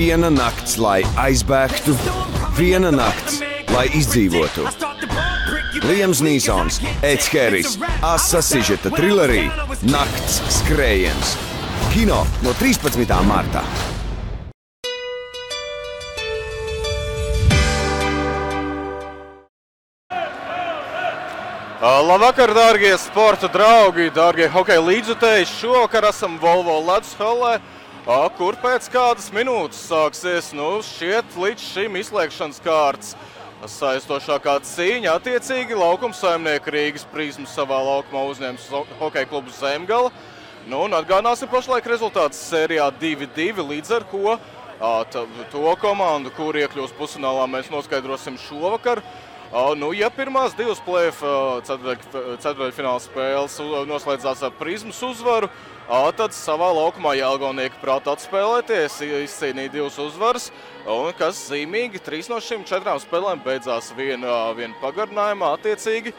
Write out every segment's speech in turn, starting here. Viena nakts, lai aizbēgtu, viena nakts, lai izdzīvotu. Liams Nīsons, Ed Harris, Asa Sižeta trilerī Nakts skrējiens. Kino no 13. martā. Labvakar, dārgie sporta draugi, dārgie hokeja līdzjutēji. Šovakar esam Volvo ledus hallē, kur pēc kādas minūtes sāksies šķiet līdz šim izslēgšanas kārtas saistošākā cīņa. Attiecīgi laukuma saimnieki Rīgas Prizma savā laukumā uzņēmis hokeja klubu Zemgale. Un atgādināsim pašlaik rezultātus sērijā 2-2, līdz ar ko to komandu, kur iekļūs pusfinālā, mēs noskaidrosim šovakar. Ja pirmās divas play-off ceturdaļfināla spēles noslēdzās ar Prizmas uzvaru, tad savā laukumā jelgavnieki prātā atspēlēties, izcīnīja divas uzvaras, un, kas zīmīgi, 3 no šīm 4 spēlēm beidzās vien pagarinājumā, attiecīgi,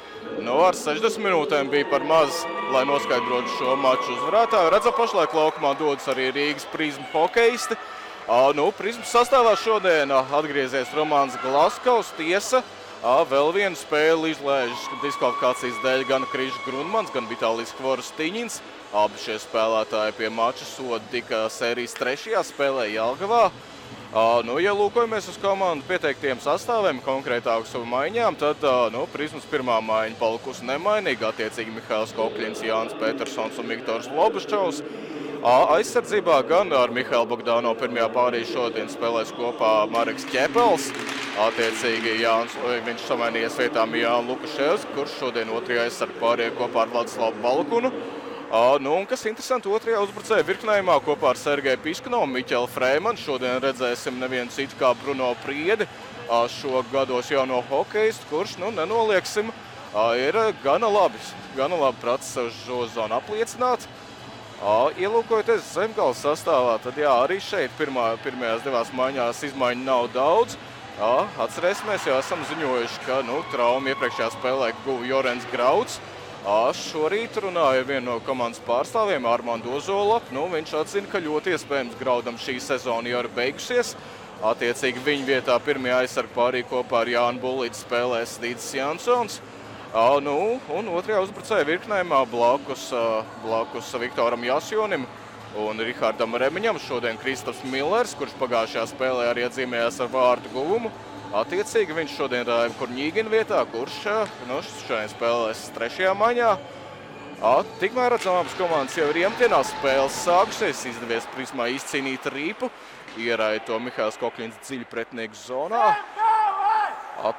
ar 60 minūtēm bija par maz, lai noskaidrotu šo maču uzvarētāju. Redzam, pašlaik laukumā dodas arī Rīgas Prizma hokejisti. Prizmas sastāvā šodien atgriezies Romāns Glaskaus, tiesa, vēl vienu spēli izlēžas diskvalifikācijas dēļ gan Krišs Grunmans, gan Vitālijs Kvorastiņins. Abi šie spēlētāji pie mača soda tika sērijas 3. spēlē Jelgavā. Ja lūkojamies uz komandu pieteiktiem sastāviem, konkrētāk savu maiņām, tad Prizmas pirmā maiņa palikusi nemainīga. Attiecīgi Mihails Kokļins, Jānis Petersons un Viktors Lobaščovs. Aizsardzībā gan ar Mihailu Bogdāno pirmajā pārī šodien spēlēs kopā Mareks Ķepels. Attiecīgi viņš samainījies vietām Jānu Lukaševski, kurš šodien otrajā aizsarga pārie kopā ar Vladislavu Balkunu. Kas interesanti, otrajā uzbrucēja virknējumā kopā ar Sergeju Piškino un Miķeli Freimanu. Šodien redzēsim nevienu citu kā Bruno Priedi, šo gados jauno hokejistu, kurš, nenolieksim, ir gana labi prats šo zonu apliecināt. Ielūkojoties Zemgales sastāvā, tad arī šeit pirmajās divās maiņās izmaiņu nav daudz. Atcerēsimies, jau esam ziņojuši, ka traumu iepriekšējā spēlē guva Jorens Grauds. Šorīt runāja viena no komandas pārstāvjiem, Armando Ozolap. Viņš atzina, ka ļoti iespējams Graudam šī sezona jau ir beigusies. Attiecīgi viņa vietā pirmajā aizsarga pārī kopā ar Jānu Bullīti spēlēs Dīdis Jansons. Un otrajā uzbrucēja virknējumā blakus Viktoram Jasjonim un Rihardam Remiņam šodien Kristaps Millers, kurš pagājušajā spēlē arī atzīmējās ar vārdu guvumu. Attiecīgi viņš šodien rāja Kurņīgina vietā, kurš šodien spēlēs 3. maņā. Tikmēr abas komandas jau ir iemetienās spēles sākusies, izdevies Prizmā izcīnīt rīpu, ierāja to Mihails Kokļins dziļi pretinieku zonā.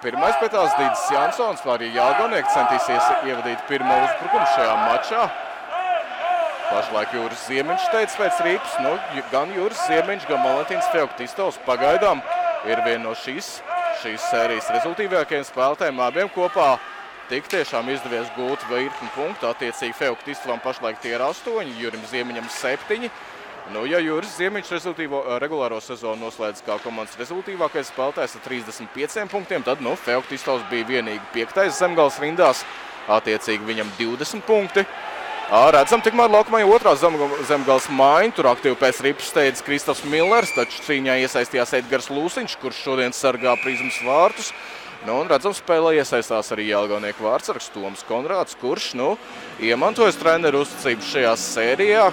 Pirmais pie tās Dīdis Jansons, arī jelgavnieki centīsies ievadīt pirmo uzbrukumu šajā mačā. Pašlaik Jūris Ziemiņš teica pēc rīpas, gan Jūris Ziemiņš, gan Valentīns Feoktistovs pagaidām ir viena no šīs sērijas rezultīvākajiem spēlētājiem. Abiem kopā tik tiešām izdevies gūt virkni punktu, attiecīgi Feoktistovam pašlaik tie ir 8, Jūrim Ziemiņam 7. Ja Jūris Ziemiņš regulāro sezonu noslēdz kā komandas rezultīvākais spēlētājs ar 35 punktiem, tad Feoktistovs bija vienīgi 5. Zemgales rindās, attiecīgi viņam 20 punkti. Redzam, tikmēr laukumā jau 2. Zemgales maiņa. Tur aktīvi pēc ripas steidzas Kristaps Millers, taču cīņā iesaistījās Edgars Lūsiņš, kurš šodien sargā Prizmas vārtus. Redzam, spēlē iesaistās arī jelgavnieku vārtsargs Toms Konrāds, kurš iemantojas treneru uzticību šajā sērijā.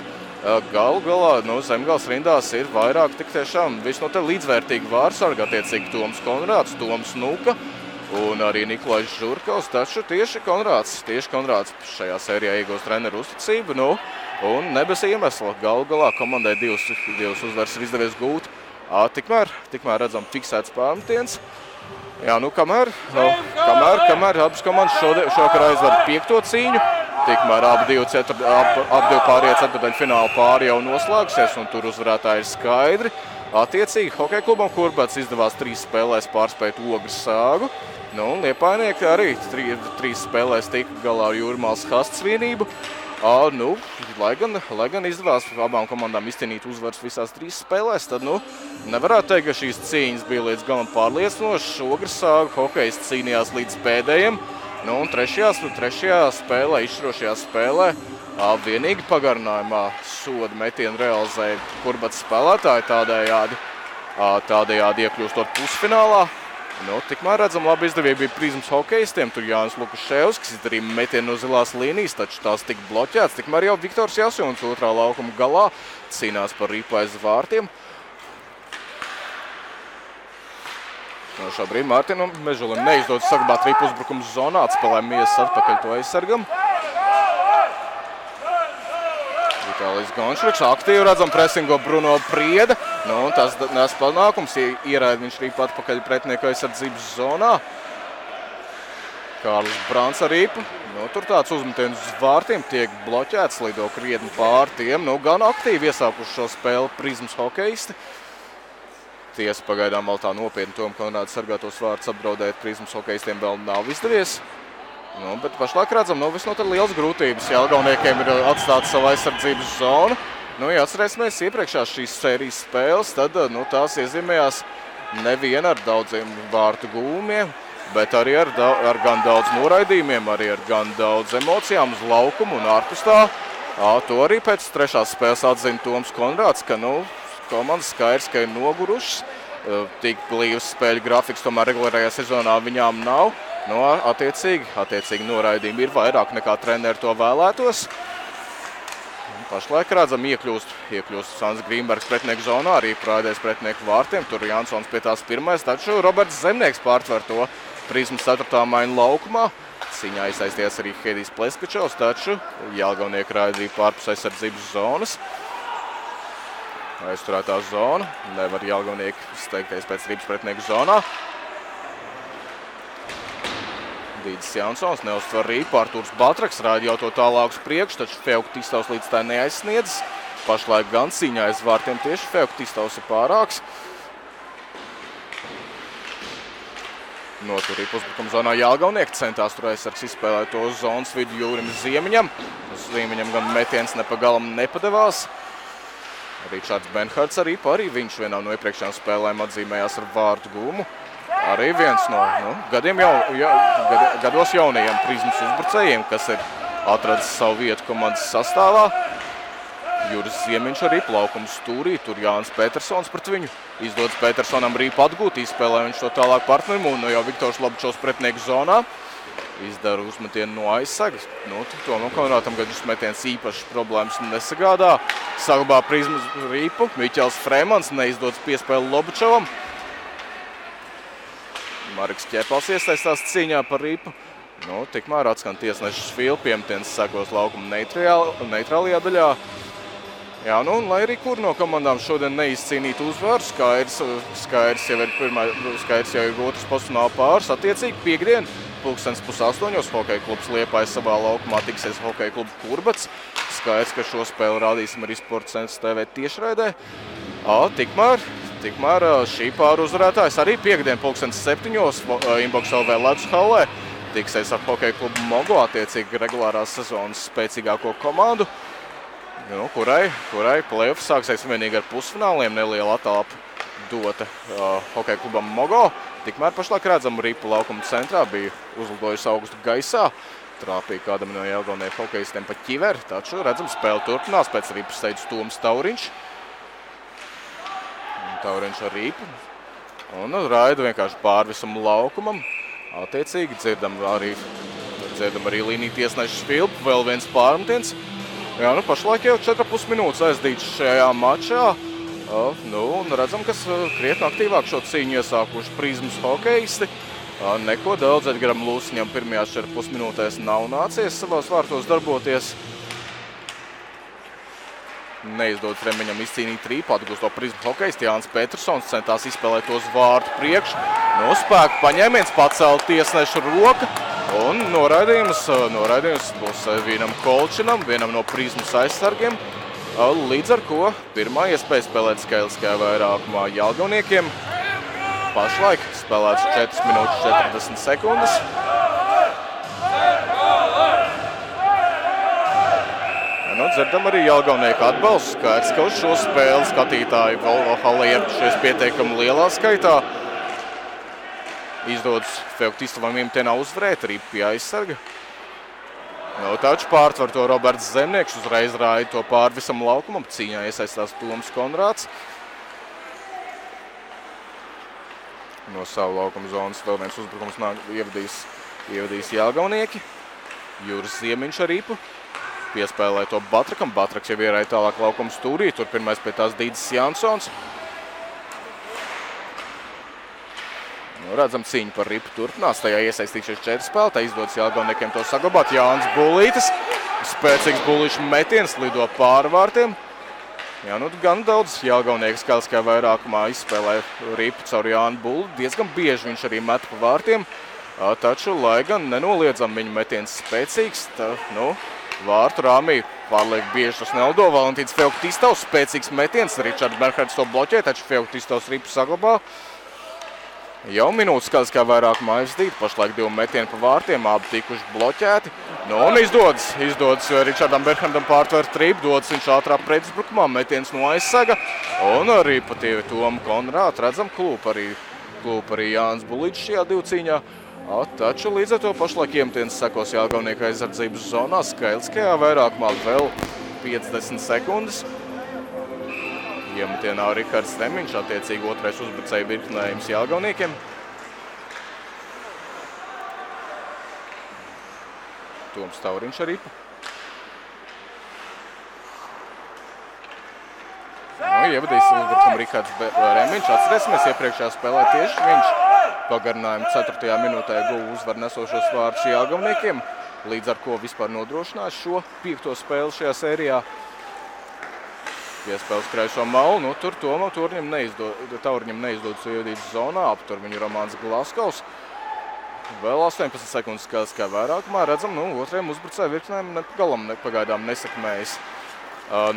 Galu galā Zemgales rindās ir vairāk tik tiešām visnotaļ līdzvērtīgi vārtsargi, attiecīgi Toms Konrāds, Toms Nuka un arī Nikolais Žurkals, taču tieši Konrāds šajā sērijā iegūst treneru uzticību, un nebes iemesla. Galu galā komandai divas uzvaras ir izdevies gūt. Tikmēr redzam fiksēts pārmetiens. Kamēr abas komandas šovakar aizvada 5. cīņu, tikmēr abi divi pārējie ceturdaļfināla pāri jau noslēgusies, un tur uzvarētāji ir skaidri. Attiecīgi hokeja klubam Kurbats izdevās 3 spēlēs pārspēt Ogres Sāgu. Liepājnieki arī 3 spēlēs tika galā ar Jūrmāls Hasts vienību. Lai gan izdevās abām komandām izcīnīt uzvaras visās 3 spēlēs, tad nevarētu teikt, ka šīs cīņas bija līdz galam pārliecinošas. Ogres Sāgu hokejs cīnījās līdz pēdējiem. Un trešajā spēlē, izšķirošajā spēlē, vienīgi pagarinājumā sodu metienu realizēja Kurbats spēlētāji, tādējādi tādējādi iekļūstot pusfinālā. Nu, tikmēr redzam, labi izdevīgi bija Prizmas hokejistiem. Tur Jānis Lukuševs, kas izdarīja metienu no zilās līnijas, taču tās tika bloķēts. Tikmēr jau Viktors Jasjons otrā laukuma galā cīnās par Rīpājas vārtiem. No šobrīd Mārtiņam Mežulim neizdodas saglabāt ripu uzbrukums zonā, atspēlē Miesas atpakaļ to aizsargam. Vitālijs Gonšriks aktīvi redzam presingo Bruno Prieda. Nu, un tas nes panākums, ieraida viņš ripu atpakaļ pretnieku aizsardzības zonā. Kārlis Brants ar ripu. Nu, tur tāds uzmetiens uz vārtiem tiek bloķēts, lido krietni pār tiem. Nu, gan aktīvi iesākuši šo spēli Prizmas hokejisti. Tiesa pagaidām vēl tā nopietni tom, ka Konrāds sargātos vārds apdraudēt Prizmas hokejistiem vēl nav izdevies. Nu, bet pašlaik redzam, nu, visnotaļ liels grūtības. Jelgavniekiem ir atstāta savu aizsardzības zonu. Nu, ja atcerēsimies iepriekšās šīs sērijas spēles, tad nu, tās iezīmējās nevien ar daudziem vārtu gūmiem, bet arī ar gan daudz noraidījumiem, arī ar gan daudz emocijām uz laukumu un ārpus tā. To arī pēc trešās spēles atzina Toms Konrāds, ka, nu, komandas skaidrs, ka ir nogurušas. Tik blīvs spēļu grafiks tomēr regulārajā sezonā viņām nav. No, attiecīgi noraidījumi ir vairāk nekā treneri to vēlētos. Pašlaik redzam iekļūst Sands Grīnbergs pretnieku zonā, arī prādēs pretnieku vārtiem. Tur Jansons pie tās pirmais, taču Roberts Zemnieks pārtver to Prizmas 4. maina laukumā. Cīņā iesaisties arī Hedijs Pleskačevs, taču Jelgavnieku raidīja pārpus aizsardzības zonas. Aizturētā zona. Nevar Jelgavnieki steigties pēc rības pretnieku zonā. Dīdis Jansons neuztver rīpu. Artūrs Batraks rāda jau to tālāk uz priekšu, taču Feuktistovs līdz tā neaizsniedzas. Pašlaik gan cīņā aiz vārtiem tieši Feuktistovs ir pārāks. Notur rīpu uzbrukuma zonā Jelgavnieki. Centās tur aizsargs izspēlēt to zonas vidu Jūrim Ziemiņam. Ziemiņam gan metiens nepagalam nepadevās. Ričards Benhards arī viņš vienā no iepriekšējām spēlēm atzīmējās ar vārdu gūmu. Arī viens no gados jaunajiem Prizmas uzbrucējiem, kas ir atradzis savu vietu komandas sastāvā. Juris Ziemiņš arī plaukums stūrī, tur Jānis Petersons pret viņu. Izdodas Petersonam rīpu atgūt, izspēlē viņš to tālāk partnerim un jau Viktors Labučovs pretnieku zonā. Izdara uzmetienu no aizsagas. Nu, to no Konrādam gadus metiens īpašas problēmas nesagādā. Saglabā Prizmas rīpu. Miķels Fremans neizdodas piespēli Lobučovam. Mariks Ķepals iesaistās cīņā par rīpu. Nu, tikmēr atskan tiesnešas filmu. Piemetiens sekos laukuma neitrālajā daļā. Jā, nu, un lai arī kur no komandām šodien neizcīnītu uzvaru, skaidrs jau ir otrs posmā pāris. Attiecīgi piekdien 2007. Hokeja klubs Liepājas savā laukumā tiksies Hokeja klubu Kurbats. Skaidrs, ka šo spēli rādīsim arī Sportcentrs TV tiešraidē. Tikmēr šī pāru uzvarētājs arī piekdien 2007. Inbox LV Ledus hallē tiksies ar Hokeja klubu Mogo, attiecīgi regulārās sezonas spēcīgāko komandu, nu, kurai play-offs sāksies vienīgi ar pusfināliem, neliela atālpa dota Hokeja klubam Mogo. Tikmēr pašlaik redzam, ripu laukuma centrā bija uzlidojusi augstu gaisā. Trāpīja kādam no Jelgavnieku hokejistiem pa ķiveri, taču redzam, spēle turpinās. Pēc ripas steidz Toms Tauriņš. Tauriņš ar ripu. Un raida vienkārši pārvisam laukumam. Attiecīgi dzirdam arī līniju tiesnešas filpu. Vēl viens pārmetiens. Jā, nu pašlaik jau 4,5 minūtes aizdīts šajā mačā. Nu, un redzam, kas krietni aktīvāk šo cīņu iesākuši Prizmas hokejisti. Neko daudz Edgaram Lūsiņam pirmajās 4,5 minūtēs nav nācies savās vārtos darboties. Neizdod Remiņam izcīnīt rīpu, atgūst to Prizmas hokejisti. Jānis Petersons centās izspēlēt uz vārtu priekš. No spēku paņēmiens, pacēla tiesneša roka. Un noraidījums būs vienam Kolčinam, vienam no Prizmas aizsargiem. Līdz ar ko pirmā iespēja spēlēt skaitliskajā vairākumā Jelgavniekiem. Pašlaik spēlēts 4 minūtes 40 sekundes. Nu, dzirdam arī Jelgavnieku atbalstu. Skaidrs, ka uz šo spēli skatītāji Volvo hallē ieradušies pietiekami lielā skaitā. Izdodas Feuktistovam iemetienā uzvarēt, arī pie aizsarga. Nu, taču pārtver to Roberts Zemnieks, uzreiz rāja to pāri visam laukumam. Cīņā iesaistās Toms Konrāds. no savu laukuma zonas. Vēl viens uzbrukums ievadīs Jelgavnieki. Jūras Ziemiņš ar īpu. Piespēlē to Batrakam. Batraks jau ierāja tālāk laukuma stūrī. Tur pirmais pie tās Dīdis Jansons. Redzam, cīņu par ripu turpinās. Tajā iesaistīšies 4 spēlētāji. Izdodas Jelgavniekiem to saglabāt. Jānis Bulītis. Spēcīgs Bulīšu metiens lido pārvārtiem. Jā, nu gan daudz Jelgavnieku skaidrs, kā vairākumā izspēlē ripu caur Jānu Bulli. Diezgan bieži viņš arī met pa vārtiem. Taču, lai gan nenoliedzam, viņu metiens spēcīgs. Tā, nu, vārtu rāmī pārliek bieži tas nelido. Valentīns Feuktistovs spēcīgs metiens. Ričards Bernhards to bloķē, taču Feuktistovs ripu saglabā. Jau minūtes skatās, kā vairāk aizvadīt. Pašlaik 2 metieni pa vārtiem, abi tikuši bloķēti. Nu, un izdodas Ričardam Berhamdam pārtvērt trību. Dodas viņš ātrā pretuzbrukumā, metiens no aizsega. Un arī patīvi Tomu Konrātu. Redzam, klūp arī Jānis Bulīts šajā divcīņā. Taču līdz ar to pašlaik iemetiens sekos Jelgavnieka aizsardzības zonā. Skaidliskajā vairākumā vēl 50 sekundes. Iemetienā Rihards Nemiņš, attiecīgi otrais uzbrucēja virknējums Jelgavniekiem. Toms Tauriņš arī. Nu, ievadīs uzbrukumu Rihards Remiņš. Atcerēsimies, iepriekšējā spēlē tieši viņš pagarinājumu 4. minūtē guva uzvaru nesošos vārus Jelgavniekiem, līdz ar ko vispār nodrošinās šo 5. spēli šajā sērijā. Piespēles kreiso malu, nu tur Tomam Tauriņam neizdodas ievadīt zonā, aptur viņu Romāns Glaskovs. Vēl 18 sekundes skatās, kā vairākumā redzam, nu otriem uzbrucēju virknēm galam pagaidām nesakmējas.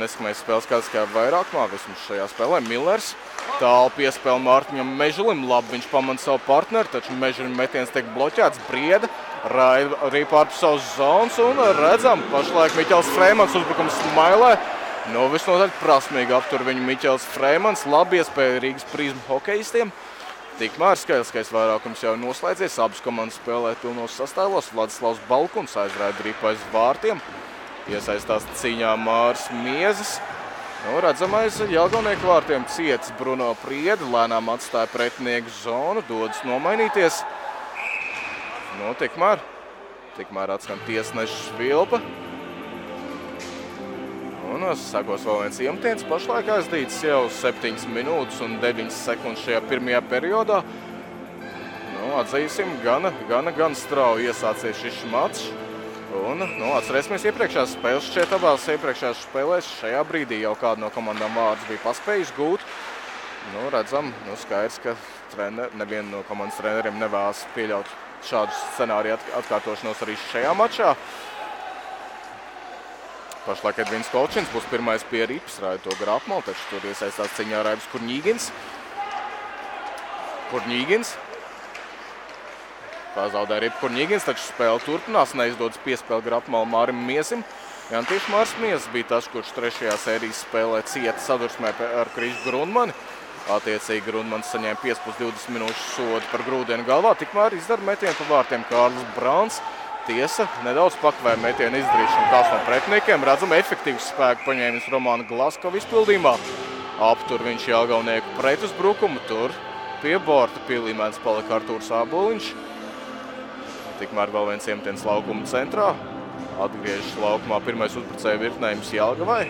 Nesakmējas spēles skatās, kā vairākumā, vismaz šajā spēlē Millers. Tālu piespēle Mārtiņam Mežulim, labi viņš pamana savu partneri, taču Mežulim metiens tiek bloķēts, Brieda. Arī pārpus savas zonas un redzam, pašlaik Miķels Freimans uzbrukums Smailē. Nu, visnotaļ prasmīgi aptur viņu Miķels Freimans. Labi iespēja Rīgas Prizma hokejistiem. Tikmēr skaidriskais vairākums jau noslēdzies. Abas komandas spēlē pilnos sastāvos. Vladislavs Balkuns aizrāja ripu aiz vārtiem. Iesaistās cīņā Māris Miezes. Nu, redzamais Jelgavnieku vārtiem ciets Bruno Priedi. Lēnām atstāja pretinieku zonu. Dodas nomainīties. Nu, tikmēr atskan tiesneša Švilpa. Un sākos vēl viens iemetiens, pašlaik aizdīts jau 7 minūtes un 9 sekundes šajā pirmajā periodā. Nu, atzīsim, gan strauji iesācies šis mačs. Un, nu, atcerēsimies iepriekšās spēles, šķiet abās iepriekšās spēlēs šajā brīdī jau kādu no komandām vārdus bija paspējis gūt. Nu, redzam, nu, skaidrs, ka nevienu no komandas treneriem nevēlas pieļaut šādu scenāriju atkārtošanos arī šajā mačā. Pašlaik Edvins Kolčins būs pirmais pie ripas, rāja to grāpmalu, taču tur iesaistās ciņā Raibs Kurņīgins. Pazaudēja ripu Kurņīgins, taču spēle turpinās, neizdodas piespēle grāpmalu Mārim Miesim. Jā, tieši Māris Miezes bija tas, kurš 3. sērijas spēlē cieta sadursmē ar Krišu Grunmani. Attiecīgi Grunmanis saņēma 5,20 minūšu sodu par grūdienu galvā, tikmēr izdara metienu pa vārtiem Kārlis Brāns. Tiesa, nedaudz pakvēja metienu izdarīšanu tās no pretiniekiem. Redzam, efektīvs spēku paņēmis Romāna Glaskova izpildījumā. Aptur viņš Jelgavnieku pretuzbrukumu. Tur pie borta pielīmēts palika Artūrs Āboliņš. Tikmēr vēl viens iemetiens laukuma centrā. Atgriežas laukumā pirmais uzbrucēja virknējums Jelgavai.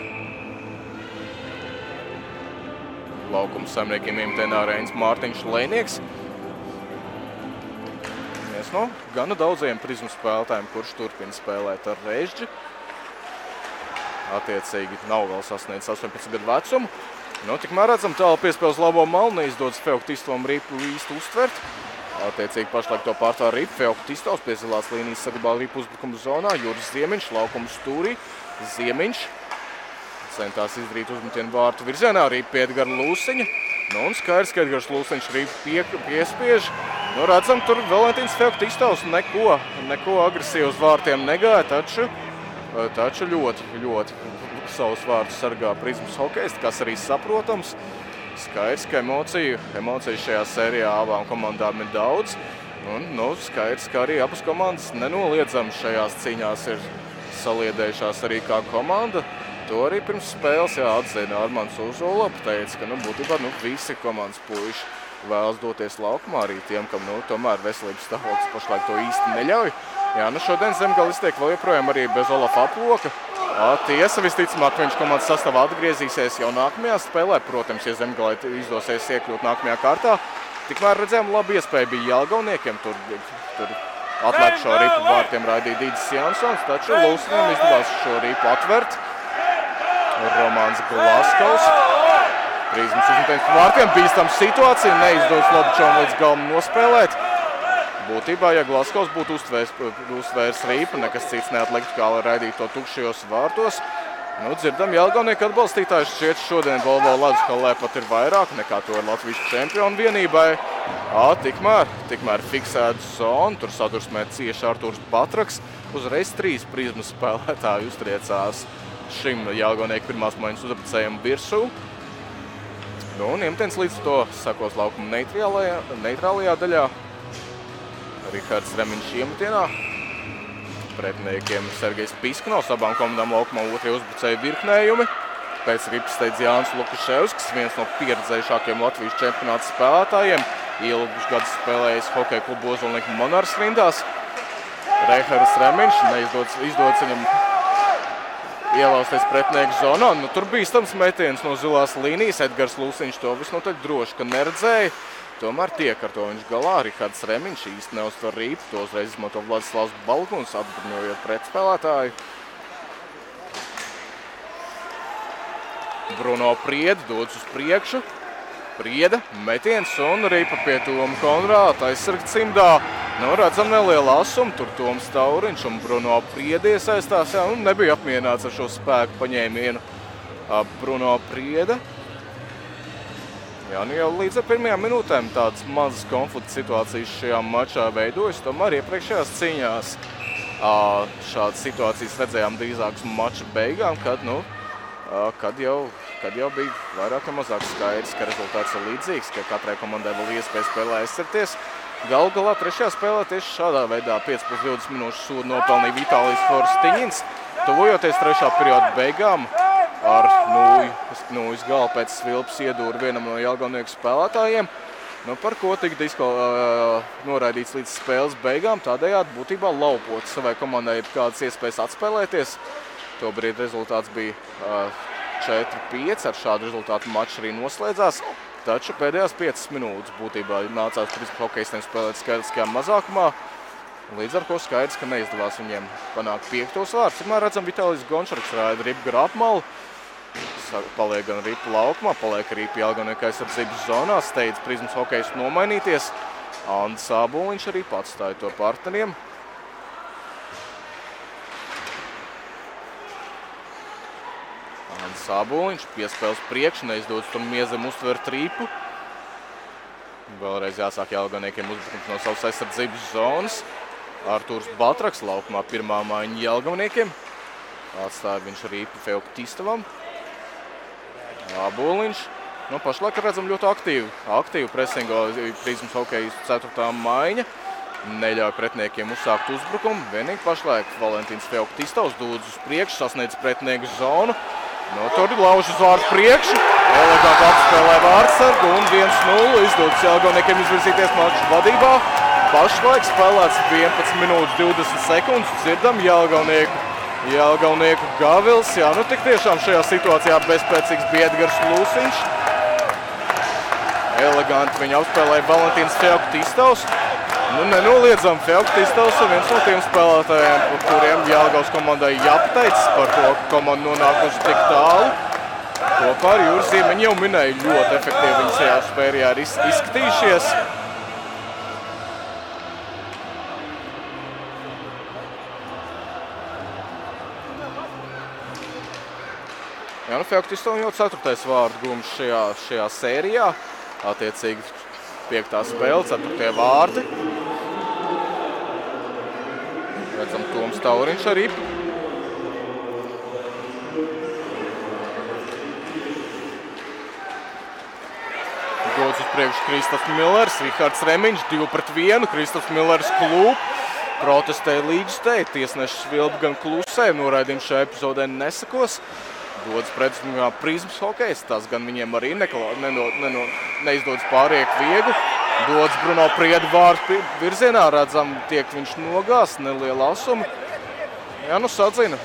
Laukuma saimniekiem iemetienā Reinis Mārtiņš Lēnieks. No gana daudziem Prizmu spēlētājiem, kurš turpina spēlēt ar Režģi. Attiecīgi nav vēl sasniedzis 18 gadu vecumu. Nu, tikmēr redzam, tālu piespēles labo malu, neizdodas Feuktistovam ripu īsti uztvert. Attiecīgi pašlaik to pārtvēra ripu. Feuktistovs pie zilās līnijas saglabā ripu uzbrukumu zonā. Juris Ziemiņš, laukuma stūrī. Ziemiņš centās izdarīt uzmetienu vārtu virzienā. Ripu pie Edgara Lūsiņa. Nu, un skaidrs, ka Edgars Lūsiņš ripu piespiež. Nu, redzam, tur Valentīns Feuktistovs neko agresīvi uz vārtiem negāja, taču ļoti savus vārtus sargā Prizmas hokejisti, kas arī saprotams. Skaidrs, ka emociju šajā sērijā abām komandām ir daudz. Un, nu, skaidrs, ka arī abas komandas nenoliedzami šajās cīņās ir saliedējušās arī kā komanda. To arī pirms spēles, jā, atzina Armands Uzola, pateica, ka, nu, būtībā, nu, visi komandas puiši vēlas doties laukumā arī tiem, kam nu, tomēr veselības stāvoklis pašlaik to īsti neļauj. Jā, nu šodien Zemgale iztiek vēl joprojām arī bez Olafa Aploka. Tiesa, visticamāk, viņš komandas sastāvā atgriezīsies jau nākamajā spēlē. Protams, ja Zemgale izdosies iekļūt nākamajā kārtā. Tikmēr redzējām, labi iespēja bija Jelgavniekiem. Tur atliek šo ripu vārtiem raidīja Dīdis Jansons, taču Lūsniem izdevās šo ripu atvert. Romāns Glaskovs. Prizmas uzmetējums par vārtiem, bīstams situācija, neizdodas Lobičovam līdz galam nospēlēt. Būtībā, ja Glaskovs būtu uztvērs rīpa, nekas cits neatliktu, kā lai raidīt to tukšajos vārtos. Nu, dzirdam, Jelgavnieku atbalstītājus šķiet šodien Volvo Ledus halē pat ir vairāk nekā to ir Latvijas čempionu vienībai. Tikmēr fiksētu zonu, tur sadursmē cieši Artūrs Patraks. Uzreiz 3 Prizmas spēlētāji uztriecās šim Jelgavnieku pirmās maiņas uzapacējumu virsū. Un iemetiens līdz to sakos laukuma neitrālajā daļā. Rihards Remiņš iemetienā. Pretiniekiem Sergejs Pisknovs, abām komandām laukumā otrie uzbrucēja virknējumi. Pēc ripas steidz Jānis Lukaševskis, viens no pieredzējušākiem Latvijas čempionāta spēlētājiem. Ilgus gadus spēlējis hokeja klubu Ozolnieku Monars rindās. Rihards Remiņš neizdodas viņam ielausties pretinieku zonā. Nu, tur bīstams metiens no zilās līnijas. Edgars Lūsiņš to visnotaļ droši, ka neredzēja. Tomēr tiek ar to viņš galā. Rihards Remiņš īsti neuztver rīpu. To uzreiz izmanto Vladislavs Balguns, atbruņojot pretspēlētāju. Bruno Prieda dodas uz priekšu. Prieda, metiens un rīpa pie Toma Konrāta. Aizsarga cimdā. Nu, redzam nelielu asumu, tur Toms Tauriņš un Bruno Prieda iesaistās, jā, un nebija apmierināts ar šo spēku paņēmienu Bruno Prieda. Jā, nu jau līdz ar pirmajām minūtēm tādas mazas konflikta situācijas šajā mačā veidojas, tomēr iepriekšējās cīņās šādas situācijas redzējām drīzākas mača beigām, kad jau bija vairāk un mazāk skaidrs, ka rezultāts ir līdzīgs, ka katrai komandai vēl iespēja spēlē aizsarties. Galu galā trešajā spēlē tieši šādā veidā 5-20 minūšu sūdu nopelnīja Vitālijs Forstiņins. Tuvojoties trešā perioda beigām ar nūjas galu pēc svilpas iedūra vienam no Jelgavnieku spēlētājiem. Nu, par ko tika noraidīts līdz spēles beigām, tādējādi būtībā laupot savai komandai kādas iespējas atspēlēties. Tobrīd rezultāts bija 4-5, ar šādu rezultātu mačs arī noslēdzās. Taču pēdējās 5 minūtes būtībā nācās Prizmas hokejistiem spēlēt skaidriskajā mazākumā. Līdz ar ko skaidrs, ka neizdevās viņiem panākt 5. vārds. Tikmēr redzam, Vitalijs Gončarks raida ripu gar apmali. Paliek gan ripu laukumā, paliek arī Jelgavnieku aizsardzības zonā. Steidz Prizmas hokejistu nomainīties. Andis Āboliņš arī atstāja to partneriem. Sāboliņš piespēles priekšu, neizdodas tur Miezem uztvert rīpu. Vēlreiz jāsāk Jelgavniekiem uzbrukums no savas aizsardzības zonas. Artūrs Batraks laukumā pirmā maiņa Jelgavniekiem. Atstāja viņš rīpu Feoktistavam. Āboliņš. Nu, pašlaik redzam ļoti aktīvu presingo Prizmas hokejas 4. maiņa. Neļauj pretiniekiem uzsākt uzbrukumu. Vienīgi pašlaik Valentīns Feoktistavs dodas uz priekšu, sasniedz pretinieku zonu. No tur lauž Uzvāra priekšu, elegāti apspēlē vārtsargu un 1-0 izdodas Jelgavniekiem izvirzīties maču vadībā. Pašlaik spēlēts 11 minūtes 20 sekundes, dzirdam Jelgavnieku gavils. Jā, nu tik tiešām šajā situācijā bezspēcīgs bija Edgars Lūsiņš. Eleganti viņu apspēlēja Valentīns Feoktistavs. Nu, nenoliedzam, Feoktistavs ir viens no tiem spēlētājiem, par kuriem Jelgavas komandai jāpateicas par to, ka komanda nonākusi tik tālu. Kopā ar Jūras Zīmeņu jau minēja ļoti efektīvi viņas šajā spērijā ir izskatījušies. Jā, nu, Feoktistavam jau 4. vārdu gums šajā sērijā. Attiecīgi 5. spēle, 4. vārdi. Redzam, Toms Tauriņš arī. Dodas uz priekšu Kristofs Millers, Rihards Remiņš 2-1. Kristofs Millers klūp, protestēja līdzstēja, tiesnešs Vilba gan klusē, noraidījums šajā epizodē nesakos. dodas pretuzmā Prizmas hokejs. Tas gan viņiem arī neizdodas pāriek viegli. Dodas Bruno Prieda vārdu virzienā, redzam, tiek viņš nogās, neliela asuma. Jā, nu sadzina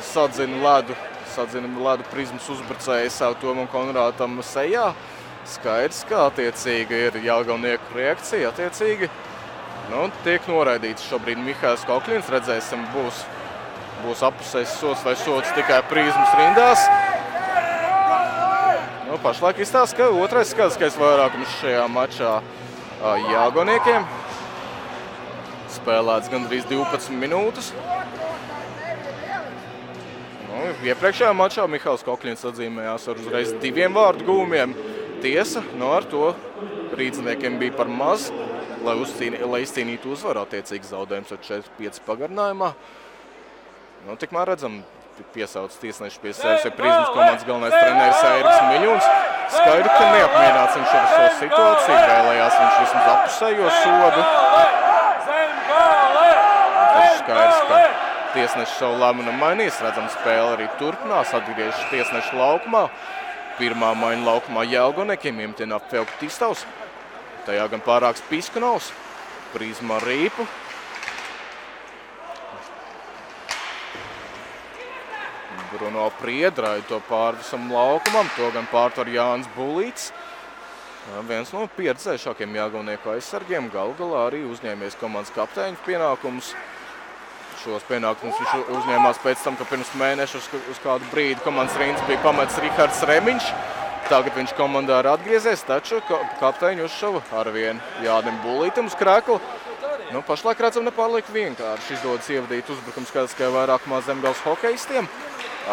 ledu Prizmas uzbrucēja savu Tomam Konrādam sejā. Skaidrs, kā attiecīgi ir jelgavnieku reakcija, attiecīgi. Nu, tiek noraidīts šobrīd Mihails Kokļins, redzēsim, būs apusējs sots vai sots tikai Prizmas rindās. Nu, pašlaik izstāsta, ka otrais skatiskais vairākums šajā mačā jelgavniekiem. Spēlēts gandrīz 12 minūtes. Nu, iepriekšējā mačā Mihails Kokļins atzīmējās ar uzreiz 2 vārdu gūmiem. Tiesa, no ar to rīdziniekiem bija par maz, lai izcīnītu uzvaru, attiecīgi zaudējums ar 4-5 pagarinājumā. Nu, tikmēr redzam, piesaucas tiesneši pie sevis ir Prizmas komandas galvenais treneris Eiris Miļuns. Skaidru, ka neapmierināts viņš ar šo situāciju, vēlējās viņš vismaz apusējo sodu. Skaidrs, ka tiesneši savu lēmumu mainīs, redzam, spēle arī turpinās, atgriežas tiesneši laukumā. Pirmā maiņa laukumā jelgavniekiem iemetienā Felku Tistavs. Tajā gan pārāks Piskunovs. Prizma Rīpu. Bruno Priedraja to pārvisam laukumam. To gan pārtvar Jānis Bulīts. Viens no pieredzējušākiem jelgavnieku aizsargiem. Galgalā arī uzņēmies komandas kapteiņu pienākumus. Šos pienākumus viņš uzņēmās pēc tam, ka pirms mēneša uz kādu brīdi komandas rindas bija pamets Rihards Remiņš. Tagad viņš komandā ir atgriezies, taču kapteiņu uzšava ar vienu Jānim Bulītam uz krēklu. Nu, pašlaik redzam nepārliek vienkārši izdodas ievadīt uzbrukums skatiskajā vairākumā Zemgales hokejistiem.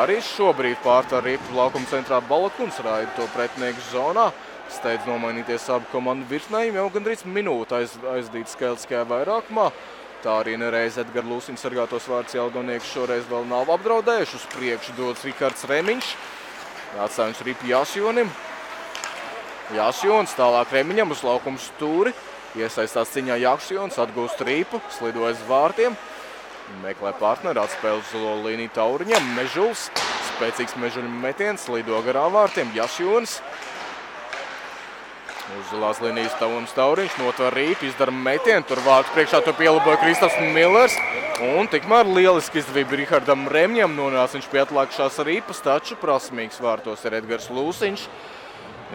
Arī šobrīd pārtvar Rīpu laukuma centrā Balakuns raida to pretinieku zonā. Steidz nomainīties abu komandu virsnējumi, jau gandrīz minūte aizdīt skatiskajā vairākumā. Tā arī nereiz Edgar Lūsiņa sargātos vārds jelgavnieku šoreiz vēl nav apdraudējuši. Uz priekšu dodas Rihards Remiņš. Atstāj viņš Ripu Jāsjonim. Jāsjons tālāk Remiņam uz laukuma stūri. Iesaistās ciņā Jāsjons, atgūst Ripu, slidojas vārtiem. Meklē partneri, atspēl uz zilo līniju Tauriņam. Mežuls, spēcīgs mežuļu metiens, slido garā vārtiem. Jāsjons. Uz zilās līnijas Tavums Tauriņš, notver Rīpu, izdara metienu, tur vārtu priekšā to pielaboja Kristaps Millers. Un tikmēr lieliski izdevība Rihardam Remņam, nonāca viņš pie atlākšās Rīpas, taču prasmīgs vārtos ir Edgars Lūsiņš.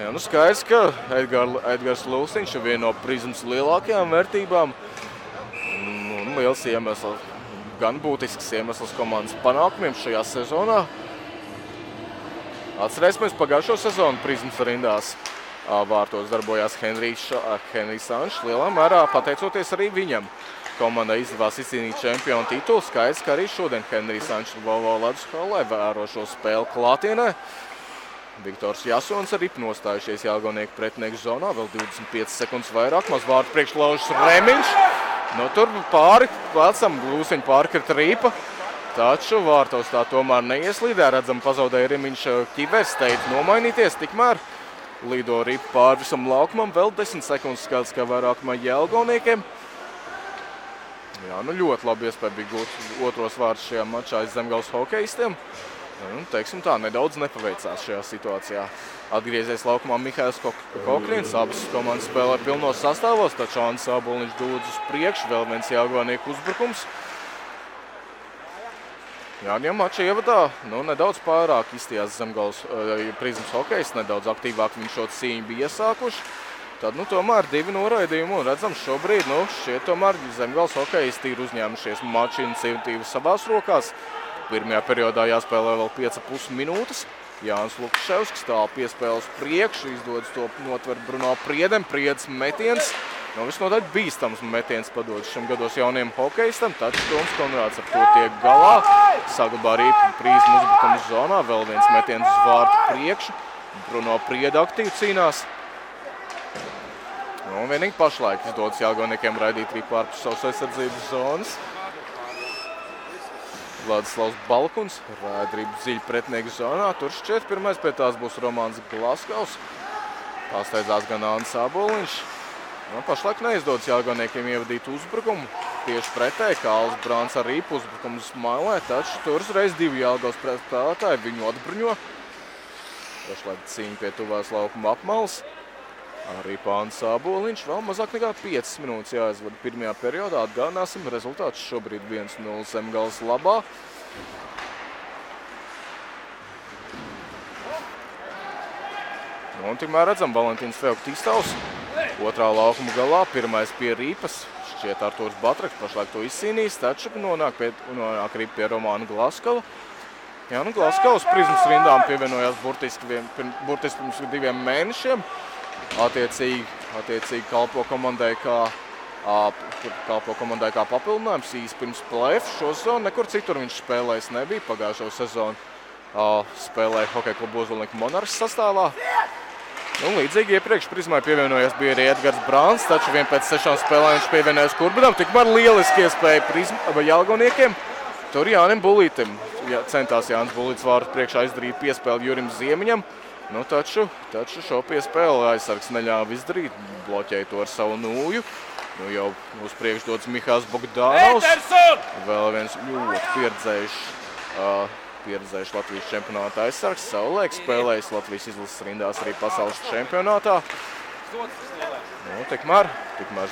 Jā, nu skaidrs, ka Edgars Lūsiņš ir viena no Prizmas lielākajām vērtībām. Un liels iemesls, gan būtisks iemesls komandas panākumiem šajā sezonā. Atcerēsimies pagājušo sezonu Prizmas rindās. Vārtos darbojās Henrijs Sanšs, lielā mērā pateicoties arī viņam. Komanda izdevās izcīnīt čempionu titulu. Skaidrs, ka arī šodien Henrijs Sanšs Volvo ledus hallē vēro šo spēli klātienē. Viktors Jasons arī nostājušies jelgavnieku pretinieku zonā. Vēl 25 sekundes vairāk. Maz vārtu priekšlaužas Remiņš. No tur pāri plecam Lūsiņu pārkrita Rīpa. Taču vārtos tā tomēr neieslīdē. Redzam, pazaudēja Remiņš kibers, teica nomainīties tikmēr. Lido Ripu pārvisam laukumam, vēl 10 sekundes skaidrs, kā vairākumā jelgavniekiem. Jā, nu ļoti labi iespēja bija gūt otros vārdus šajā mačā aiz Zemgales hokejistiem. Un, teiksim tā, nedaudz nepaveicās šajā situācijā. Atgriezies laukumā Mihails Kokļins, abas komandas spēlē pilnos sastāvos, taču Ānis Āboliņš dodas uz priekšu, vēl viens jelgavnieku uzbrukums. Jāņem mača ievadā, nu nedaudz pārāk izstījās Zemgales Prizmas hokejs, nedaudz aktīvāk viņi šo cīņu bija iesākuši. Tad, nu, tomēr 2 noraidījumi un redzam šobrīd, nu, šie tomēr Zemgales hokejs tīri uzņēmušies mača iniciatīvu savās rokās. Pirmajā periodā jāspēlē vēl 5,5 minūtes. Jānis Lukševskis tālu piespēles priekšu, izdodas to notver Bruno Priedem, Priedes metiens. Nu, visnotaļ bīstams metiens padodas šim gados jauniem hokejistam, taču Toms Konrāds ar to tiek galā. Saglabā Rīpu Prizmu uzbrukums zonā, vēl viens metiens uz vārtu priekšu. Bruno Prieda aktīvi cīnās. Un vienīgi pašlaik izdodas jelgavniekiem raidīt Rīpu ārpus savas aizsardzības zonas. Vladislavs Balkuns raid Rīpu dziļu pretinieku zonā. Tur šķiet pirmais pie tās būs Romāns Glaskaus. Pārsteidzās gan Ānis Āboliņš. Pašlaik neizdodas jelgavniekiem ievadīt uzbrukumu. Tieši pretēji Kāls Brāns ar Rīpu uzbrukumu smailē, taču tur uzreiz 2 jelgavas pretspēlētāji viņu atbruņo. Pašlaik cīņa pie tuvās laukuma apmals. Arī Pāns Sāboliņš vēl mazāk nekā 5 minūtes jāizvada pirmajā periodā. Atgādināsim rezultāts šobrīd 1-0 Zemgales labā. Un tikmēr redzam Valentīns Feukta iztaus. Otrā laukuma galā, pirmais pie Rīpas. Šķiet Arturs Batraks pašlaik to izcīnīs, taču nonāk arī pie Romāna Glaskala. Jā, nu Glaskala uz Prizmas rindām pievienojās burtiski pirms 2 mēnešiem. Attiecīgi kalpo komandai kā papildinājums īsi pirms play-off. Šo sezonu nekur citur viņš spēlējis nebija. Pagājušo sezonu spēlēja hokeja klubu Ozolnieku Monarhs sastāvā. Un līdzīgi iepriekš Prizmai pievienojās bija arī Edgars Brāns, taču vien pēc 6 spēlēm viņš pievienojās Kurbatam. Tikmēr lieliski iespēja Jelgavniekiem. Tur Jānim Bulītim. Centās Jānis Bulītis vārdu priekšā izdarīt piespēli Jurim Ziemiņam. Nu, taču šo piespēli aizsargs neļāva izdarīt. Bloķēja to ar savu nūju. Nu, jau uz priekš dodas Mihās Bogdānovs. Vēl viens ļoti pieredzējuši Latvijas čempionāta aizsargs, savulaik spēlējis Latvijas izlases rindās arī pasaules čempionātā. Nu, tikmēr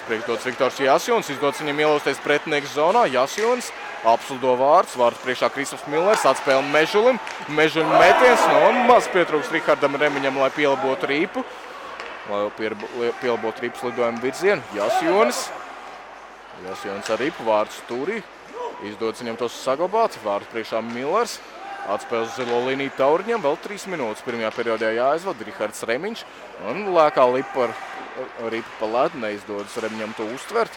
priekšdots Viktors Jasjons, izdodas viņam ielausties pretinieks zonā. Jasjons apslido vārds priekšā Kristaps Millers, atspēle Mežulim. Mežulim metiens, un maz pietrūks Rihardam Remiņam, lai pielabotu rīpu. Lai pielabotu rīpas lidojumu virzienu. Jasjons ar rīpu vārds turī. Izdodas viņam tos saglabāt. Vārdu priekšā Millers. Atspēles zilo līniju Tauriņam. Vēl 3 minūtes pirmajā periodā jāizvada Rihards Remiņš. Un lēkā ripa pa ledu. Neizdodas Remiņam to uztvert.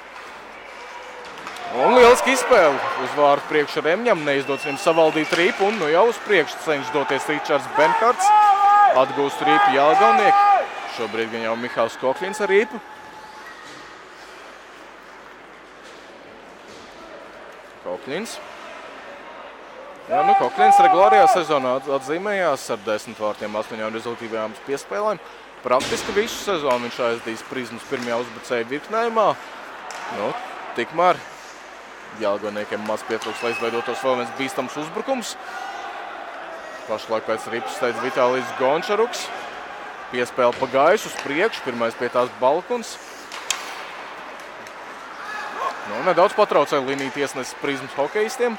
Un lieliski izspēle uz vārdu priekšu Remiņam. Neizdodas viņam savaldīt ripu. Un nu jau uz priekšu cenšas doties Ričards Benhards. Atgūst ripu Jelgavnieki. Šobrīd gan jau Mihāls Kokļins ar ripu. Kokļins. Jā, nu Kokļins regulārajā sezonā atzīmējās ar 10 vārtiem 8 rezultīvajām piespēlēm. Praktiski visu sezonu viņš aizdīs Prizmas pirmajā uzbrucēja virknējumā. Nu, tikmēr Jelgavniekiem maz pietrūks, lai izveidotos vēl viens bīstams uzbrukums. Pašlaik pēc ripas steidz Vitālijs Gončaruks. Piespēle pa gaisu uz priekšu, pirmais pie tās Balkuns. Nu, nedaudz patraucēja līniju tiesnesis Prizmas hokejistiem.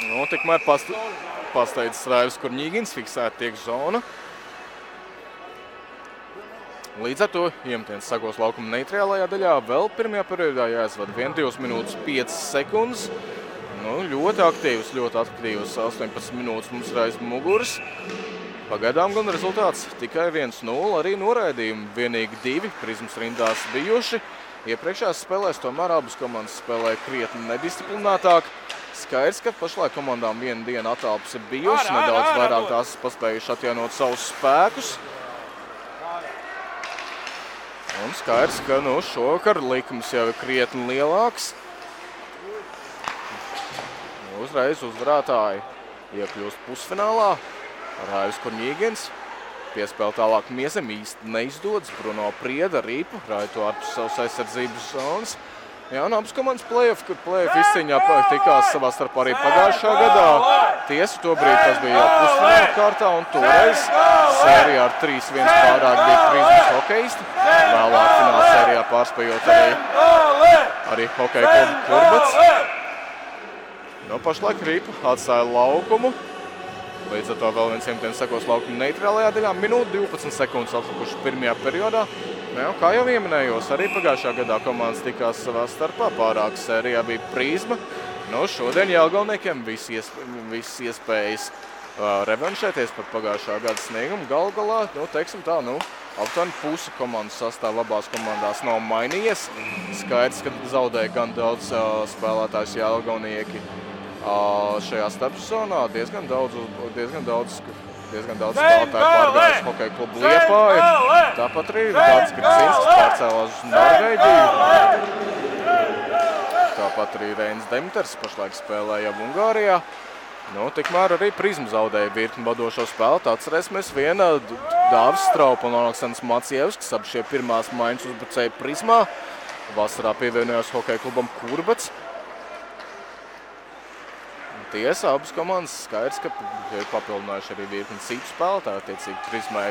Nu, tikmēr pasteidzas Raivs Kurņīgins, fiksēta tiek zona. Līdz ar to iemetiens sagos laukuma neitrālajā daļā. Vēl pirmajā periodā jāizvada 1-2 minūtes 5 sekundes. Nu, ļoti aktīvs 18 minūtes mums ir aiz muguras. Pagaidām gan rezultāts tikai 1-0, arī noraidījumi vienīgi 2 Prizmas rindās bijuši. Iepriekšējās spēlēs tomēr abas komandas spēlēja krietni nedisciplinētāk. Skaidrs, ka pašlaik komandām viena diena atālpas ir bijusi. Nedaudz vairāk tās paspējuši atjaunot savus spēkus. Un skaidrs, ka šokar likums jau ir krietni lielāks. Uzreiz uzvarētāji iekļūst pusfinālā. Raivis Kurņīgins. Piespēle tālāk Miezem īsti neizdodas. Bruno Prieda ripu, raito ārpus savas aizsardzības zonas. Jā, un abas komandas play-off, kur play-off izcīņā tikās savā starpā arī pagājušā gadā. Tiesa tobrīd tas bija pusfināla kārtā, un toreiz sērijā ar 3-1 pārāk bija Prizmas hokejisti. Vēlāk fināla sērijā pārspējot arī hokeja klubu Kurbats. No pašlaik ripu atstāja laukumu. Līdz ar to vēl viens iemetiens sekos laukuma neitrālajā daļā. Minūte 12 sekundes atlikuši pirmajā periodā. Kā jau ieminējos, arī pagājušā gadā komandas tikās savā starpā. Pārāk sērijā bija Prizma. Šodien Jelgavniekiem viss iespējas revanšēties par pagājušā gada sniegumu. Galu galā, teiksim tā, aptuveni pusi komandas sastāv labās komandās nav mainījies. Skaidrs, ka zaudēja gan daudz spēlētājs Jelgavnieki. Šajā starpsonā diezgan daudz spēlētāju pārgājās hokeja klubu Liepāja. Tāpat arī Dācis Kricinskis pārcēlās uz Norvēģiju. Tāpat arī Reinis Demiters pašlaik spēlēja Ungārijā. Tikmēr arī Prizma zaudēja virkni vadošo spēlētāju. Atcerēsimies viena Dāvis Straupa un Aleksandrs Macievskis, abi šie pirmās maiņas uzbrucēja Prizmā. Vasarā pievienojās hokeja klubam Kurbats. tiesa, abas komandas skaidrs, ka ir papildinājuši arī virkni citu spēlētāju attiecīgi Prizmai.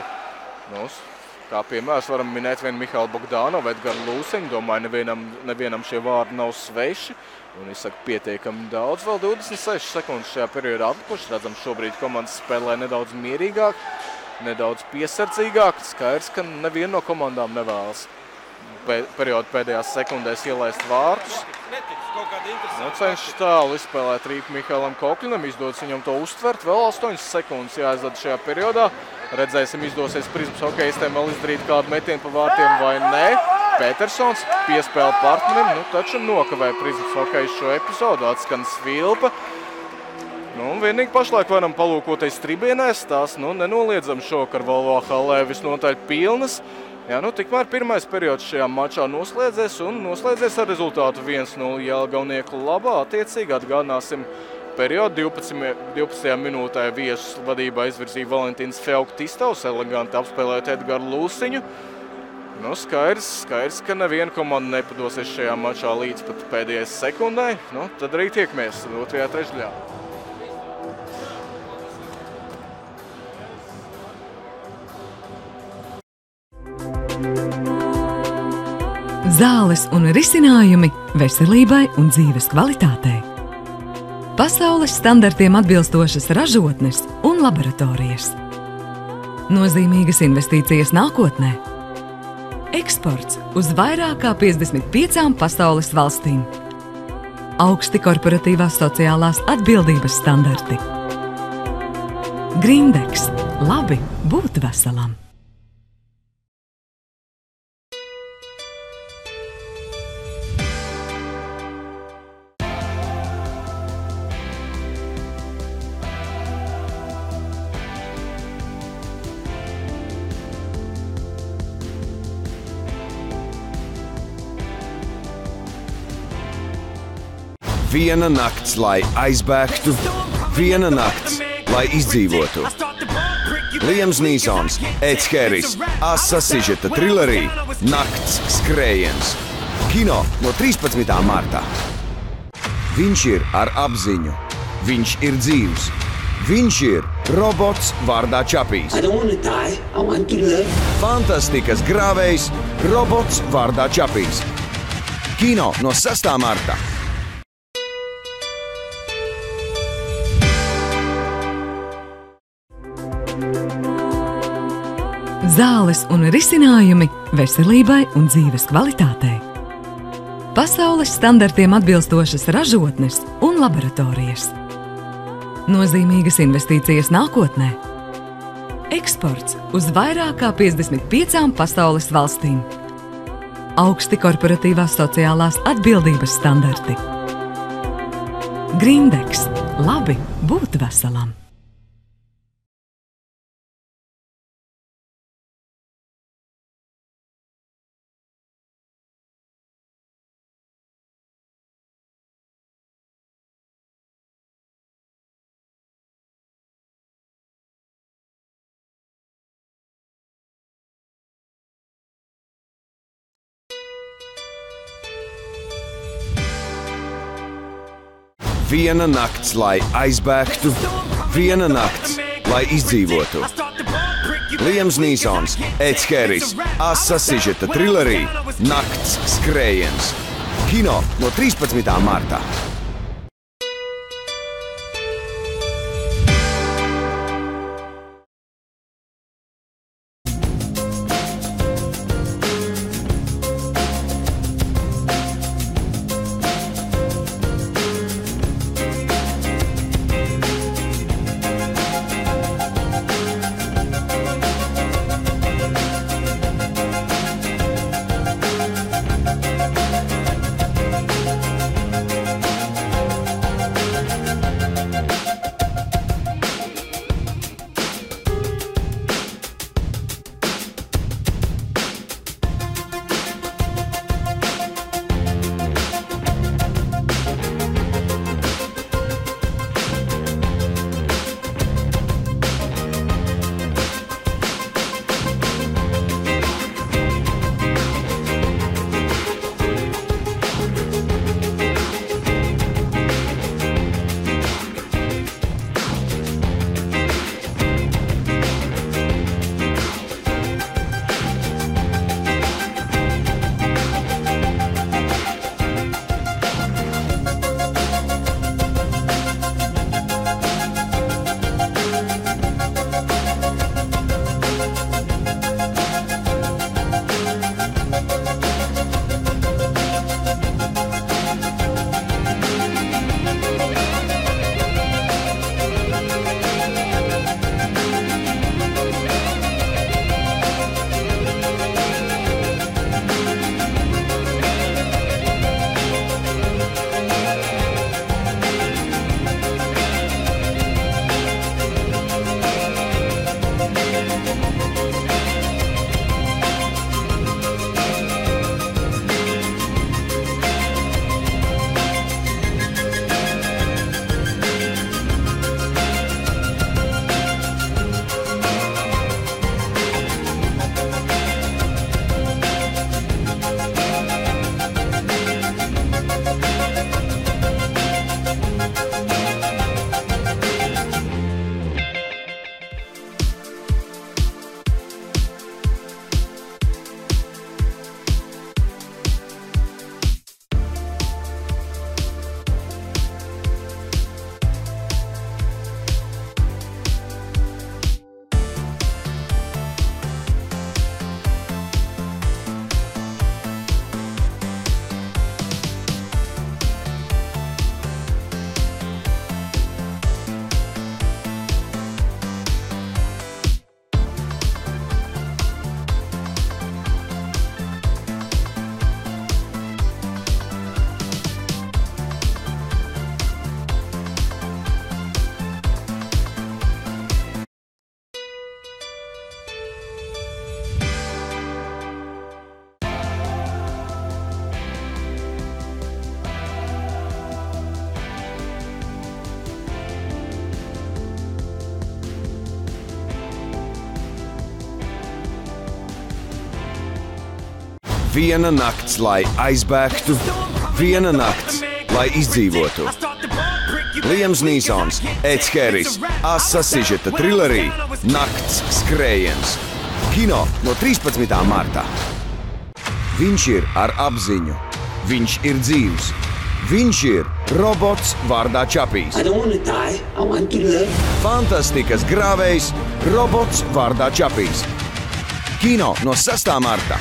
Kā piemērs varam minēt vienu Mihālu Bogdānovu, Edgaru Lūsiņu. Domāju, nevienam šie vārdi nav sveši. Un izsaka pietiekami daudz. Vēl 26 sekundes šajā periodā atlikuši. Redzam, šobrīd komandas spēlē nedaudz mierīgāk, nedaudz piesardzīgāk. Skaidrs, ka neviena no komandām nevēlas periodu pēdējās sekundēs ielaist vārtus. Cenšas tālu izspēlēt rīku Mihālam Kokļinam, izdodas viņam to uztvert. Vēl 8 sekundes jāizdod šajā periodā. Redzēsim, izdosies Prizmas hokejistiem vēl izdarīt kādu metienu pa vārtiem vai nē. Petersons piespēla partnerim, taču nokavē Prizmas hokejistu šo epizodu. Atskan svilpa. Vienīgi pašlaik varam palūkoties tribienēs. Tās nenoliedzam šokar Volvo hallē visnotaļ pilnas. Tikmēr pirmais periods šajā mačā noslēdzies un noslēdzies ar rezultātu 1-0 Jelgavnieku labā. Attiecīgi atgādināsim periodu. 12. minūtē viesus vadībā izvirzīja Valentīns Feuktistovs, eleganti apspēlēt Edgaru Lūsiņu. Skaidrs, ka neviena komanda nepadosies šajā mačā līdz pat pēdējais sekundai. Tad arī tiekamies 2. Trešdaļā. Zāles un risinājumi veselībai un dzīves kvalitātei. Pasaules standartiem atbilstošas ražotnes un laboratorijas. Nozīmīgas investīcijas nākotnē. Eksports uz vairāk kā 55 pasaules valstīm. Augsti korporatīvās sociālās atbildības standarti. Grindeks. Labi būt veselam. Viena nakts, lai aizbēgtu, viena nakts, lai izdzīvotu. Liams Nīsons, Eds Harris, Asa Sižeta trillerī Nakts skrējiens. Kino no 13. martā. Viņš ir ar apziņu. Viņš ir dzīvs. Viņš ir robots vārdā Chappie. Fantastikas grāvējs, robots vārdā Chappie. Kino no 6. martā. Zāles un risinājumi veselībai un dzīves kvalitātei. Pasaules standartiem atbilstošas ražotnes un laboratorijas. Nozīmīgas investīcijas nākotnē. Eksports uz vairāk kā 55 pasaules valstīm. Augsti korporatīvās sociālās atbildības standarti. Grindeks. Labi būt veselam. Viena nakts, lai aizbēgtu, viena nakts, lai izdzīvotu. Liams Nīsons, Eds Harris, Asa Sižeta trillerī Nakts skrējiens. Kino no 13. martā. Viena nakts, lai aizbēgtu, viena nakts, lai izdzīvotu. Liams Nīsons, Eds Harris, Asa Sižeta trillerī Nakts skrējiens. Kino no 13. martā. Viņš ir ar apziņu. Viņš ir dzīvs. Viņš ir robots vārdā Chappie. I don't want to die, I want to live. Fantastikas grāvējs, robots vārdā Chappie. Kino no 6. martā.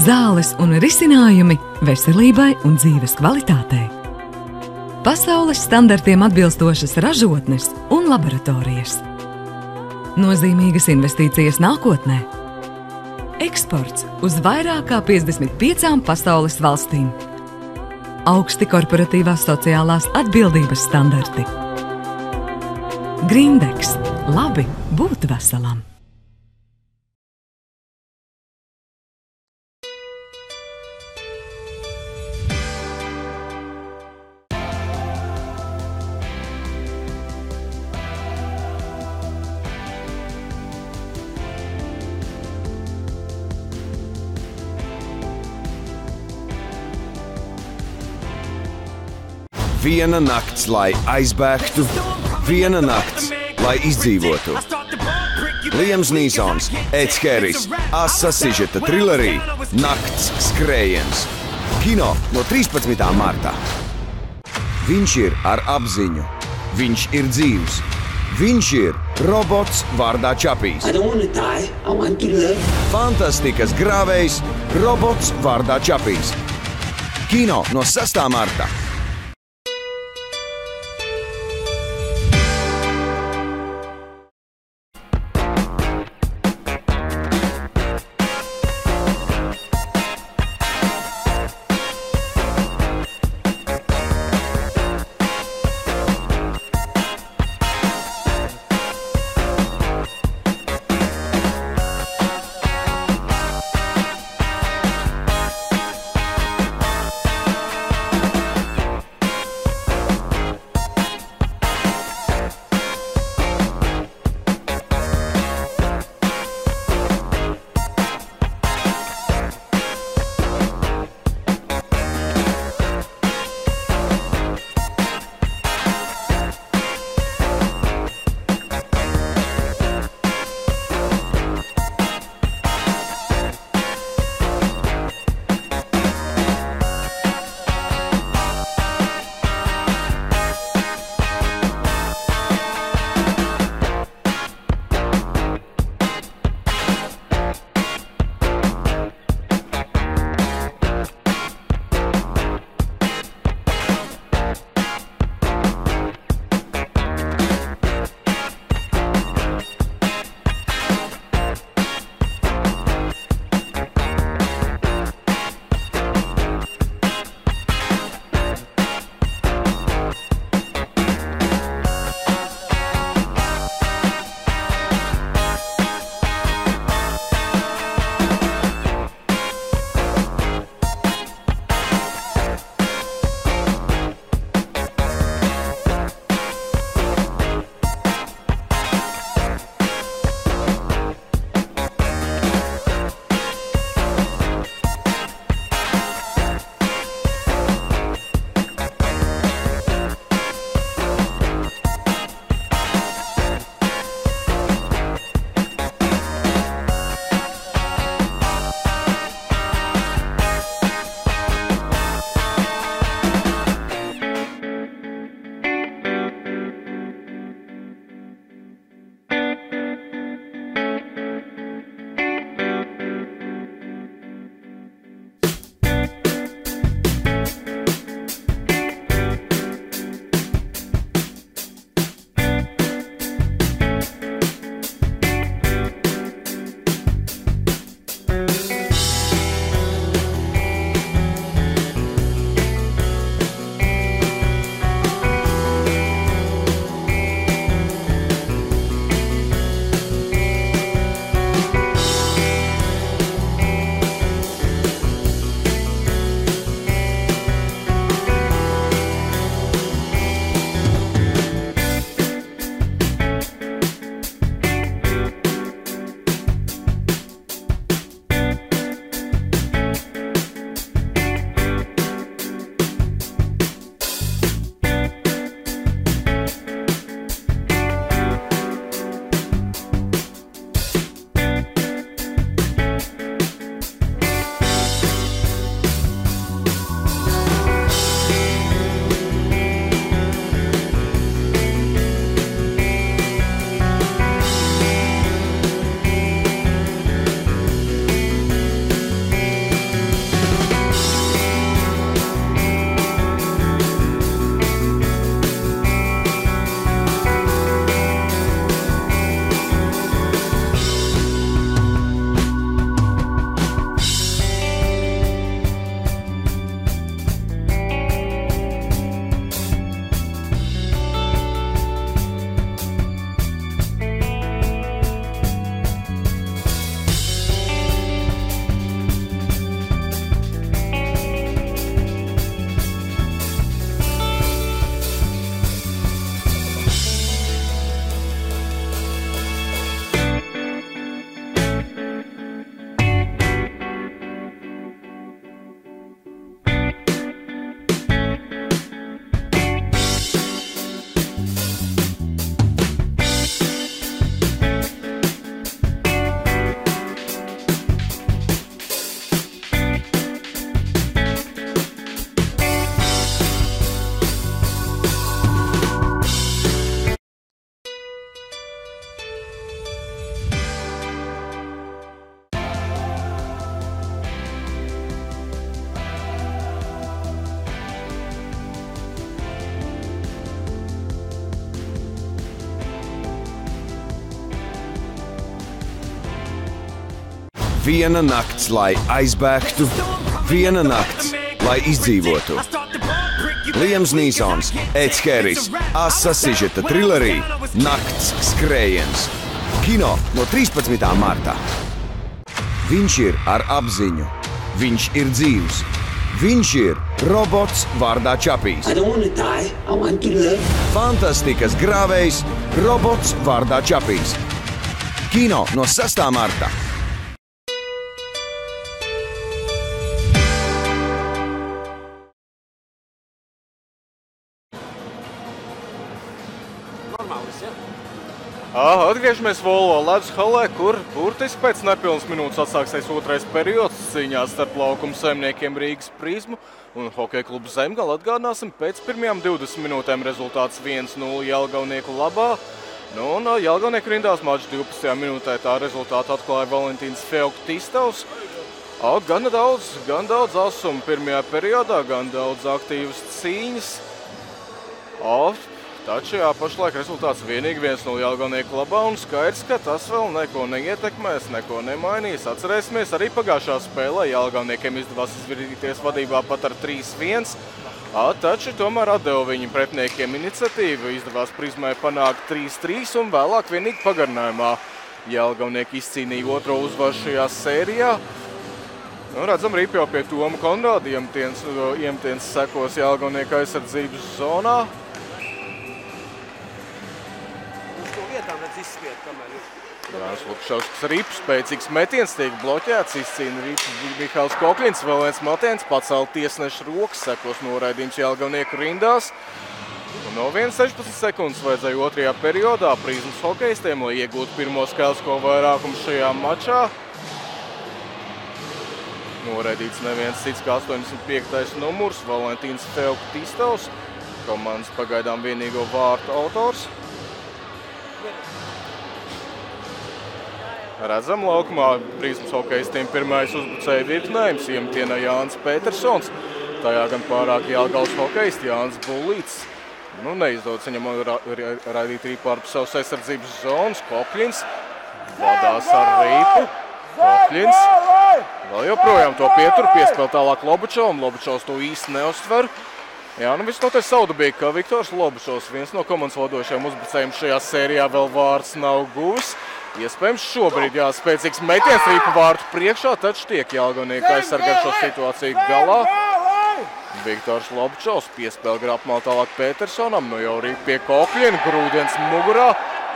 Zāles un risinājumi veselībai un dzīves kvalitātei. Pasaules standartiem atbilstošas ražotnes un laboratorijas. Nozīmīgas investīcijas nākotnē. Eksports uz vairāk kā 55 pasaules valstīm. Augsti korporatīvās sociālās atbildības standarti. Grindeks. Labi būt veselam. Viena nakts, lai aizbēgtu, viena nakts, lai izdzīvotu. Liams Nīsons, Eds Harris, Asa Sižeta trillerī Nakts skrējiens. Kino no 13. martā. Viņš ir ar apziņu. Viņš ir dzīvs. Viņš ir robots vārdā Chappie. I don't want to die, I want to live. Fantastikas grāvējs, robots vārdā Chappie. Kino no 6. martā. Viena nakts, lai aizbēgtu, viena nakts, lai izdzīvotu. Liams Nīsons, Eds Harris, Asa Sižeta trilerī Nakts skrējiens. Kino no 13. martā. Viņš ir ar apziņu. Viņš ir dzīvs. Viņš ir robots vārdā Chappie. I don't want to die, I want to live. Fantastikas grāvējs, robots vārdā Chappie. Kino no 6. martā. Atgriežamies Volvo ledus halē, kur burtiski pēc nepilnas minūtes atsāksies otrais periods cīņās starp laukuma saimniekiem Rīgas Prizmu un hokeja klubu Zemgale. Atgādināsim pēc pirmajām 20 minūtēm rezultāts 1-0 jelgavnieku labā. Un jelgavnieku rindās maču 12. minūtē tā rezultātu atklāja Valentīns Feoktistovs. Gan daudz asumu pirmajā periodā, gan daudz aktīvas cīņas. Taču pašlaik rezultāts vienīgi 1-0 jelgavnieku labā, un skaidrs, ka tas vēl neko neietekmēs, neko nemainīs. Atcerēsimies, arī pagājušā spēlē jelgavniekiem izdevās izvirzīties vadībā pat ar 3-1, taču tomēr atdeva viņu pretniekiem iniciatīvu, izdevās Prizmai panākt 3-3, un vēlāk vienīgi pagarinājumā jelgavnieki izcīnīja otro uzvaru šajā sērijā. Nu, redzam, Rīpjau pie Toma Konrāda iemtiens sekos jelgavnieka aizsardzības zonā. Jānis Lukšauskas rips, spēcīgs metiens tiek bloķēts, izcīna rips Mihāls Kokļins, vēl viens metiens, pacēla tiesneša rokas, sekos noraidījums jelgavnieku rindās. No 1,16 sekundes vajadzēja otrajā periodā Prizmas hokejistiem, lai iegūtu pirmo skaitlisko vairākumu šajā mačā. Noraidīts neviens cits kā 85. numurs, Valentīns Feoktistovs, komandas pagaidām vienīgo vārtu autors. Redzam laukumā Prizmas hokejistiem pirmais uzbrucēja virknējums iemtienā Jānis Petersons. Tajā gan pārāk jelgavas hokejisti Jānis Bulīts. Nu, neizdodas viņam raidīt rīpā ar savas aizsardzības zonas. Kokļins vadās ar rīpu. Kokļins vēl joprojām to pietur, piespēl tālāk Lobučovam. Lobučovs to īsti neuztver. Jā, nu visnoties saudabīgi, ka Viktors Lobučovs, viens no komandas vadošajiem uzbrucējiem šajā sērijā, vēl vārds nav guvis. Iespējams šobrīd spēcīgs metiens rīpa vārtu priekšā, taču tiek jelgavnieki aizsargāt šo situāciju galā. Viktors Lobučovs piespēl grapmā tālāk Petersonam, nu jau rīpa pie Kokļina, grūdienas mugurā.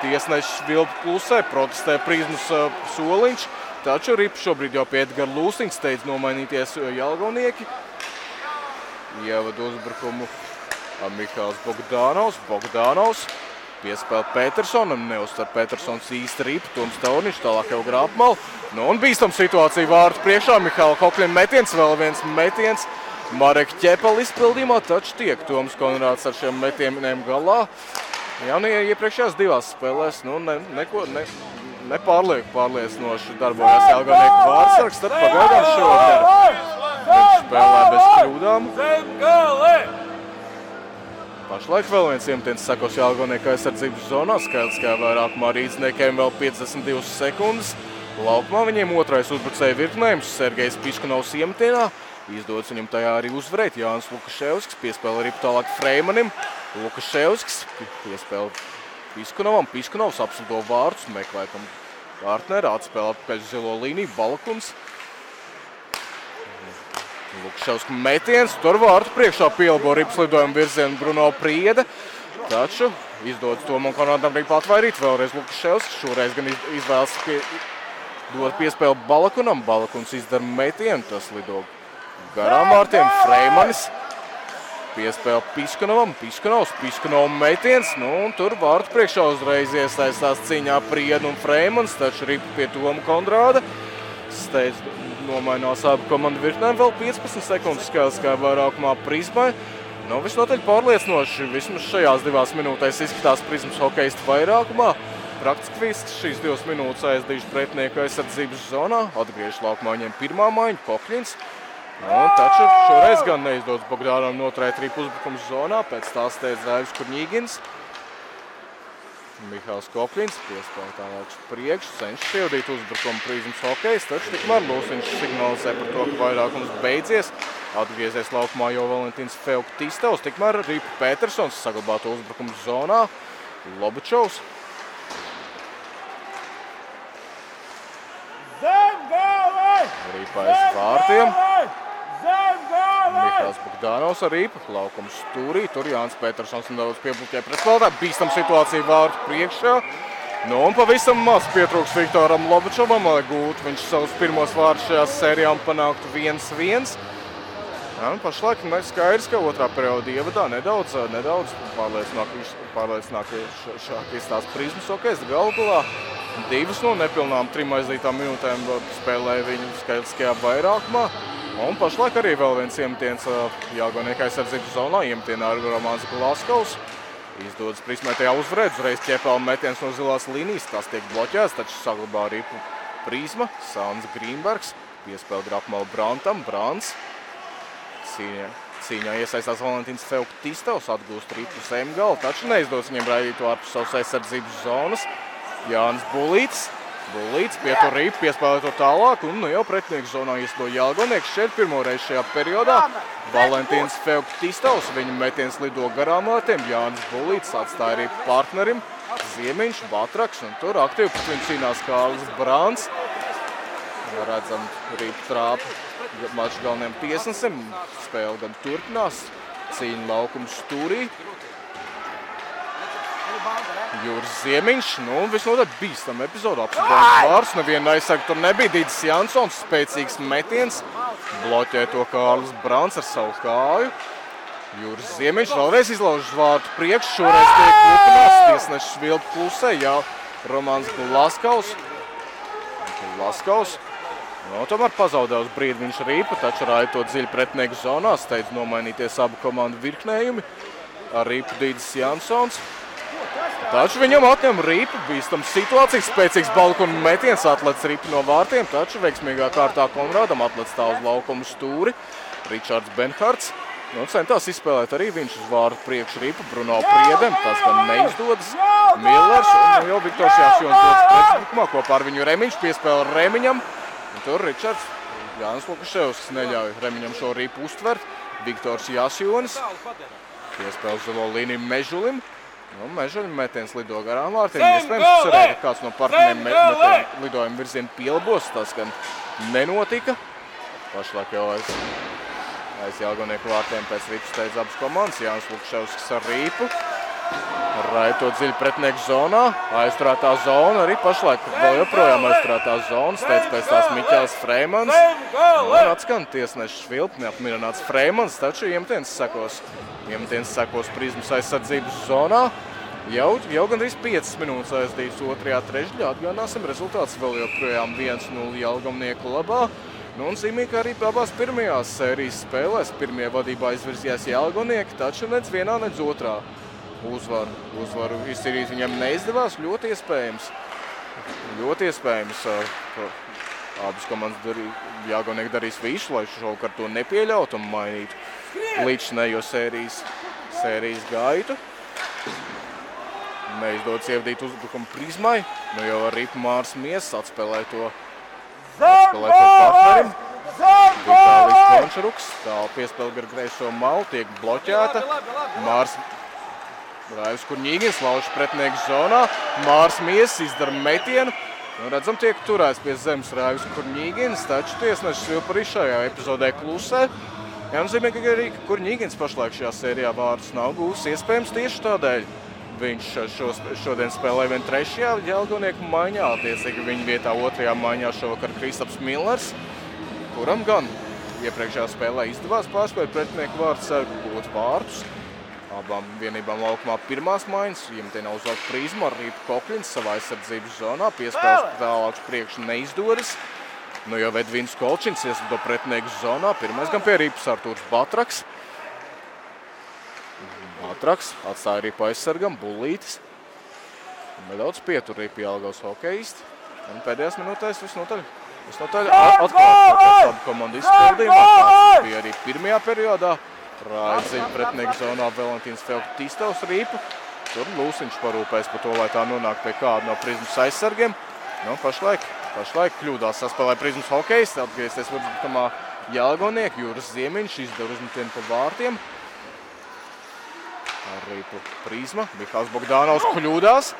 Tiesnešs vilp klusē, protestē Prizmas soliņš, taču rīpa šobrīd jau pie Edgara Lūsiņa, steidz nomainīties jelgavnieki. Ievad uzbrukumu Mihāls Bogdānovs. Piespēl Petersonam, neuzstar Petersons īsti ripu, Toms Taurniņš tālāk jau grāpmalu. Nu un bīstam situāciju vārtu priekšā, Mihāla Kokļina metiens, vēl viens metiens. Marek Ķepeli izpildījumā, taču tiek Toms Konrāds ar šiem metieniem galā. Jā, nu iepriekšējās divās spēlēs, nu neko nepārliecinoši darbojās jelgavnieku vārtsargs, tad pagaidām šodien. Viņš spēlē bez kļūdām. Zemgale! Pašlaik vēl viens iemtiens sekos jelgavnieku aizsardzības zonā. Skaitliskajā vairākumā rīdzniekiem vēl 52 sekundes. Laukumā viņiem otrais uzbrucēja virknējums. Sergejs Piškunovs iemtienā. Izdodas viņam tajā arī uzvarēt. Jānis Lukaševskis piespēla arī tālāk Freimanim. Lukaševskis piespēla Piškunovam. Piškunovs apslido vārtus. Meklējam partneri. Atspēlē atpakaļ uz zilo līniju. Balakums. Lukšauskas metiens, tur vārtu priekšā pielabo ripas lidojumu virzienu Bruno Priede. Taču izdodas Tomam Konrādam rīpa atvairīt, vēlreiz Lukšauskas, šoreiz gan izvēlas dot piespēli Balakunam. Balakuns izdara metienu, tas lido garām vārtiem. Freimanis piespēli Piškunovam, Piškunovs metiens, nu un tur vārtu priekšā uzreiz iesaistās cīņā Priede un Freimanis, taču ripa pie Toma Konrāda. Steidz nomainās abi komandu virknēm, vēl 15 sekundes skaitliskajā vairākumā Prizmai. Nu, visnotaļ pārliecinoši, vismaz šajās divās minūtēs izskatās Prizmas hokejisti vairākumā. Praktiski viss šīs divas minūtes aizdīšu pretinieku aizsardzības zonā. Atgriež laukumā viņiem pirmā maiņa, Kokļins. Taču šoreiz gan neizdodas Bogdānam noturēt rīpu uzbrukums zonā, pēc tās steidz Raivs Kurņīgins. Mihāls Kopins piespēlē tālāk priekš, cenšas pildīt uzbrukumu Prizmas hokejs, taču tikmēr Lūsiņš signalizē par to, ka vairākums beidzies. Atgriezies laukumā jau Valentīns Feuktistovs, tikmēr Rīpa Petersons saglabāto uzbrukumu zonā. Lobačovs. Rīpa aiz vārtiem. Mihāls Bogdānovs ar Rīpu, laukums stūrī, tur Jānis Petersons nedaudz piebluķē pretspēlētā, bīstam situāciju vārtu priekšā. Nu un pavisam maz pietrūks Viktoram Lobačovam, lai gūtu viņš savus pirmos vārtus šajā sērijā un panāktu 1-1. Ja, pašlaik skaidrs, ka otrā perioda ievadā nedaudz pārliecināk izstās Prizmas hokejs galvgalā. Divas no nepilnām trim aizdītām minūtēm spēlēja viņu skaitliskajā vairākumā. Un pašlaik arī vēl viens iemetiens Jāgonieka aizsardzības zonā, iemetienā ar Romāns Glaskovs. Izdodas Prismētajā uzvarēt, uzreiz ķepēla metiens no zilās līnijas, tas tiek bloķēts, taču saglabā Ripu Prizma, Sāns Grīnbergs, piespēl Grapmalu Brantam, Brants. Cīņā iesaistās Valentīns Feuktistovs, atgūst Ripu Zemgale, taču neizdodas viņam raidīt to ārpus savas aizsardzības zonas. Jānis Bulītis. Bulīts pietur Rīpu, piespēlē to tālāk, un nu jau pretnieku zonā iesdo Jelgonieks. Šeit pirmoreiz šajā periodā Valentīns Feuktistovs, viņa metiens lido garām lētiem. Jānis Bulīts atstāja Rīpu partnerim, Ziemiņš, Batraks, un tur aktīvi pēc viņu cīnās Kārlis Brāns. Redzam Rīpu trāpu maču galveniem tiesnesim, spēle gan turpinās, cīņa laukums stūrī. Jūras Ziemiņš, nu un visnotaļ bīstam epizodu apsudējums vārds, nevienu aizsaka tur nebija, Dīdis Jansons, spēcīgs metiens, bloķē to Kārlis Brāns ar savu kāju. Jūras Ziemiņš vēlreiz izlaužas vārtu priekš, šoreiz tiek klupinās, tiesnešs vildu klusē, jā, Romāns Glaskovs. No, tomēr pazaudē uz brīdi viņš Rīpu, taču raid to dziļi pretnieku zonā, steidz nomainīties abu komandu virknējumi, ar Rīpu Dīdis Jansons. Taču viņam atņem Rīpu, bīstams situācijas, spēcīgs balkonu metiens, atlec Rīpu no vārtiem, taču veiksmīgā kārtā Konrādam atlec tā uz laukumu stūri. Ričards Benhards, nu centās izspēlēt arī viņš uz vārdu priekš Rīpu, Bruno Priedem, tas gan neizdodas. Millers un jau Viktors Jāsjons dodas pretbrukumā, kopā ar viņu Remiņš, piespēla Remiņam. Un tur Ričards, Jānis Lukaševs neļauj Remiņam šo Rīpu uztvert, Viktors Jāsjonis, piespēla zilo līniju Mežulim. Nu, Mežuļa metiens lido garām vārtiem, iespējams cerēja, ka kāds no partneriem metienu lidojumu virzienu pielabos, tas gan nenotika. Pašlaik jau aiz Jelgonieku vārtiem pēc Rīpu steidz abas komandas, Jānis Lukševskis ar Rīpu. Raito dziļi pretnieku zonā, aizturētā zona arī pašlaik, vēl joprojām aizturētā zona, steidz pēc tās Miķēls Freimans. Un atskan tiesnešs Vilp, neapmierināts Freimans, taču iemetiens sekos. Iemetiens sekos Prizmas aizsardzības zonā. Jau gandrīz 5 minūtes aizdīts otrajā trešdaļā. Atgādināsim rezultāts vēl joprojām 1-0 Jelgavnieku labā. Nu un zīmīgi arī abās pirmajās sērijas spēlēs. Pirmie vadībā izvirzījās Jelgavnieki, taču nec vienā, nec otrā uzvaru izcīnīt viņam neizdevās. Ļoti iespējams. Abas komandas Jelgavnieki darīs visu, lai šovakar to nepieļautu un mainītu līdzinējo sērijas gaitu. Neizdodas ievadīt uzbrukumu Prizmai. Nu jau arī Mārs Miesas atspēlē to partnerim. Vitālis Končaruks, tālu piespēle gar greizo malu, tiek bloķēta. Mārs Raivs Kurņīgins lauž pretnieku zonā. Mārs Miesas izdara metienu. Nu redzam, tiek turēts pie zemes Raivs Kurņīgins, taču tiesnešs jau par šajā epizodē klusē. Jānozīmē, ka arī Kurņīgins pašlaik šajā sērijā vārdus nav gūs, iespējams tieši tādēļ. Viņš šodien spēlē vien trešajā Jelgavnieku maiņā, attiecīgi viņa vietā otrajā maiņā šovakar Kristaps Millers, kuram gan iepriekšējā spēlē izdevās pārspēt pretinieku vārdus ar gūt vārdus. Abām vienībām laukumā pirmās maiņas, iemetienā uzvāra Prizma, Rīpa Kokļins savā aizsardzības zonā, piespēles tālāks priekšu neizdodas. Nu jau Edvins Kolčins ieslido pretinieku zonā, pirmais gan pie Rīpas Artūrs Batraks. Batraks atstāja Rīpa aizsargam, Bulītis. Nedaudz pietur Rīpa Jelgavas hokejisti. Un pēdējās minūtēs visnotaļ atklātāk abu komandu izpildījumā. Atklāts bija arī pirmajā periodā. Rādziņa pretinieku zonā Valentīns Feuktistovs Rīpa. Tur Lūsiņš parūpēs par to, lai tā nonāk pie kāda no Prizmas aizsargiem. Nu, pašlaik kļūdās saspēlē Prizmas hokejs. Atgriezties varbūt Jelgonieki, Jūras Ziemiņš izdara uzmetienu pa vārtiem. Arī pa Prizma. Mihāls Bogdānovs kļūdās.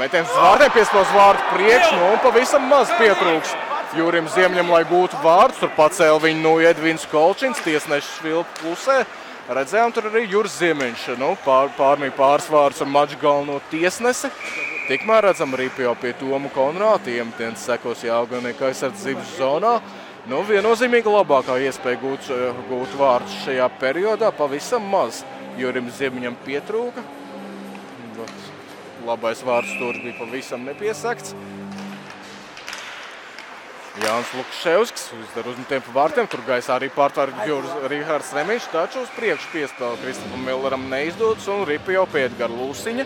Metiens uz vārtiem, piestos vārtu priekš, nu un pavisam maz pietrūks Jūrim Ziemņam, lai gūtu vārtus. Tur pacēla viņu no Edvins Kolčins, tiesnešs Vilpa pusē. Redzējām, tur arī Jūras Ziemiņš pārmīja pāris vārdus ar maču galveno tiesnesi. Tikmēr redzam arī pie Tomu Konrāta. Iemetiens sekos Jelgavnieku aizsardzības zonā. Nu, viennozīmīgi labākā iespēja gūt vārdus šajā periodā. Pavisam maz Jūrim Ziemiņam pietrūka. Labais vārds tur bija pavisam nepiesakts. Jānis Lukševskis uzdara uzmetiem pa vārtiem, tur gaisā arī pārtvērta Rihards Remiņš, taču uz priekšu piespēle Kristofam Milleram neizdodas un ripa jau pie Edgara Lūsiņa.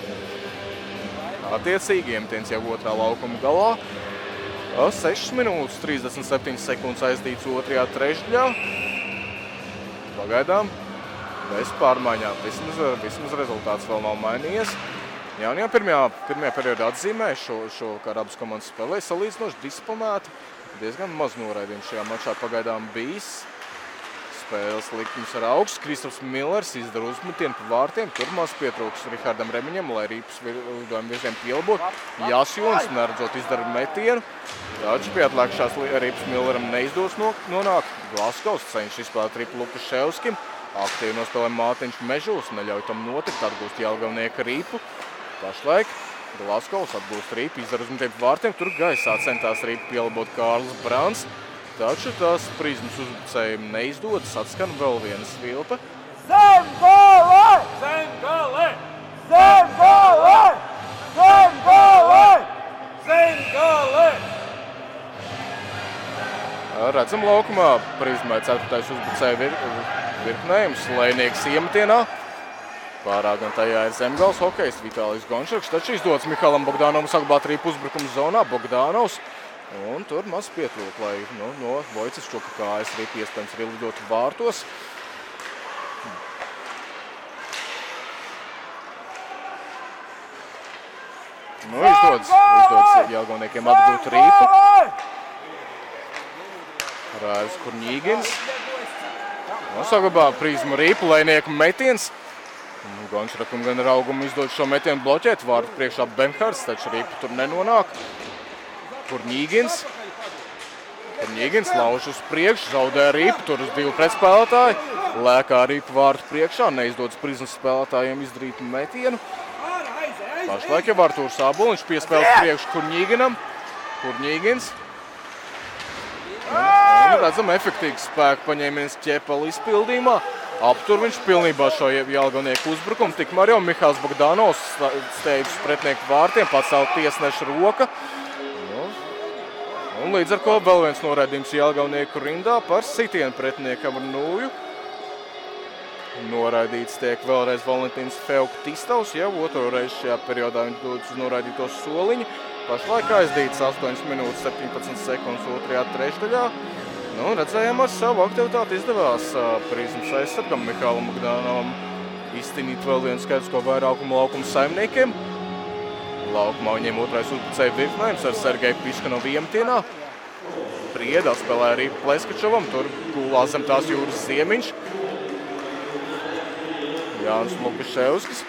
Attiecīgi iemetiens jau otrā laukuma galā. 6 minūtes, 37 sekundes aizdīts otrajā trešdaļā. Pagaidām bez pārmaiņām, vismaz rezultāts vēl nav mainījies. Jā, un jau pirmajā periodā atzīmē šo abas komandas spēlē salīdzinoši disciplinēti. Diezgan maz noraidījums šajā mačā pagaidām bijis. Spēles likums ir augsts. Kristofs Millers izdara uzmetienu pa vārtiem. Tur maz pietrūks Rihardam Remiņam, lai rīpas lidojuma virziem pielabot. Jāsjons, neredzot, izdara metienu. Taču pie atliekušās rīpas Milleram neizdos nonāk. Glaskaus cenš izspēlēt ripu Lukaševskim. Aktīvi nospēlē Mātiņš Mežūs, neļauj tam notikt, atgūst Jelgavnieka rīpu. Pašlaik Glaskovs atgūst rīpu, izdara uzmetiem pa vārtiem. Tur gaisā centās rīpu pielabot Kārlis Brants. Taču tās Prizmas uzbrucējiem neizdodas. Atskan vēl viena svilpe. Zemgale! Zemgale! Zemgale! Zemgale! Zemgale! Redzam laukumā Prizmai 4. uzbrucēja virknējums. Lēnieks iemetienā. Pārāk gan tajā ir Zemgales hokejists Vitālijs Gonšaks, taču izdodas Mihālam Bogdānovam saglabāt rīpu uzbrukuma zonā. Bogdānovs, un tur maz pietrūk, lai no Vojcis Čuka kājas rīpu iespējams arī lidot vārtos. Nu, izdodas Jelgavniekiem atgūt rīpu. Rāvis Kurņīgins. Saglabā Prizma rīpu, lainieku metiens. Gonšrakam gan ar augumu izdod šo metienu bloķēt. Vārdu priekšā Benhards, taču rīpa tur nenonāk. Kurņīgins. Kurņīgins lauž uz priekšu, zaudē rīpu, tur uz 2 pretspēlētāji. Lēkā rīpa vārdu priekšā, neizdodas Prizmas spēlētājiem izdarīt metienu. Pašlaik jau Artūrs Āboliņš piespēlē priekšu Kurņīginam. Kurņīgins. Un redzam efektīgu spēku paņēmienas ķepali izpildījumā. Aptur viņš pilnībā šo Jelgavnieku uzbrukumu. Tikmēr jau Mihāls Bogdānovs steidz uz pretinieku vārtiem, pacēla tiesneša roka. Un līdz ar ko vēl viens noraidījums Jelgavnieku rindā par sitienu pretiniekam ar nūju. Noraidīts tiek vēlreiz Valentins Feuktistovs. Jau otro reizi šajā periodā viņš dodas uz noraidīto soliņu. Pašlaik aizdīts 8 minūtes 17 sekundes otrajā trešdaļā. Nu, redzējām, ar savu aktivitāti izdevās Prizmas aizsargam Mihālam Bogdānovam izcīnīt vēl vienu skaitlisko vairākumu laukuma saimniekiem. Laukumā viņiem otrais uzbrucēja virknējums ar Sergeju Piškanovu iemetienā. Priedā spēlē arī Pleskačovam, tur gulās zem tās Jūras Ziemiņš. Jānis Lukaševskis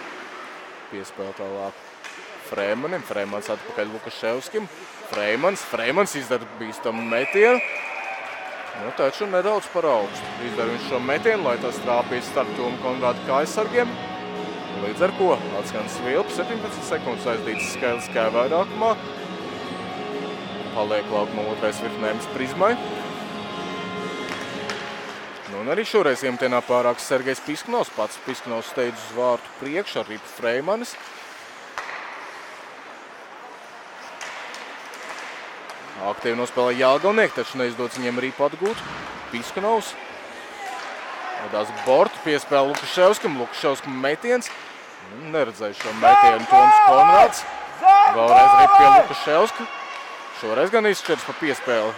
piespēlē tālāk Freimanim. Freimans atpakaļ Lukaševskim. Freimans izdara bīstamu metienu. Nu, taču nedaudz par augstu. Izdara viņš šo metienu, lai tas trāpīs starp Tomu Konrāta kājasargiem. Līdz ar ko atskan svilpa, 17 sekundes aizdīts skaitliskajā vairākumā. Paliek laukumā otrais virknējums Prizmai. Nu, un arī šoreiz iemetienā pārāks Sergejs Piskanovs. Pats Piskanovs steidz uz vārtu priekšu, arī Freimanis. Aktīvi nospēlē Jelgavnieki, taču neizdodas viņiem rīpu atgūt. Piskanovs. Vadās bortu, piespēlē Lukaševskam. Lukaševskam metiens. Neredzēju šo metienu Toms Konrāds. Vēlreiz rīp pie Lukaševska. Šoreiz gan izšķirs pa piespēli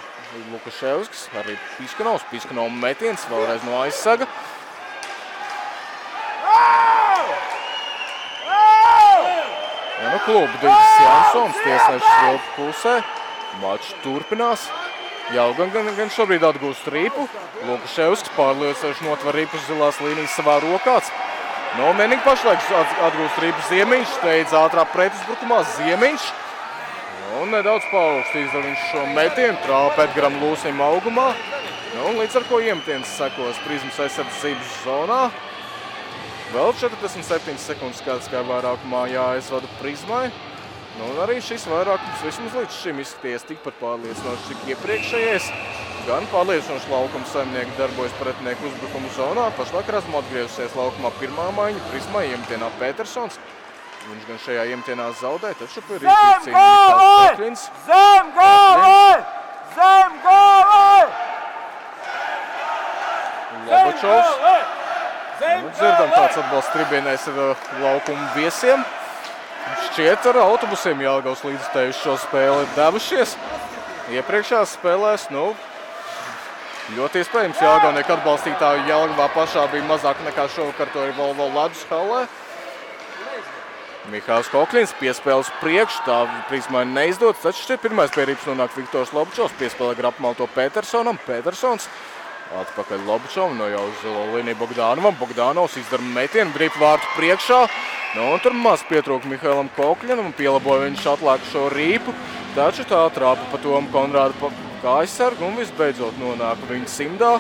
Lukaševskis. Arī Piskanovs. Piskanovs metiens. Vēlreiz no aizsaga. klubu. Dīdis Jansons tiesnešs vilku pusē. Mačs turpinās. Jau gan šobrīd atgūst rīpu. Lukaševskis pārliecējuši notver rīpus zilās līnijas savā rokāts. No Menīgi pašlaik atgūst rīpu Ziemiņš. Steidz ātrā pretuzbrukumā Ziemiņš. Un nedaudz paaugstīs viņš šo metienu. Trāpa Edgaram Lūsim augumā. Un līdz ar ko iemetiens sekos Prizmas aizsardzības zonā. Vēl 47 sekundes kāds kā vairākumā jāaizvada Prizmai. Un arī šis vairākums vismaz līdz šim izskaties tikpat pārliecinoši, cik iepriekšējais. Gan pārliecinoši laukuma saimnieki darbojas pretinieku uzbrukumu zonā. Pašlaik esmu atgriezusies laukumā pirmā maiņa Prizmai iemetienā Petersons. Viņš gan šajā iemetienā zaudē, taču ir rītīgi cīnītājs Paklins. Zemgale! Zemgale! Lobačovs. Dzirdam, tāds atbalsts tribīnēs ir laukumu viesiem. Šķiet ar autobusiem Jelgavas līdzstējuši šo spēli ir devušies. Iepriekšās spēlēs, nu, ļoti iespējams Jelgavnieku atbalstītāju Jelgavā pašā bija mazāk nekā šovakar to ir Volvo ledus hallē. Mihāls Kokļins piespēles priekš, tā Prizmai neizdodas, taču šķiet pirmais pie rības nonāk Viktors Lobačovs, piespēlē grapmalto Petersonam, Petersons. Atpakaļ Lobačovam, no jau uz zilo līniju Bogdānovam. Bogdānovs izdara metienu, grib vārtu priekšā. Un tur maz pietrūka Mihailam Kokļinam un pielaboja viņš atlēku šo rīpu. Taču tā trāpa pa tomu Konrādu pa aizsargu un visbeidzot nonāka viņa simdā.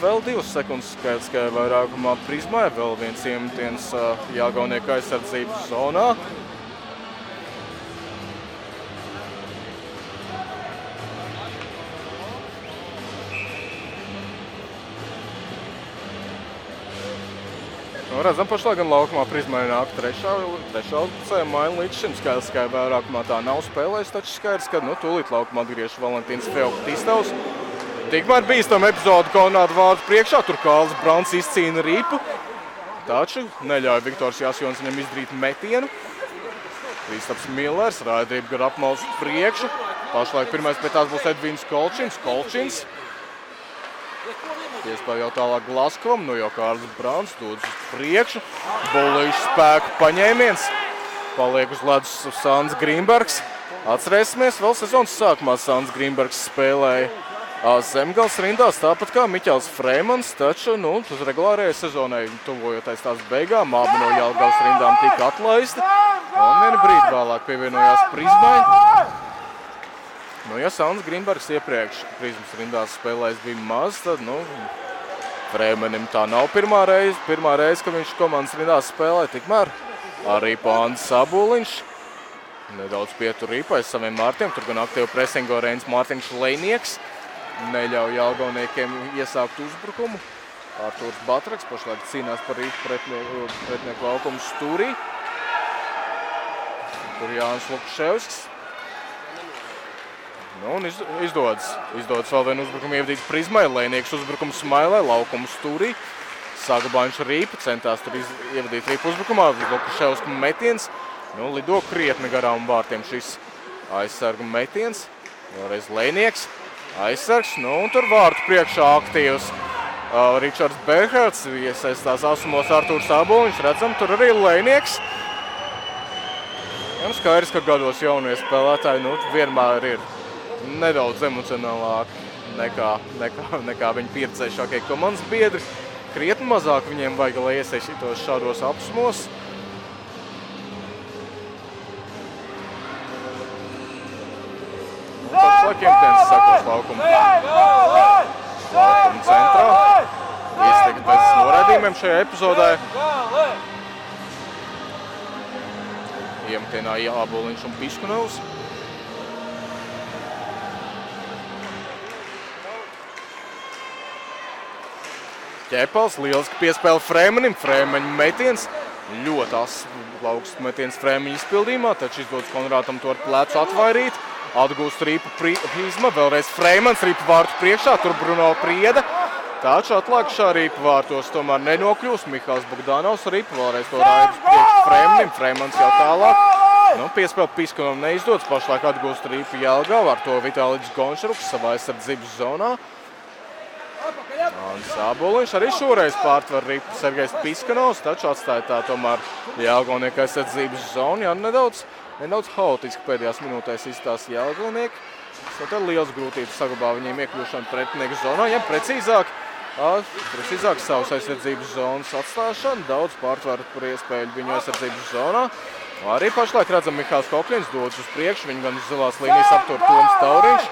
Vēl 2 sekundes skaits, kā vairākumā Prizmai. Vēl viens iemetiens Jelgavnieku aizsardzības zonā. Redzam, pašlaik gan laukumā Prizmai nāk trešā maina līdz šim. Skaidrs, ka vairākumā tā nav spēlējis, taču skaidrs, ka tūlīt laukumā atgriežas Valentīns Feoktistovs. Tikmēr bīstam epizodu Konrāda vārdu priekšā, tur Kāls Brants izcīna rīpu. Taču neļauj Viktors Jāsjons viņam izdarīt metienu. Kristaps Millers, raidrība gar apmals priekšu. Pašlaik pirmais pie tās būs Edvins Kolčins. Kolčins. Iespēja jau tālāk Glaskovam, nu jau Kārlis Brāns dūdz uz priekšu. Bulīšu spēku paņēmiens. Paliek uz ledus Sands Grīnbergs. Atcerēsimies, vēl sezonas sākumā Sands Grīnbergs spēlēja Zemgales rindās, tāpat kā Miķels Freimans. Taču, uz regulārajai sezonai tuvojoties tās beigām, abi no Jelgavas rindām tika atlaisti. Un vienu brīdi vēlāk pievienojās Prizmai. Nu, ja Sands Grīnbergs iepriekš Prizmas rindās spēlēs bija maz, tad, Freimanim tā nav pirmā reize, ka viņš komandas rindās spēlē. Tikmēr arī Pāns Sabuliņš nedaudz pietur rīpai saviem Mārtiem. Tur gan aktīvi presingo Reins Mārtiņš Lejnieks. Neļauj Jelgavniekiem iesākt uzbrukumu. Artūrs Batraks pašlaik cīnās par rītu pretinieku laukumu stūrī. Tur Jānis Lukaševskis. Un izdodas vēl vienu uzbrukumu ievadīt Prizmai. Lejnieks uzbrukums Mailai, laukumu stūrī. Sagabaņš rīpa, centās tur ievadīt rīpu uzbrukumā. Lukaševska metiens. Lido krietni garām vārtiem šis aizsarga metiens. Vēlreiz Lejnieks, aizsargs. Un tur vārtu priekšā aktīvs Ričards Berhards. Iesaistās asumos Artūrs Sabuliņš. Redzam, tur arī Lejnieks. Skaidrs, ka gados jaunie spēlētāji vienmēr ir nedaudz emocionālāk nekā viņa pieredzējušākie komandas biedri. Krietni mazāk viņiem vajag, lai iesaistītos šādos apsumos. Un tad plakiem tienas sakos laukuma centrā. Iztiek bez norādījumiem šajā epizodē. Iemetienā Jāboliņš un Piškunovs. Ķepals, lieliski piespēle Freimanim, Freimaņa metiens, ļoti augsts metiens Freimaņa izpildījumā, taču izdodas Konrādam to ar plecu atvairīt, atgūst rīpu Prizma, vēlreiz Freimans rīpu vārtu priekšā, tur Bruno Prieda, taču atlaikšā rīpu vārtos tomēr nenokļūst, Mihāls Bogdānovs rīpu, vēlreiz to raidus priekšu Freimanim, Freimans jau tālāk, piespēle Piskunam neizdodas, pašlaik atgūst rīpu Jelgava, ar to Vitālijs Gončaruks savā aizsardzības zonā. Un Sabuliņš arī šoreiz pārtver ripu Sergejs Piskanovs, taču atstāja tā tomēr Jelgavnieka aizsardzības zonu. Jā, nedaudz haotiski pēdējās minūtēs izstās Jelgavnieki. Tad liels grūtības sagabā viņiem iekļūšana pretinieku zonā. Ja precīzāk savas aizsardzības zonas atstāšana, daudz pārtveru par iespēju viņu aizsardzības zonā. Arī pašlaik redzam, Mihāls Kokļins dodas uz priekšu, viņu gan uz zilās līnijas aptur Toms Tauriņš.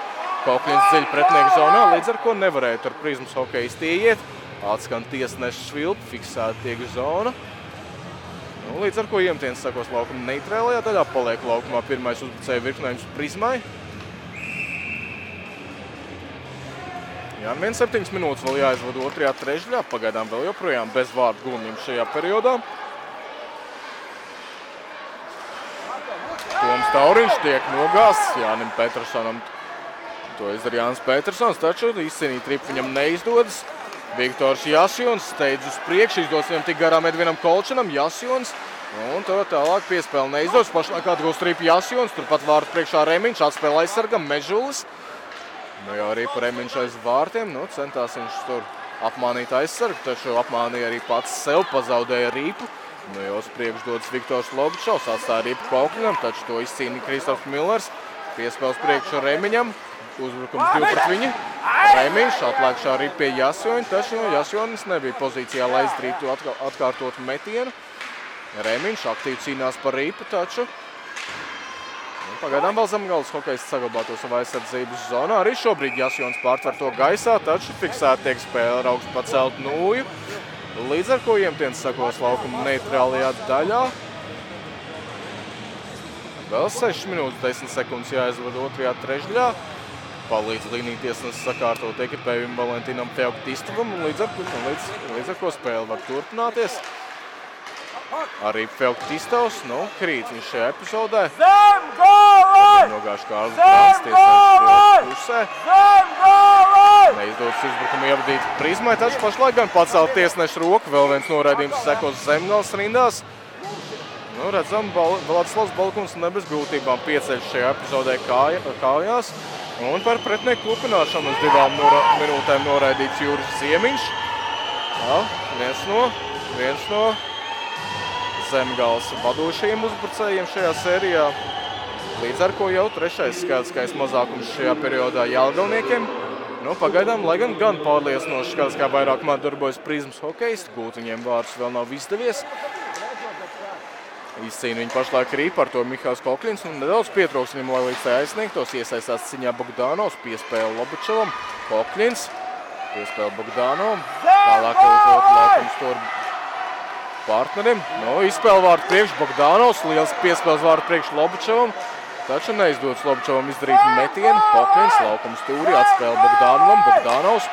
Kokļins dziļi pretinieku zonā, līdz ar ko nevarētu ar prizmas hokejisti ieiet. Atskan tiesneša švilpa, fiksēta tiek zona. Līdz ar ko iemetiens sakos laukuma neitrēlajā daļā, paliek laukumā pirmais uzbrucēja virknējums prizmai. Jā, 1,7 minūtes vēl jāizvada otrajā trešdaļā, pagaidām vēl joprojām bez vārdu gūmjiem šajā periodā. Toms Tauriņš tiek nogāsts Jānim Petersonam. To izdara Jānis Petersons, taču izcīnīt ripu viņam neizdodas. Viktors Jasjons steidz uz priekšu, izdos viņam tik garām Edvinam Kolčinam, Jasjons. Un tad tālāk piespēle neizdodas, pašlaik atgūst ripu Jasjons, turpat vārtu priekšā Remiņš, atspēle aizsargam Mežulis. Nu jau ripu Remiņš aiz vārtiem, nu centās viņš tur apmānīt aizsargu, taču apmānīja arī pats sev, pazaudēja ripu. Nu jau uz priekšu dodas Viktors Lobičovs, atstāja ripu Kokļinam, taču to izcīnīja Kristofs Millers. Piespēles priekšu Remiņam. Uzbrukums 2 pret viņu. Remiņš atlaik šā ripu pie Jasjoņa, taču Jasjonis nebija pozīcijā, lai izdarītu atkārtotu metienu. Remiņš aktīvi cīnās par ripu, taču pagaidām vēl Zemgales hokejists saglabā to savā aizsardzības zonā. Arī šobrīd Jasjonis pārtver to gaisā, taču fiksēta tiek spēle ar augstu paceltu nūju. Līdz ar ko iemetiens sakos laukuma neitrālajā daļā. Vēl 6 minūtes 10 sekundes jāizvada otrajā trešdaļā. Palīdz līnija tiesnes sakārtot ekipējiem Valentinam Feoktistovam, un līdz ar ko spēle var turpināties. Arī Feoktistovs, nu, krīt viņš šajā epizodē. Zemgale! Nogājuši Kārlis Brāns tiesnešu pusē. Zemgale! Neizdodas uzbrukumu ievadīt prizmai, taču pašlaik gan pacelt tiesnešu roku. Vēl viens noraidījums sekos Zemgales rindās. Nu, redzam, Vladislavs Balkuns nebez grūtībām pieceļ šajā epizodē kājās. Un par pretinieku klupināšanu uz 2 minūtēm noraidīts Jūris Ziemiņš. Viens no Zemgales vadošajiem uzbrucējiem šajā sērijā. Līdz ar ko jau 3. skatiskais mazākums šajā periodā Jelgavniekiem. Nu, pagaidām, lai gan pārliecinoši skatiskā vairākumā darbojas prizmas hokejisti, gūt viņiem vārdus vēl nav izdevies. Izcīna viņu pašlaik ripu, ar to Mihāls Kokļins, un nedaudz pietrūks viņam, lai līdz tai aizsniegtos. Iesaistās ciņā Bogdānovs, piespēle Lobačevam, Kokļins, piespēle Bogdānovam, tālāk laikums tur partnerim. Izspēle vārdu priekš Bogdānovs, liels piespēles vārdu priekš Lobačevam, taču neizdodas Lobačevam izdarīt metienu. Kokļins, laukums tūri, atspēle Bogdānovam, Bogdānovs,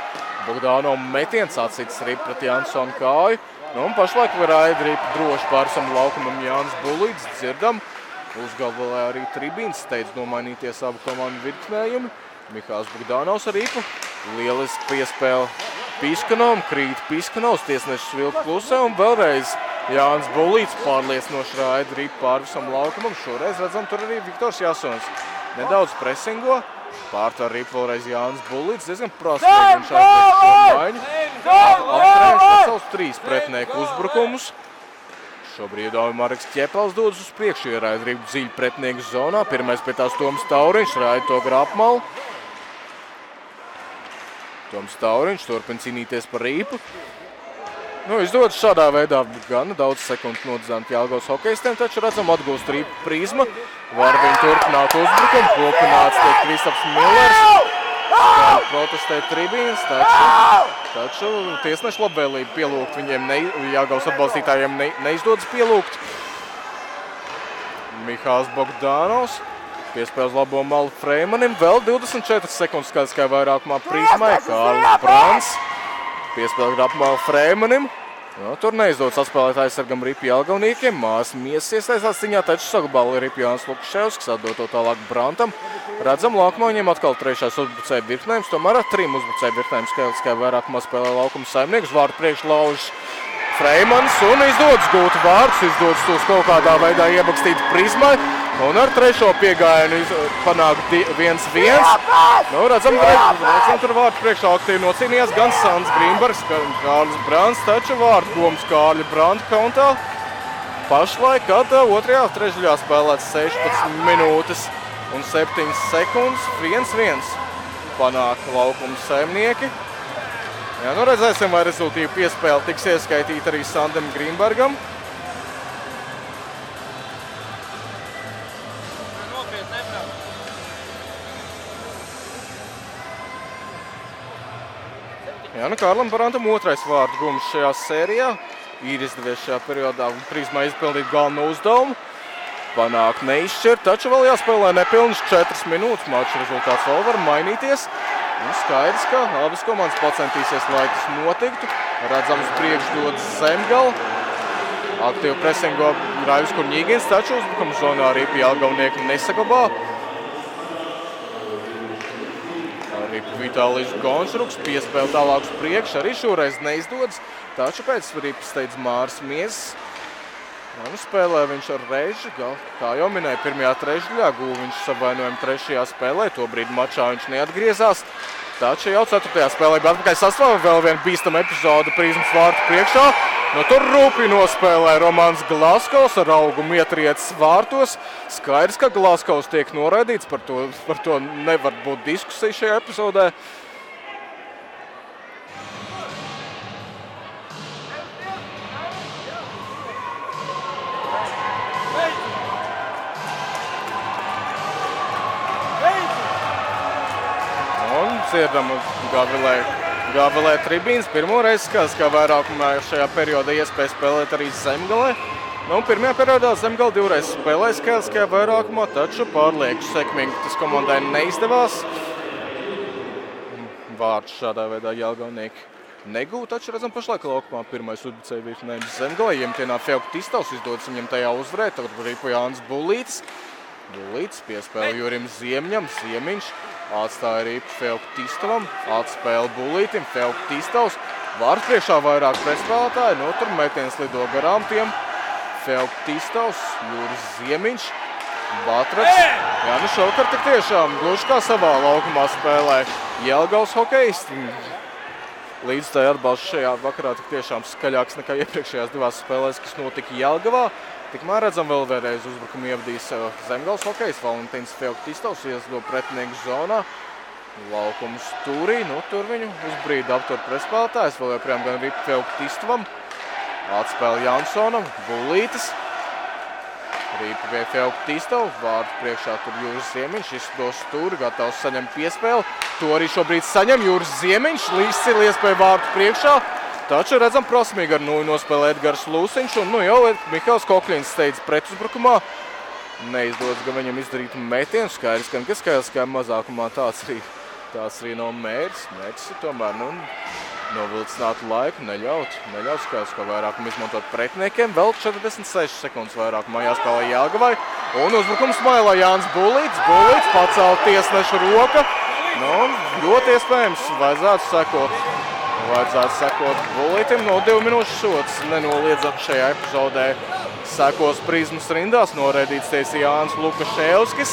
Bogdānovam metiens, atsits ripu pret Jansonu kāju. Un pašlaik var aidrīt droši pārsam laukumam Jānis Bulītis, dzirdam. Uzgalvalē arī tribīnas, steidz nomainīties abu komandu virknējumi. Mihāls Bogdānovs ar ripu. Lieliski piespēle Piskanovam, krīt Piskanovs, tiesnešs vilka klusē. Un vēlreiz Jānis Bulītis pārliecinoši aidrīt pārvisam laukumam. Šoreiz redzam, tur arī Viktors Jasons nedaudz presingo. Pārtver ripu vēlreiz Jānis Bulītis, diezgan prasmīgi viņš aizliek šo maiņu. Apturējuši pacels 3 pretinieku uzbrukumus. Šobrīd Mareks Ķepels dodas uz priekšu, ieraida ripu dziļu pretinieku zonā. Pirmais pie tās Toms Tauriņš, raida to grāpmalu. Toms Tauriņš turpina cīnīties par ripu. Izdodas šādā veidā gana daudz sekundes nodzēmt Jelgavas hokejistiem, taču redzam atgūst ripu prizma. Var viņu turpināt uzbrukumu, klupināts tiek Kristofs Millers. Protestē tribīnas, taču tiesnešu labvēlību pielūgt viņiem Jelgavas atbalstītājiem neizdodas pielūgt. Mihāls Bogdānovs. Piespēles labo malu Freimanim. Vēl 24 sekundes skatiskajā vairākumā prizmai Kārlis Brāns. Piespēle grāpumā Freimanim. Tur neizdodas atspēlēt aizsargam ripu Jelgavniekiem. Māsas Miesas iesaistās ciņā, taču saglabāja ripu Jānis Lukaševskis, atdod to tālāk Brantam. Redzam, laukumā viņiem atkal 3. uzbrucēja virknējums. Tomēr ar 3 uzbrucēja virknējums skaitliskajā vairākumā spēlē laukuma saimnieks. Vārdu priekš lauž Freimans un izdodas gūt vārdus. Izdodas tos kaut kādā veidā iebakstīt prizmai. Un ar trešo piegājienu panāk 1-1. Nu, redzam, tur vārdu priekšā aktīvi nocīnījies gan Sands Grīnbergs, gan Kārlis Brants, taču vārdu goms Kārļa Branta kontā. Pašlaik, kad otrajā trešdaļā spēlēts 16 minūtes un 7 sekundes, 1-1 panāk laukuma saimnieki. Jā, nu redzēsim, vai rezultīvu piespēli tiks ieskaitīt arī Sandam Grīnbergam. Jā, nu Kārlim Barantam otrais vārdu gums šajā sērijā. Ir izdevies šajā periodā Prizmai izpildīt galveno uzdevumu. Panāk neizšķirt, taču vēl jāspēlē nepilnas 4 minūtes. Mača rezultāts vēl var mainīties. Un skaidrs, ka abas komandas pacentīsies, lai tas notiktu. Redzams priekšdodas Zemgale. Aktīvu presingo Raivis Kurņīgins, taču uzbrukuma zonā arī pie Jelgavnieku nesaglabā. Vitālijs Gonšruks piespēl tālāk uz priekšu, arī šoreiz neizdodas, taču pēc ripas steidz Māris Miezes. Un spēlē viņš ar reizi, kā jau minēja, pirmajā trešdaļā guva viņš savainojumu trešajā spēlē, tobrīd mačā viņš neatgriezās, taču jau ceturtajā spēlē bija atpakaļ sastāvā, vēl viena bīstama epizoda Prizmas vārtu priekšā. No tur rūpī nospēlē Romans Glaskovs ar augumu ietriecis vārtos. Skaidrs, ka Glaskovs tiek noraidīts, par to nevar būt diskusija šajā epizodē. Un dzirdam uz Gavilē tribīnas, pirmoreiz skatās, kā vairākumā šajā periodā iespēja spēlēt arī Zemgalē. Un pirmajā periodā Zemgale divreiz spēlēja skatās, kā vairākumā, taču pārlieku sekmīgi tas komandai neizdevās. Vārds šādā veidā Jelgavnieki negūta, taču redzam pašlaik laukumā pirmais uzbicēja virknējums Zemgalē. Iemtienā Felku Tistavs izdodas viņam tajā uzvarēt, tagad rīpo Jānis Bulītis. Bulītis piespēla Jurim Ziemņam, Ziemiņš. Atstāja arī Felku Tistavam, atspēla Bulītim, Felku Tistavs. Vārds priekšā vairāk pretspēlētāji, no tur metiens lido garām tiem. Felku Tistavs, Jūris Ziemiņš, Batraks. Jā, nu šovakar tik tiešām gluži kā savā laukumā spēlē Jelgavas hokejisti. Līdz tai atbalsts šajā vakarā tik tiešām skaļāks nekā iepriekšējās divās spēlēs, kas notika Jelgavā. Tikmēr redzam vēl vēlreiz uzbrukumu ievadīs Zemgales hokejs. Valentīns Felku Tistavs iesdo pretinieku zonā. Laukums stūrī. Nu, tur viņu uz brīdi aptur pretspēlētājs. Vēl joprojām gan rip Felku Tistavam. Atspēl Jansonam. Bulītis. Rīpa pie Felku Tistavu. Vārdu priekšā tur Jūris Ziemiņš. Izdo stūri. Gatavs saņem piespēli. To arī šobrīd saņem Jūris Ziemiņš. Līdzcil iespēja vārdu priekšā. Taču redzam prasmīgi ar nūju nospēlē Edgars Lūsiņš, un jau Mihails Kokļins steidz pretuzbrukumā. Neizdodas, ka viņam izdarīt metienu, skaidrs, ka mazākumā tāds arī nav mērķis. Mērķis ir tomēr novilcināt laiku, neļaut skaidrs, ka vairākumu izmantot pretiniekiem. Vēl 46 sekundes vairākumā jāspēlē Jelgavai, un uzbrukums mailā Jānis Bulītis. Bulītis pacēla tiesneša roka, ļoti iespējams vajadzētu sekot. Vajadzētu sekot Bulītim no 2 minūšu sots. Nenoliedzams šajā epizodē sekos Prizmas rindās. Noraidīties Jānis Lukaševskis.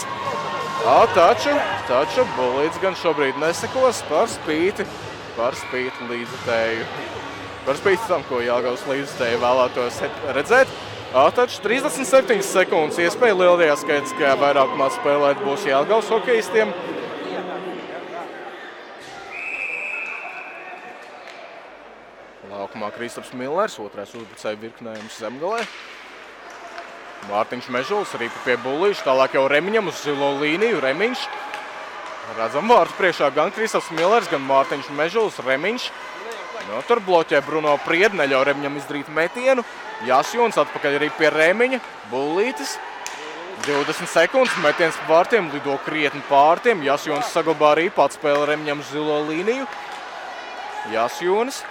Taču Bulītis gan šobrīd nesekos par spīti līdzutēju. Par spīti tam, ko Jelgavas līdzutēju vēlētos redzēt. Taču 37 sekundes iespēja lielajā skaitiskajā vairākumā spēlēt būs Jelgavas hokejistiem. Laukumā Kristaps Millers, otrais uzbrucēja virknējums Zemgalē. Mārtiņš Mežulis, rīpa pie Bulīša, tālāk jau Remiņam uz zilo līniju, Remiņš. Redzam vārdu priekšā gan Kristaps Millers, gan Mārtiņš Mežulis, Remiņš. Tur bloķē Bruno Priedi, neļauj Remiņam izdarīt metienu. Jāsjons atpakaļ arī pie Remiņa, Bulītis. 20 sekundes, metiens pa vārtiem, lido krietni pārtiem. Jāsjons saglabā arī pats spēle Remiņam uz zilo līniju. Jāsjonis.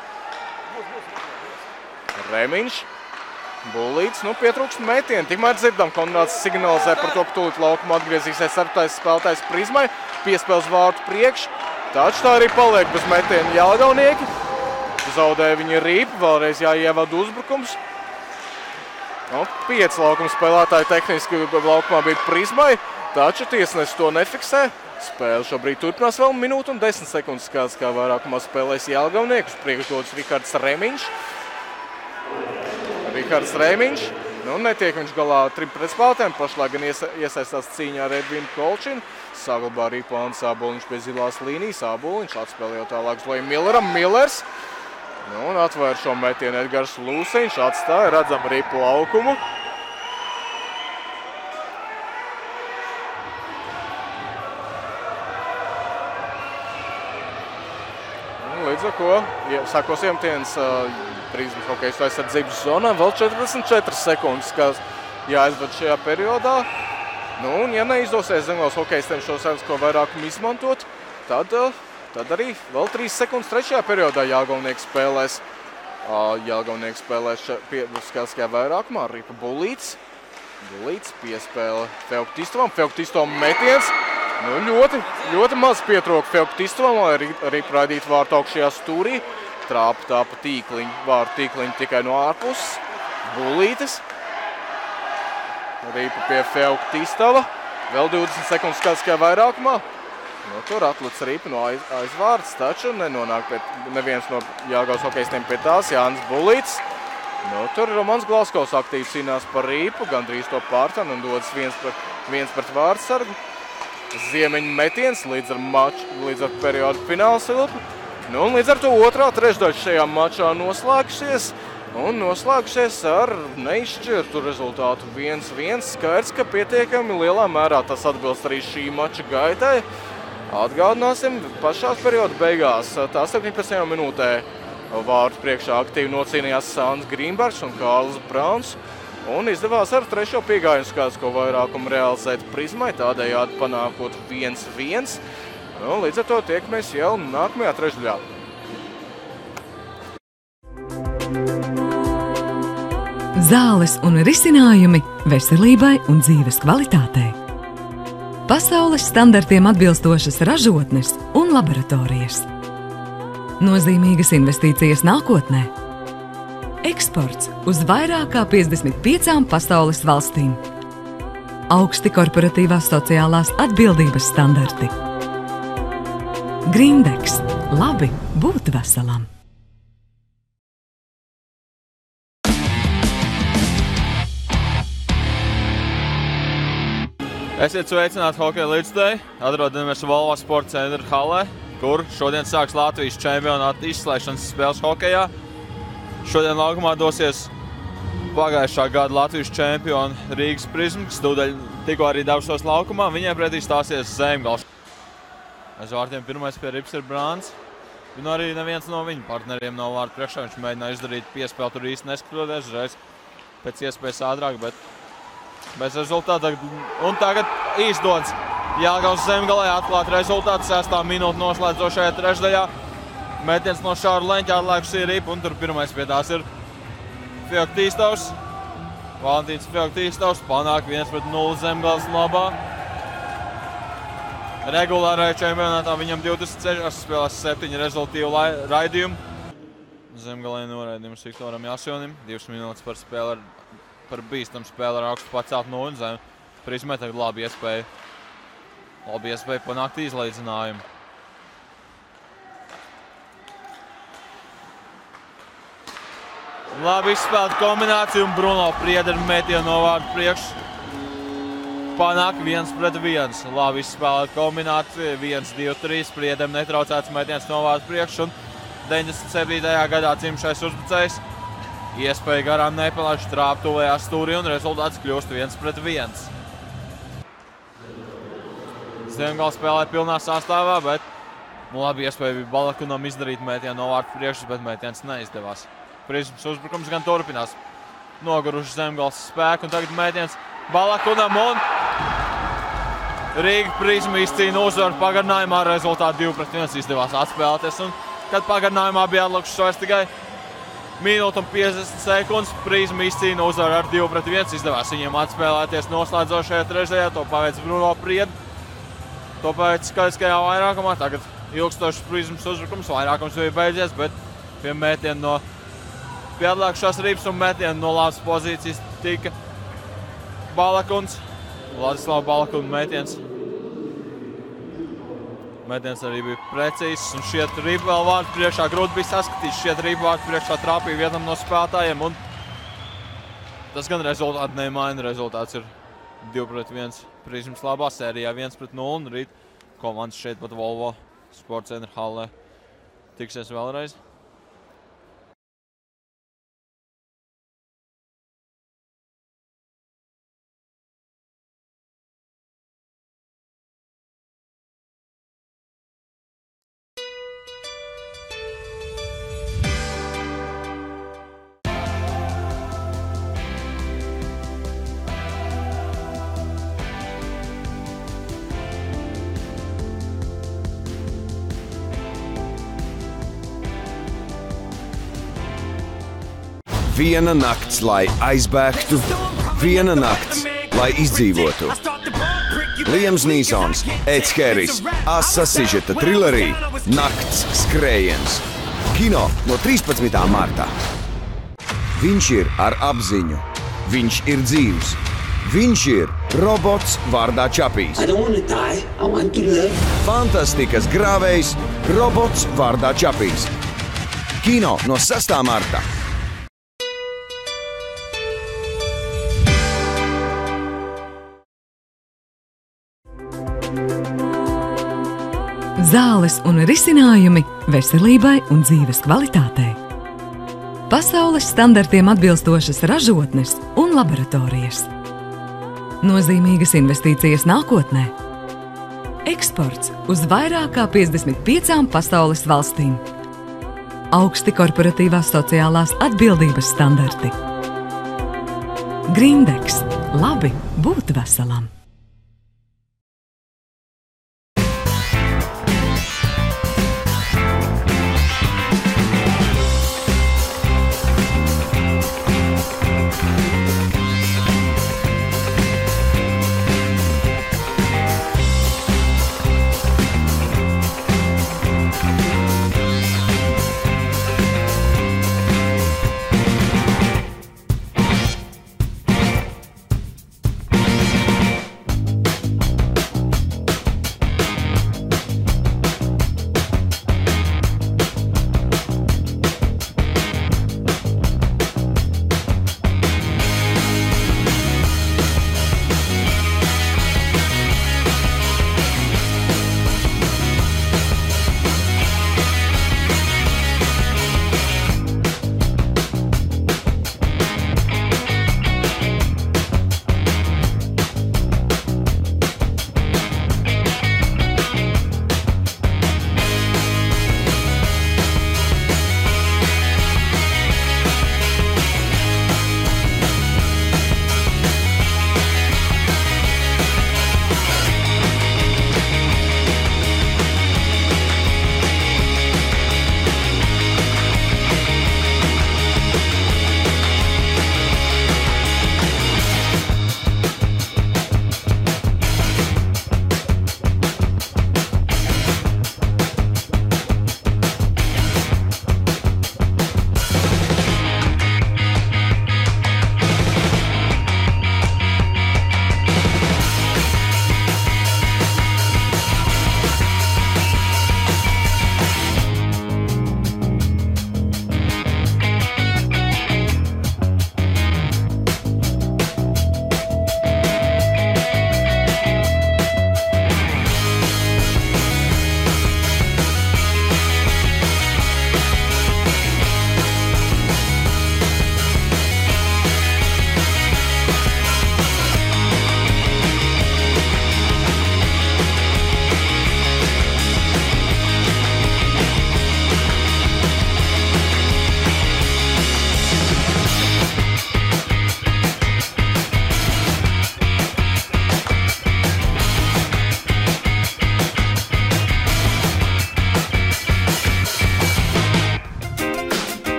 Remiņš, Bulītis, pietrūkst metienu. Tikmēr dzirdam, Konrāds signalizē par to, ka tūlīt laukumā atgriezīsies ceturtais spēlētājs Prizmai. Piespēles vārtu priekš, taču tā arī paliek bez metienu Jelgavnieki. Zaudēja viņa rīpu, vēlreiz jāievada uzbrukums. Nu, 5 laukuma spēlētāji tehniski laukumā bija Prizmai, taču tiesneši to nefiksē. Spēle šobrīd turpinās vēl minūtu un 10 sekundes skats, kā vairākumā spēlēs Jelgavniekus. Priekšdodas Rihards Remiņš. Rihards Remiņš. Nu, netiek viņš galā 3 pretspēlētēm, pašlaik gan iesaistās cīņā ar Edvinu Kolčinu. Saglabā arī plāns Āboliņš pie zilās līnijas. Āboliņš atspēlē jau tālāk uz Lojiem Milleram. Millers. Nu, un atvēr šo metienu Edgars Lūsiņš. Atstāja, redzam ripu laukumu. Līdz ar ko sākos iemetiens Prizmas hokejistu aizsardzības zonā. Vēl 44 sekundes, kas jāizved šajā periodā. Nu, un ja neizdosies Zemgales hokejistiem šo sekundes vairākumu izmantot, tad arī vēl 3 sekundes trešajā periodā Jelgavnieks spēlēs skaitliskajā vairākumā. Ripa Bulīts. Bulīts piespēle Feoktistovam. Feoktistovam metiens. Nu, ļoti maz pietroka Feoktistovam, lai Ripa raidītu vārtu augšajā stūrī. Tāpa vārtīkliņi tikai no ārpuses. Bulītis. Ripa pie Feoktistava. Vēl 20 sekundes skaitliskajā vairākumā. Nu, tur atlic Ripa no aizvārds, taču nenonāk neviens no Jelgavas hokejistiem pie tās. Jānis Bulīts. Nu, tur Romans Glauskovs aktīvi cīnās par Ripu, gandrīz to pārtan un dodas viens pret vārdsargu. Ziemeņu metiens līdz ar periodu fināla silpu. Nu, un līdz ar to otrā trešdaļa šajā mačā noslēgušies. Un noslēgušies ar neizšķirtu rezultātu 1-1. Skaidrs, ka pietiekami lielā mērā tas atbilst arī šī mača gaitai. Atgādināsim, pašās perioda beigās, tā 17. minūtē vārtu priekšā aktīvi nocīnījās Sāns Grīnbergs un Kārlis Brauns un izdevās ar 3. piegājumu skaitlisko vairākumu realizēt Prizmai, tādējādi panākot 1-1. Līdz ar to tiekamies jau nākamajā trešdaļā. Zāles un risinājumi veselībai un dzīves kvalitātei. Pasaules standartiem atbilstošas ražotnes un laboratorijas. Nozīmīgas investīcijas nākotnē. Eksports uz vairāk kā 55 pasaules valstīm. Augsti korporatīvās sociālās atbildības standarti. Grindeks. Labi būt veselam. Esiet sveicināti hokeja līdztei. Atrodamies Volvo sporta centra halē, kur šodien sāks Latvijas čempionāta izslēgšanas spēles hokejā. Šodien laukumā dosies pagājušā gada Latvijas čempioni Rīgas Prizma, kas tūdaļ tikko arī devušos laukumā. Viņiem pretī stāsies Zemgales. Aiz vārtiem pirmais pie rips ir Brāns. Un arī neviens no viņa partneriem nav vārtu priekšā. Viņš mēģināja izdarīt piespēli, tur īsti neskatoties reiz pēc iespējas ātrāk, bet bez rezultāta. Un tagad izdodas Jelgavas Zemgalē atklāt rezultātu 6. minūte noslēdzošajā trešdaļā. Metiens no šāru leņķa atlēkusi Ripa, un tur pirmais pie tās ir Feoktistovs. Valentīns Feoktistovs panāk 1-0 Zemgales labā. Regulārajā čempionātā viņam 26 spēlēs 7 rezultīvu raidījumu. Zemgalē noraidījums Viktoram Jasionim, 2 minūtes par spēli par bīstamu spēli ar augstu pacelt no un Prizmai tagad labi iespēja panākt izlīdzinājumu. Labi izspēlēt kombināciju un Bruno Priederi metienu no vārdu priekš. Panāk 1-1. Labi izspēlēt kombināciju, 1-2-3. Priederi netraucēts metiens no vārdu priekš un 97. gadā cimšais uzbrucējs. Iespēja garām nepalaiž trāp tuvējā stūri un rezultāts kļūst 1-1. Zemgales spēlē pilnā sastāvā, bet labi iespēja bija Balakunam izdarīt mētienu no vārtu priekšas, bet mētiens neizdevās. Prizmas uzbrukums gan turpinās. Noguruši Zemgales spēku un tagad mētiens Balakunam un Rīga Prizma izcīna uzvaru pagarinājumā. Rezultāti 2-1 izdevās atspēlēties un kad pagarinājumā bija atlikušas vairs tikai minūte un 50 sekundes Prizma izcīna uzvaru ar 2-1. Izdevās viņiem atspēlēties noslēdzošajā trešajā. To paveic Bruno Pried. To paveic skaitliskajā vairākumā. Tagad ilgstošs Prizmas uzbrukums. Vairākums bija beidzies, bet pie mētiena no pie atlākušās rības un metienu no labas pozīcijas tika Balakuns, Ladislava Balakuna metiens. Metiens arī bija precīzs un šiet rība vēl vārdu priekšā grūti bija saskatīt. Šiet rība vārdu priekšā trāpīja vienam no spēlētājiem un tas gan rezultāti nemaina. Rezultāts ir 2-1 Prizmas labā sērijā 1-0 un rīt komandas šeit pat Volvo sporta centra hallē tiksies vēlreiz. Viena nakts, lai aizbēgtu, viena nakts, lai izdzīvotu. Liams Nīsons, Eds Harris, Asa Sižeta trillerī Nakts skrējiens. Kino no 13. martā. Viņš ir ar apziņu. Viņš ir dzīvs. Viņš ir robots vārdā Čapijs. Fantastikas grāvējs, robots vārdā Čapijs. Kino no 6. martā. Zāles un risinājumi veselībai un dzīves kvalitātei. Pasaules standartiem atbilstošas ražotnes un laboratorijas. Nozīmīgas investīcijas nākotnē. Eksports uz vairāk kā 55 pasaules valstīm. Augsti korporatīvās sociālās atbildības standarti. Grindeks. Labi būt veselam.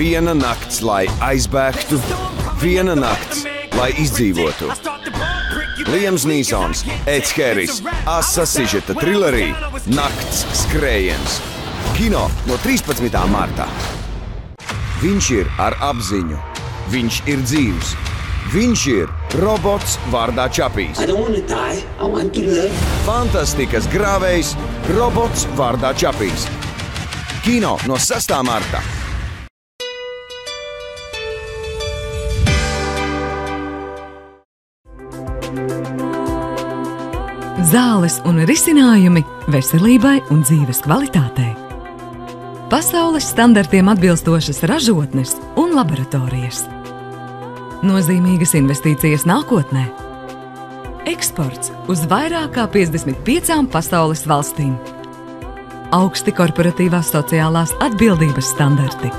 Viena nakts, lai aizbēgtu, viena nakts, lai izdzīvotu. Liams Nīsons, Eds Harris, Asa Sižeta trillerī Nakts skrējiens. Kino no 13. martā. Viņš ir ar apziņu. Viņš ir dzīvs. Viņš ir robots vārdā Chappie. I don't want to die, I want to live. Fantastikas grāvējs, robots vārdā Chappie. Kino no 6. martā. Zāles un risinājumi veselībai un dzīves kvalitātei. Pasaules standartiem atbilstošas ražotnes un laboratorijas. Nozīmīgas investīcijas nākotnē. Eksports uz vairāk kā 55 pasaules valstīm. Augsti korporatīvās sociālās atbildības standarti.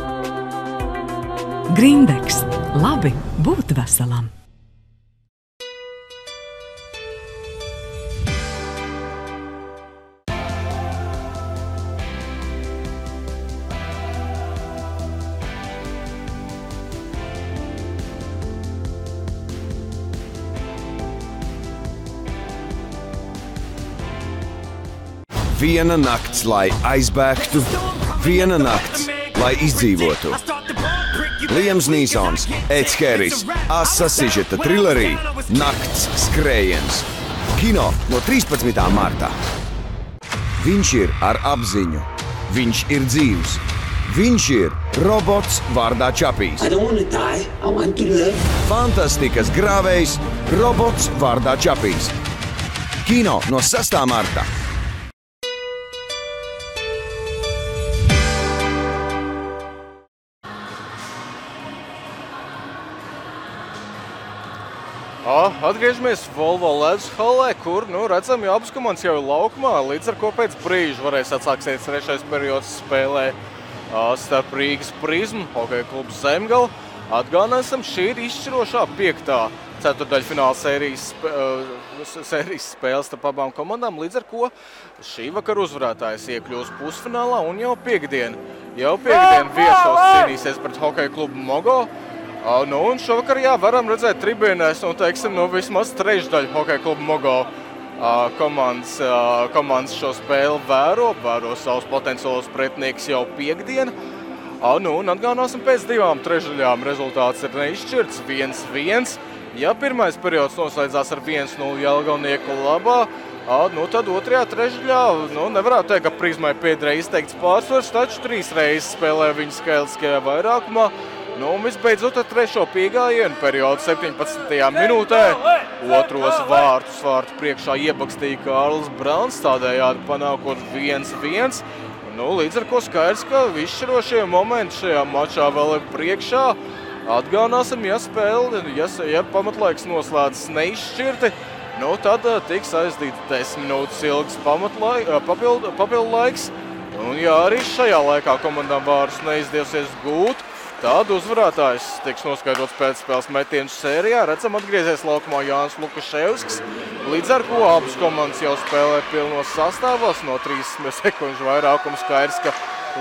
Grindeks. Labi būt veselam. Viena nakts, lai aizbēgtu, viena nakts, lai izdzīvotu. Liams Neesons, Eds Harris, Asa Sižeta trillerī Nakts skrējiens. Kino no 13. martā. Viņš ir ar apziņu. Viņš ir dzīvs. Viņš ir robots vārdā Chappie. I don't want to die, I want to live. Fantastikas grāvējs, robots vārdā Chappie. Kino no 6. martā. Atgriežamies Volvo ledus hallē, kur, redzam, jau abas komandas jau ir laukumā, līdz ar ko pēc brīža varēs atsāksies trešais periods spēlē starp Rīgas Prizmu, hokeja klubs Zemgale. Atgādināsim, šī ir izšķirošā 5. ceturdaļfināla sērijas spēles starp abām komandām, līdz ar ko šī vakara uzvarētājs iekļūs pusfinālā un jau piekdien viesos cīnīsies pret hokeja klubu Mogo. Un šovakar, varam redzēt tribīnēs, vismaz trešdaļu hokeja klubu Mogo komandas šo spēli vēro savus potenciālos pretniekus jau piekdien. Un atgādināsim, pēc divām trešdaļām rezultāts ir neizšķirts 1-1. Ja pirmais periods noslēdzās ar 1-0 jelgavnieku labā, tad otrajā trešdaļā, nevarētu teikt, ka Prizmai piederē izteikts pārsvars, taču trīs reizes spēlē viņa skaitliskajā vairākumā. Visbeidzot, ar trešo piegājienu periodu 17. minūtē otros vārtu priekšā iebakstīja Kārlis Brauns, tādējādi panākot 1-1. Līdz ar ko skaidrs, ka izšķirošie momenti šajā mačā vēl ir priekšā. Atgādināsim, ja pamatlaiks noslēdzas neizšķirti, tad tiks aizdīts 10 minūtes ilgs papildu laiks. Ja arī šajā laikā komandām vārtus neizdosies gūt, tad uzvarētājs tiks noskaidrots pēcspēles metienu sērijā. Redzam, atgriezies laukumā Jānis Lukaševskis, līdz ar ko abas komandas jau spēlē pilnos sastāvos. No 30 sekundžu vairākums skaidrs, ka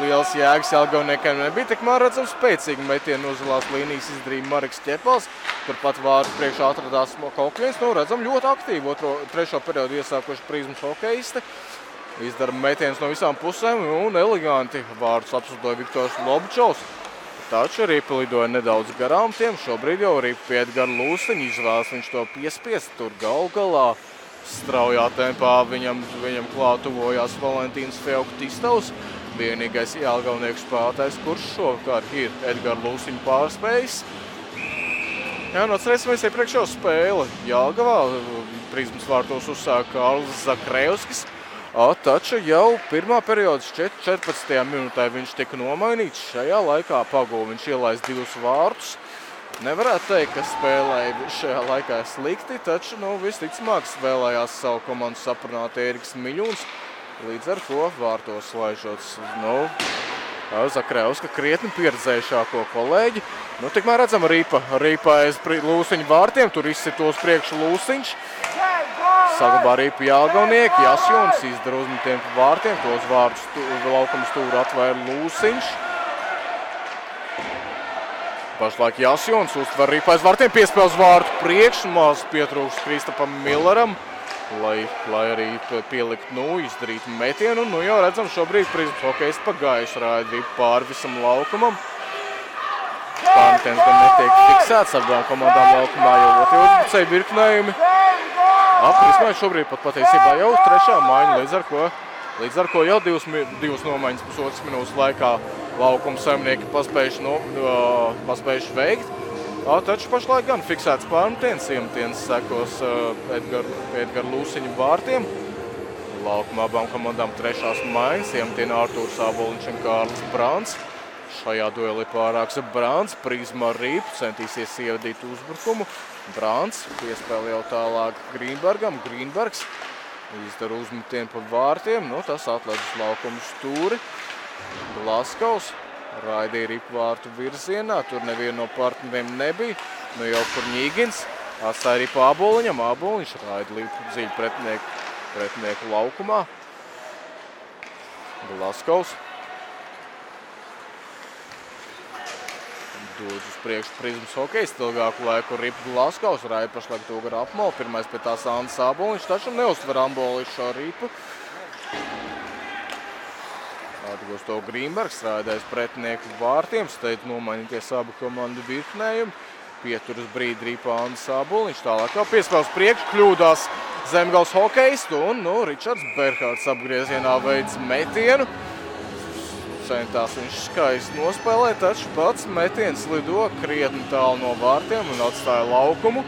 liels jēgas jelgavniekiem nebija. Tikmēr redzam, spēcīgi metienu uzvilās līnijas izdarīja Mareks Ķepals, turpat vārtu priekšā atradās Kokļins. Redzam, ļoti aktīvi trešo periodu iesākoši Prizmas hokejisti. Izdara metienus no visām pusēm un eleganti vārtus apsūdoja Viktors Lobčovs. Taču ripa lidoja nedaudz garām tiem, šobrīd jau ripa piet gan lūstiņu, izvēlas viņš to piespiest, tur galā straujā tempā viņam klātuvojās Valentīns Feoktistovs, vienīgais jelgavnieku spēlētājs, kurš šovakar ir Edgars Lūsiņu pārspējis. Atcerēsimies iepriekšējo spēli Jelgavā, Prizmas vārtos uzsāka Kārlis Zakrevskis. Taču jau pirmā periodas 14. minūtē viņš tika nomainīts. Šajā laikā Pagūvu viņš ielaist divus vārtus. Nevarētu teikt, ka spēlēja šajā laikā slikti, taču visticamāk spēlējās savu komandu saprunāt Ēriks Miļuns. Līdz ar to vārtos laižots Zakrevska krietni pieredzējušāko kolēģi. Tikmēr redzam Rīpa aiz Lūsiņu vārtiem, tur izsitos priekšu Lūsiņš. Saglabā Rīpa jelgavnieki, Jasjons izdara uzmetiem pa vārtiem, tos vārtus laukuma stūra atvaira Lūsiņš. Pašlaik Jāsjons uztver Rīpais vārtiem, piespēl uz vārtu priekš, maz pietrūkst Kristapam Milleram, lai arī pielikt, izdarīt metienu. Nu jau redzam, šobrīd Prizmas hokejisti pa gaisu raidīja pāri visam laukumam. Pantens gan netiek fiksēts abām komandām laukumā, jau ļoti uzbrucēja virknējumi. Aprismai šobrīd pat patiesībā jau trešā maiņa, līdz ar ko jau divas nomaiņas pusotras minūtes laikā laukuma saimnieki paspējuši veikt. Taču pašlaik gan fiksēts pārmetiens, iemetiens sekos Edgara Lūsiņa vārtiem. Laukuma abām komandām trešās maiņas, iemetiena Artūrs Āboliņš un Kārlis Brāns. Šajā duelī pārāks Brāns, Prizma Rīp, centīsies ievadīt uzbrukumu. Brāns piespēl jau tālāk Grīnbergam, Grīnbergs izdara uzmetienu pa vārtiem, tas atlaiž uz laukuma stūri. Laskaus raidīja Ripu vārtu virzienā, tur nevienu no partneriem nebija. Nu jau Kurņīgins atstāja Ripu Āboliņam, Āboliņš raida līdz dziļu pretinieku laukumā. Laskaus dod uz priekšu Prizmas hokejisti ilgāku laiku Ripu Laskaus, raida pašlaik Tūgara apmalu, pirmais pie tās Andis Āboliņš, taču neuztver Āboliņš šo Ripu. Atgūst to Grīnbergs, strādājas pretinieku vārtiem, steidz nomainīties abu komandu virknējumu. Pieturas brīdi Rīpā Andis Āboliņš, tālāk jau piespēles priekš, kļūdās Zemgales hokejistu un Ričards Berhards apgriezienā veids metienu. Centās viņš skaisti nospēlē, taču pats metiens lido krietni tālu no vārtiem un atstāja laukumu.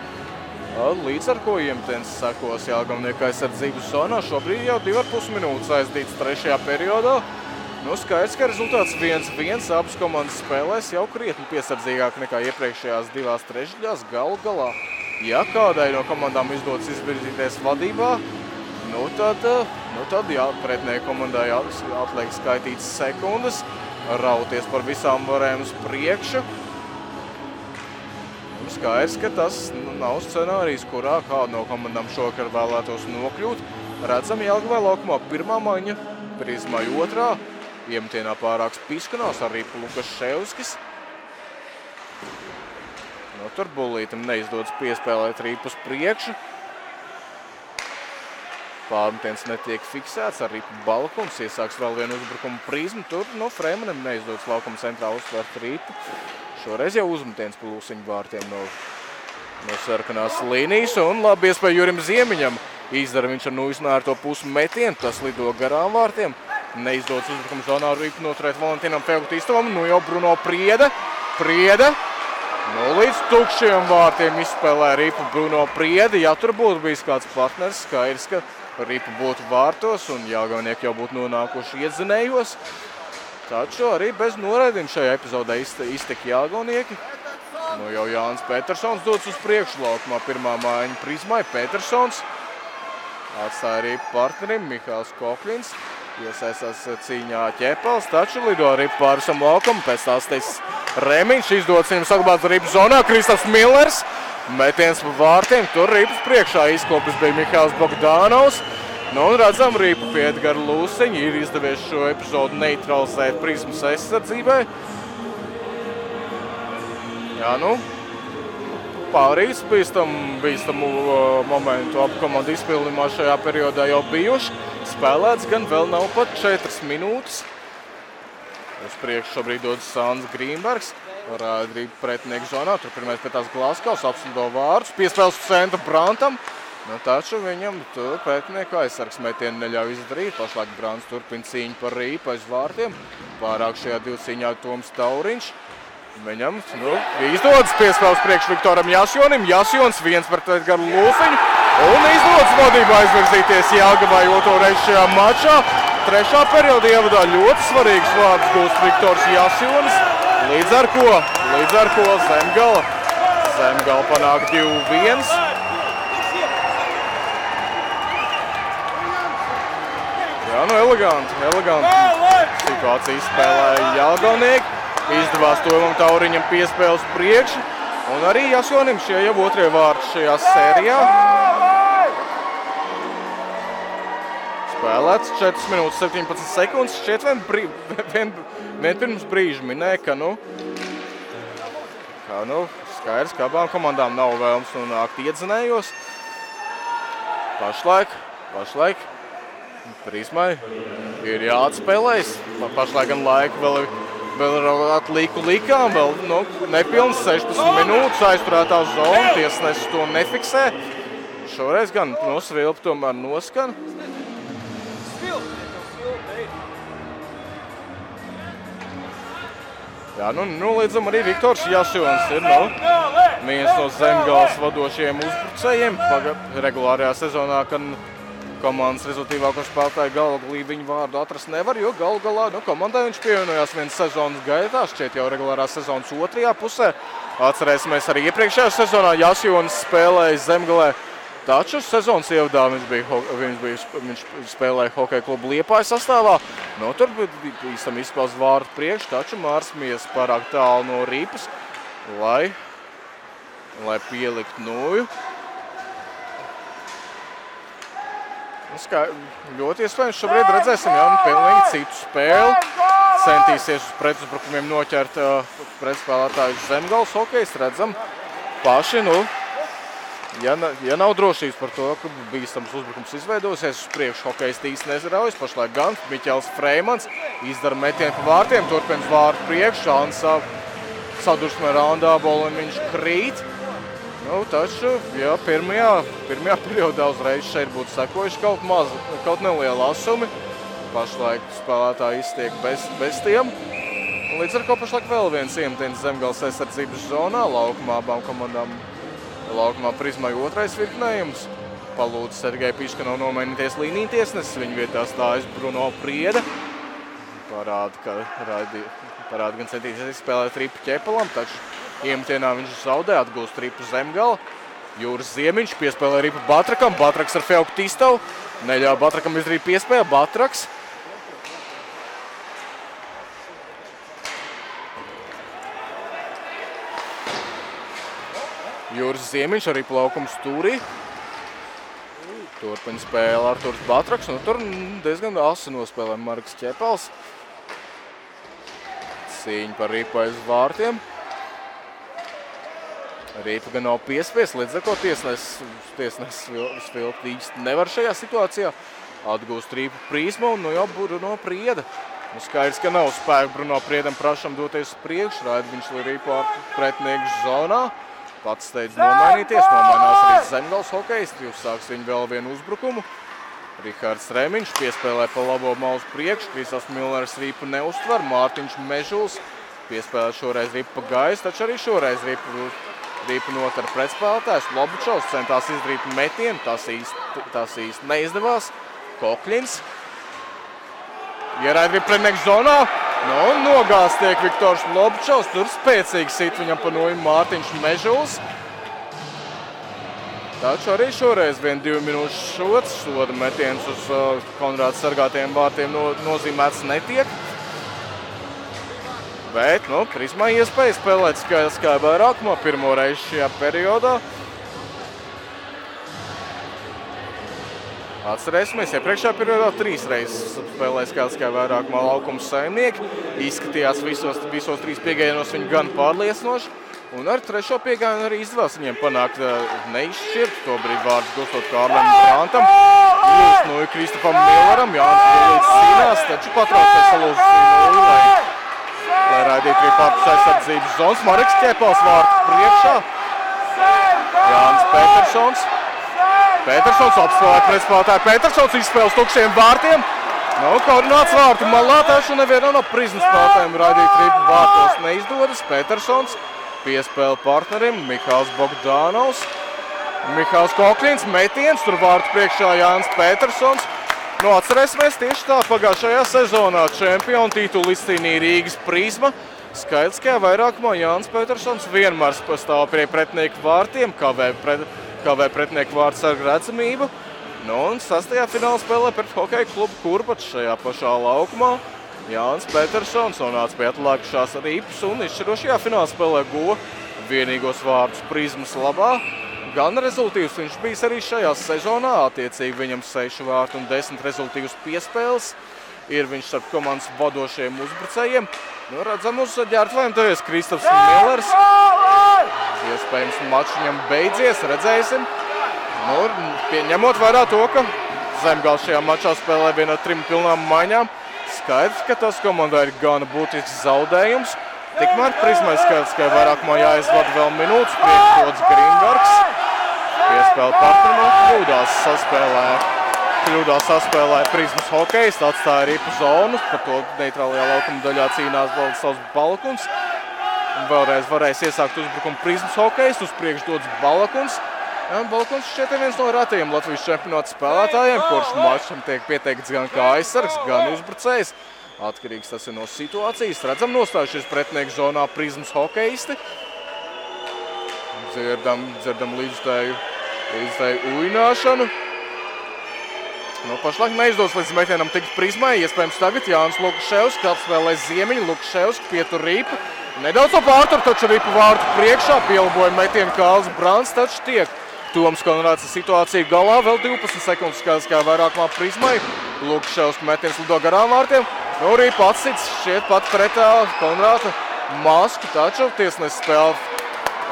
Līdz ar ko iemetiens sekos Jelgavnieka aizsardzības zonā, šobrīd jau 2,5 minūtes aizdīts trešajā periodā. Skaidrs, ka rezultāts 1-1, abas komandas spēlēs jau krietni piesardzīgāk nekā iepriekšējās divās trešdaļās. Galu galā, ja kādai no komandām izdodas izvirzīties vadībā, tad pretinieka komandai atliek skaitītas sekundes, rauties par visām varēm uz priekšu. Skaidrs, ka tas nav scenārijs, kurā kāda no komandām šokar vēlētos nokļūt. Redzam, Jelgavai laukumā pirmā maiņa, Prizmai otrā. Iemetienā pārāks Piskunās, arī Lukaševskis. Tur Bulītam neizdodas piespēlēt Ripu uz priekšu. Pārmetiens netiek fiksēts, arī Balkums iesāks vēl vienu uzbrukumu Prizmu. Tur Freimanim neizdodas laukuma centrā uztvērt Ripu. Šoreiz jau uzmetiens pa Lūsiņu vārtiem no sarkanās līnijas. Un labi iespēja Jurim Ziemiņam. Izdara viņš ar izmērto pusi metienu, tas lido garām vārtiem. Neizdodas uzbrukuma zonā Ripu noturēt Valentīnam Feugtīstovam. Jau Bruno Priede. Līdz tukšiem vārtiem izspēlē Ripu Bruno Priede. Ja tur būtu bijis kāds partners, skaidrs, ka Ripu būtu vārtos un Jelgavnieki jau būtu nonākuši iedzinējos. Taču arī bez noraidījuma šajā epizodē iztika Jelgavnieki. Jau Jānis Petersons dodas uz priekšu laukumā. Pirmā maiņa Prizmai Petersons. Atstāja Ripu partnerim Mihāls Kokļins. Iesaistās cīņā Ķepels, taču lido Ripu pārisam laukam, pēc tās teicis Remiņš, izdodas viņam saglabāt Ripu zonā, Kristaps Millers, metiens pa vārtiem, tur Ripas priekšā izkopis bija Mihāls Bogdānovs, un redzam Ripu pie Edgara Lūsiņa, ir izdevies šo epizodu neutralizēt Prizmas aizsardzībai. Pāri bīstamu momentu abu komandu izpildījumā šajā periodā jau bijuši. Spēlēts gan vēl nav pat 4 minūtes. Uz priekšu šobrīd dodas Sandis Grīnbergs. Rādrība pretinieku zonā. Tur pirmais pie tās Glaskaus apslido vārdus. Piespēles uz centra Brantam. Taču viņam pretinieku aizsargs metienu neļauj izdarīt. Pašlaik Brants turpina cīņu par Rīpu aiz vārtiem. Pārāk šajā divcīņā Toms Tauriņš. Viņam izdodas piespēles priekš Viktoram Jāsjonim. Jāsjons viens pret Edgaru Lūsiņu. Un izdodas vadībā aizvirzīties Jelgavai otro reizi šajā mačā. Trešā perioda ievadā ļoti svarīgs vārds gūst Viktors Jāsjonis. Līdz ar ko Zemgale panāk 2-1. Eleganti situācija izspēlēja Jelgavnieki. Izdevās Tovam Tauriņam piespēles priekš, un arī Jāsjonim šie jau otrie vārti šajā sērijā. Spēlēts 4 minūtes 17 sekundes, šķiet vien pirms brīža minēja, ka Nu, skaidrs, ka abām komandām nav vēlms un akti iedzinējos. Pašlaik Prizmai ir jāatspēlējas. Pašlaik gan laiku vēl atlīku likām, vēl nepilns 16 minūtes aizturētā zona, tiesnesis to nefiksē. Šoreiz gan svilpa tomēr noskan. Jā, līdzam arī Viktors Jašivans ir viens no Zemgales vadošajiem uzbrucējiem. Regulārajā sezonā, kad komandas rezultīvāko spēlētāju galvā viņu vārdu atrast nevar, jo galā komandai viņš pievienojās vienas sezonas gaitā, šķiet jau regulārā sezonas otrajā pusē. Atcerēsimies arī iepriekšējā sezonā Jašivans spēlēja Zemgalē. Taču sezonas ievadā viņš spēlēja hokeja klubu Liepāja sastāvā. Tur īstam izspēles vārdu priekš, taču Mārs Mies pārāk tālu no ripas, lai pielikt nūju. Ļoti iespējams šobrīd redzēsim pilnīgi citu spēli. Centīsies uz pretuzbrukumiem noķert pretspēlētājus Zemgales hokejas. Redzam paši, ja nav drošības par to, ka bīstams uzbrukums izveidosies, uz priekšu hokejs tīs neziraujas. Pašlaik gan Miķels Freimans izdara metienu pa vārtiem, turpins vārtu priekš, Ansā sadursmē raundā bolim viņš krīt. Taču, jā, pirmajā periodā uzreiz šeit būtu sekojuši kaut neliela asumi. Pašlaik spēlētāji iztiek bez tiem. Līdz ar ko pašlaik vēl viens iemetiens Zemgales aizsardzības zonā, laukumā abām komandām. Laukumā Prizmai otrais virknējums. Palūdz Sergei Piškanovu nomainīties līniju tiesnesis. Viņu vietā stājas Bruno Prieda. Parāda gan centīsies izspēlēt ripu Ķepalam, taču iemetienā viņš zaudē, atgūst ripu Zemgala. Jūras Ziemiņš piespēlē ripu Batrakam. Batraks ar Feoku Tistavu. Neļauj Batrakam izdarīt piespēju. Batraks. Jūras Ziemiņš arī plaukums Turī. Turpina spēlē Arturs Batraks. Tur diezgan asi nospēlē Marks Ķepals. Cīņa par ripu aiz vārtiem. Ripa gan nav piespies, līdz ar ko tiesnesis svilpt īsti nevar šajā situācijā. Atgūst ripu Prizma un jau Bruno Prieda. Skaidrs, ka nav spēku Bruno Priedam prašam doties priekš. Raida viņš ripu pretnieku zonā. Pats steidz nomainīties, nomainās arī Zemgales hokejisti, jūs sāks viņu vēl vienu uzbrukumu. Rihards Remiņš piespēlē pa labo malu priekš, Krisas Millers ripu neuztver, Mārtiņš Mežuls piespēlē šoreiz ripu pa gaisu, taču arī šoreiz ripu notar pretspēlētājs. Lobučovs centās izdarīt metienu, tas īsti neizdevās. Kokļins ieraida ripu pretnieku zonā. Nogās tiek Viktors Lobučovs, tur spēcīgi sit viņam pa noju Mārtiņš Mežuls. Taču arī šoreiz vien 2 minūšu šots, soda metiens uz Konrāda sargātajiem vārtiem nozīmēts netiek. Bet, Prizmai iespēja spēlēt skaļā vairākumā pirmo reizi šajā periodā. Atcerēsimies, iepriekšā periodā 3 reizes spēlēja skaļā vairākumā laukuma saimnieki. Izskatījās visos 3 piegājienos viņu gan pārliecinoši. Un ar 3. piegājienu arī izdevās viņiem panākt neizšķirt. Tobrīd vārds gūstot Kārlim Brantam. Lūdz nuju Kristofam Milleram. Jānis Gulītis cīnās, taču patraucēs salūdz nuju, lai raidītu ripu ārpus aizsardzības zonas. Mareks Ķepels vārtu priekšā. Jānis Petersons. Petersons apspēlē pretspēlētāju. Petersons izspēles tukšiem vārtiem. Koordināts vārtu malā, taču nevienā no Prizmas spēlētājiem raidīt ripu vārtos neizdodas. Petersons piespēle partnerim Mihāls Bogdānovs. Mihāls Kokļins metiens, tur vārtu priekšā Jānis Petersons. Atcerēsimies tieši tā pagājušajā sezonā čempionu titulu izcīnīja Rīgas Prizma. Skaidrs, ka vairākumā Jānis Petersons vienmēr stāv pie pretinieku vārtiem, kavē pretinieku vārds ar redzamību. Un 6. fināla spēlē pret hokeja klubu Kurbats šajā pašā laukumā. Jānis Petersons nonāca pie atlākušās ripas un izšķirošajā fināla spēlē guva vienīgos vārdus Prizmas labā. Gan rezultīvs viņš bijis arī šajā sezonā, attiecīgi viņam 6 vārtu un 10 rezultīvas piespēles. Ir viņš starp komandas vadošajiem uzbrucējiem. Redzam, uz ģērbtuviem tojies Kristofs Millers. Iespējams, mačs viņam beidzies, redzēsim. Nu, pieņemot vērā to, ka Zemgales šajā mačā spēlē viena trim pilnām maiņām, skaidrs, ka tas komandai ir gana būtisks zaudējums. Tikmēr Prizmai skaidrs, ka vairākumā jāizvad vēl minūtes, priekšrods Grindeks. Piespēle partnerumā kļūdās saspēlē Prizmas hokejs, atstāja ripu zonu, par to neitrālajā laukuma daļā cīnās vēl savs Balakuns. Un vēlreiz varēs iesākt uzbrukumu Prizmas hokejs, uz priekšu dodas Balakuns. Un Balakuns šķiet viens no retajiem Latvijas čempionāta spēlētājiem, kurš mačam tiek pieteikts gan kā aizsargs, gan uzbrucējs. Atkarīgs tas ir no situācijas. Redzam, nostājušies pretnieku zonā Prizmas hokejisti. Dzirdam līdzstēju uināšanu. No pašlaik neizdos līdz metienam tikt Prizmai. Iespējams tagad Jānis Lukaševskis apspēlē ziemeņu. Lukaševskis pietur ripu. Nedaudz to pārtur, taču ripu vārtu priekšā. Pielaboja metienu Kāls Brants, taču tiek Toms Konrāds situāciju galā. Vēl 12 sekundes skaidrs, kā vairākumā Prizmai. Lukaševskis metiens lido garām vārtiem. Nu, ripu atsits šķiet pat pretā Konrāda masku, taču tiesnes spēle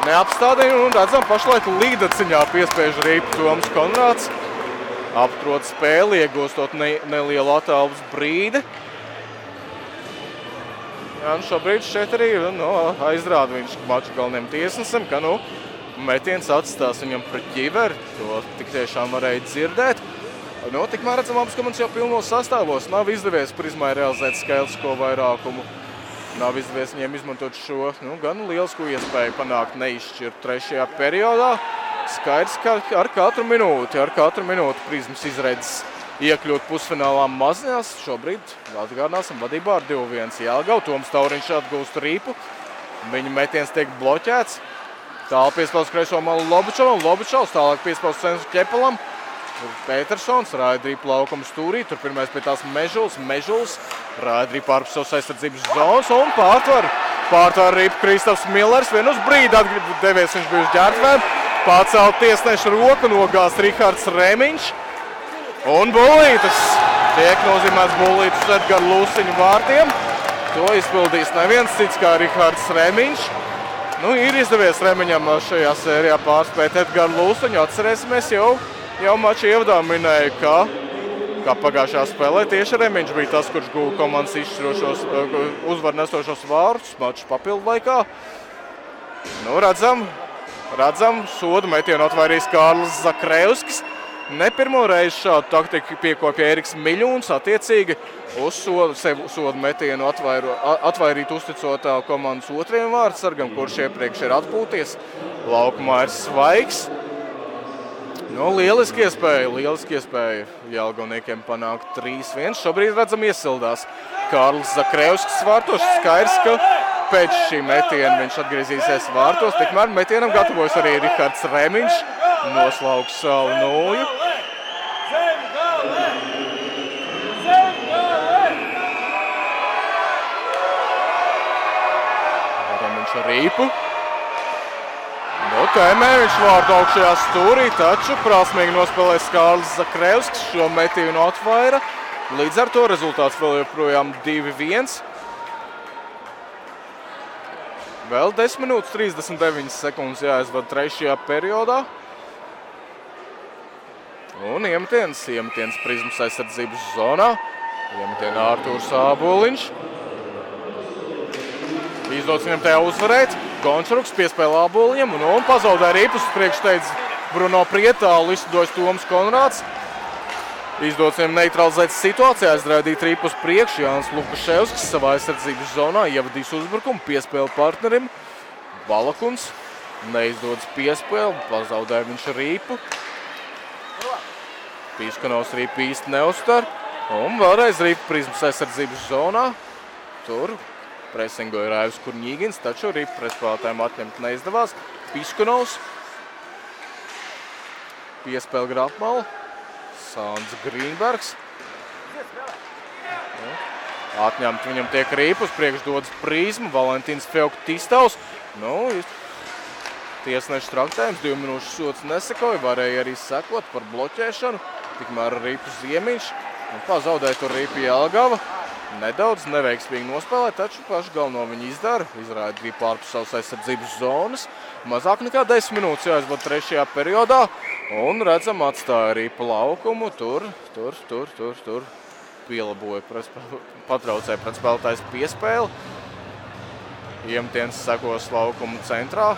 neapstādīja. Un redzam, pašlaik līdaciņā piespēž ripu Toms Konrāds. Aptrot spēli, iegūstot nelielu attālus brīdi. Un šobrīd šeit arī aizrāda viņš maču galveniem tiesnesam, ka metiens atstās viņam pret ķiveri. To tik tiešām varēja dzirdēt. Tikmēr redzam, abas komandas jau pilnos sastāvos. Nav izdevies Prizmai realizēt skaitlisko vairākumu. Nav izdevies viņiem izmantot šo gan lielisko iespēju panākt neizšķirt trešajā periodā. Skaidrs, ka ar katru minūti Prizmas izredzes iekļūt pusfinālā mazinās. Šobrīd atgādināsim vadībā ar 2-1 Jelgava. Toms Tauriņš atgūst ripu. Viņa metiens tiek bloķēts. Tālāk piespēles kreiso malu Lobučovam. Lobučovs tālāk piespēles centru Ķepalam. Pētersons raida ripu laukuma stūrī. Tur pirmais pie tās Mežuls. Raida ripu ārpus savas aizsardzības zonas un pārtvar ripu Kristaps Millers. Vienu uz brīdi devies viņš bija uz ģērbtuvēm. Pacelt tiesnešu roku, nogās Rihards Remiņš un Bulītis. Tiek nozīmēts Bulītis uz Edgara Lūsiņu vārtiem. To izpildīs neviens cits kā Rihards Remiņš. Ir izdevies Remiņam šajā sērijā pārspēt Edgara Lūsiņu. Atcerēsimies, jau maču ievadā minēju, ka pagājušajā spēlē tieši Remiņš bija tas, kurš guva komandas izšķirošos uzvaru nesošos vārtus maču papildu laikā. Redzam, sodu metienu atvairīs Kārlis Zakrevskis. Ne pirmo reizi šādu taktiku piekopja Eriks Miļūns, attiecīgi uz sodu metienu atvairīt uzticot komandas otriem vārdsargam, kurš iepriekš ir atpūties. Laukumā ir Svaigs. Lieliski iespēja Jelgavniekiem panākt 3-1. Šobrīd redzam iesildās Kārlis Zakrevskis vārtos. Skaidrs, ka pēc šī metiena viņš atgriezīsies vārtos. Tikmēr metienam gatavojas arī Rihards Remiņš. Noslauks savu nulju. Remiņš ar ripu. Tēmē viņš vārdu augšajā stūrī, taču prasmīgi nospēlēs Kārlis Zakrevskis. Šo metienu atvaira. Līdz ar to rezultāts vēl joprojām 2-1. Vēl 10 minūtes 39 sekundes jāizvada trešajā periodā. Un iemetiens Prizmas aizsardzības zonā. Iemetienā Artūrs Āboliņš. Izdodas viņam tajā uzvarēt. Gončaruks piespēlē Āboliņam un pazaudē ripus. Priekš teica Bruno Prietā, izdodas Toms Konrāds. Izdodas viņam neitralizēt situācijā, aizraidīt ripu uz priekšu. Jānis Lukaševskis savā aizsardzības zonā ievadīs uzbrukumu, piespēli partnerim. Balakuns neizdodas piespēli, pazaudē viņš ripu. Pīskanovs ripu īsti neuztar. Un vēlreiz ripu Prizmas aizsardzības zonā. Tur presingoja Raivs Kurņīgins, taču ripu pretspēlētājiem atņemt neizdevās. Pīskanovs piespēli grāpmalu. Sāns Grīnbergs. Atņemt viņam tiek rīpus, priekš dodas Prizma, Valentīns Feuktistovs. Tiesnešu traktējums, 2 minūšu sots nesekoja, varēja arī sekot par bloķēšanu. Tikmēr rīpus Ziemiņš. Pazaudēja tur rīpu Jelgava. Nedaudz neveiksmīgi nospēlē, taču pašu galveno viņi izdara. Izrāda gribu ārpus savas aizsardzības zonas. Mazāk nekā 10 minūtes jāizvada trešajā periodā. Un redzam, atstāja arī plaukumu. Tur. Pielaboja, patraucēja pretspēlētājs piespēli. Iemetiens sekos laukuma centrā.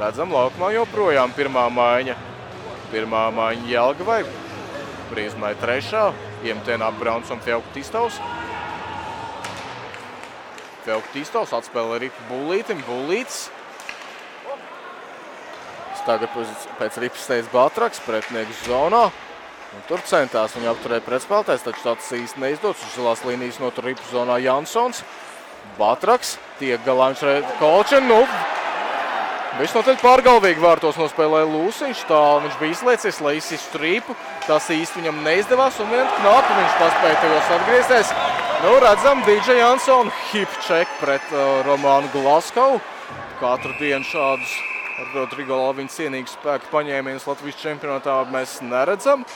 Redzam, laukumā joprojām pirmā maiņa. Pirmā maiņa Jelgavai. Prizmai trešā. Iemetienā Brauns un Fjauktistavs. Fjauktistavs atspēlē Ripu Bullītim. Bullītis. Tagad pēc Ripas teica Batraks, pretnieks zonā. Un tur centās viņu apturēt pretspēlētājs, taču tāds īsti neizdodas. Uz zilās līnijas notur Ripas zonā Jansons. Batraks tiek galā, viņš redz Kolčen. Nu, visnotaļ pārgalvīgi vārtos nospēlēja Lūsiņš. Tā viņš bija izliecies, lai izsistu Ripu. Tas īsti viņam neizdevās un vien knapi viņš paspēja tajos atgriezties. Nu, redzam, DJ Jansonu hip-check pret Romānu Glaskovu. Katru dienu šādus Rodrigo Alviņa cienīgu spēku paņēmienus Latvijas čempionātā mēs neredzam.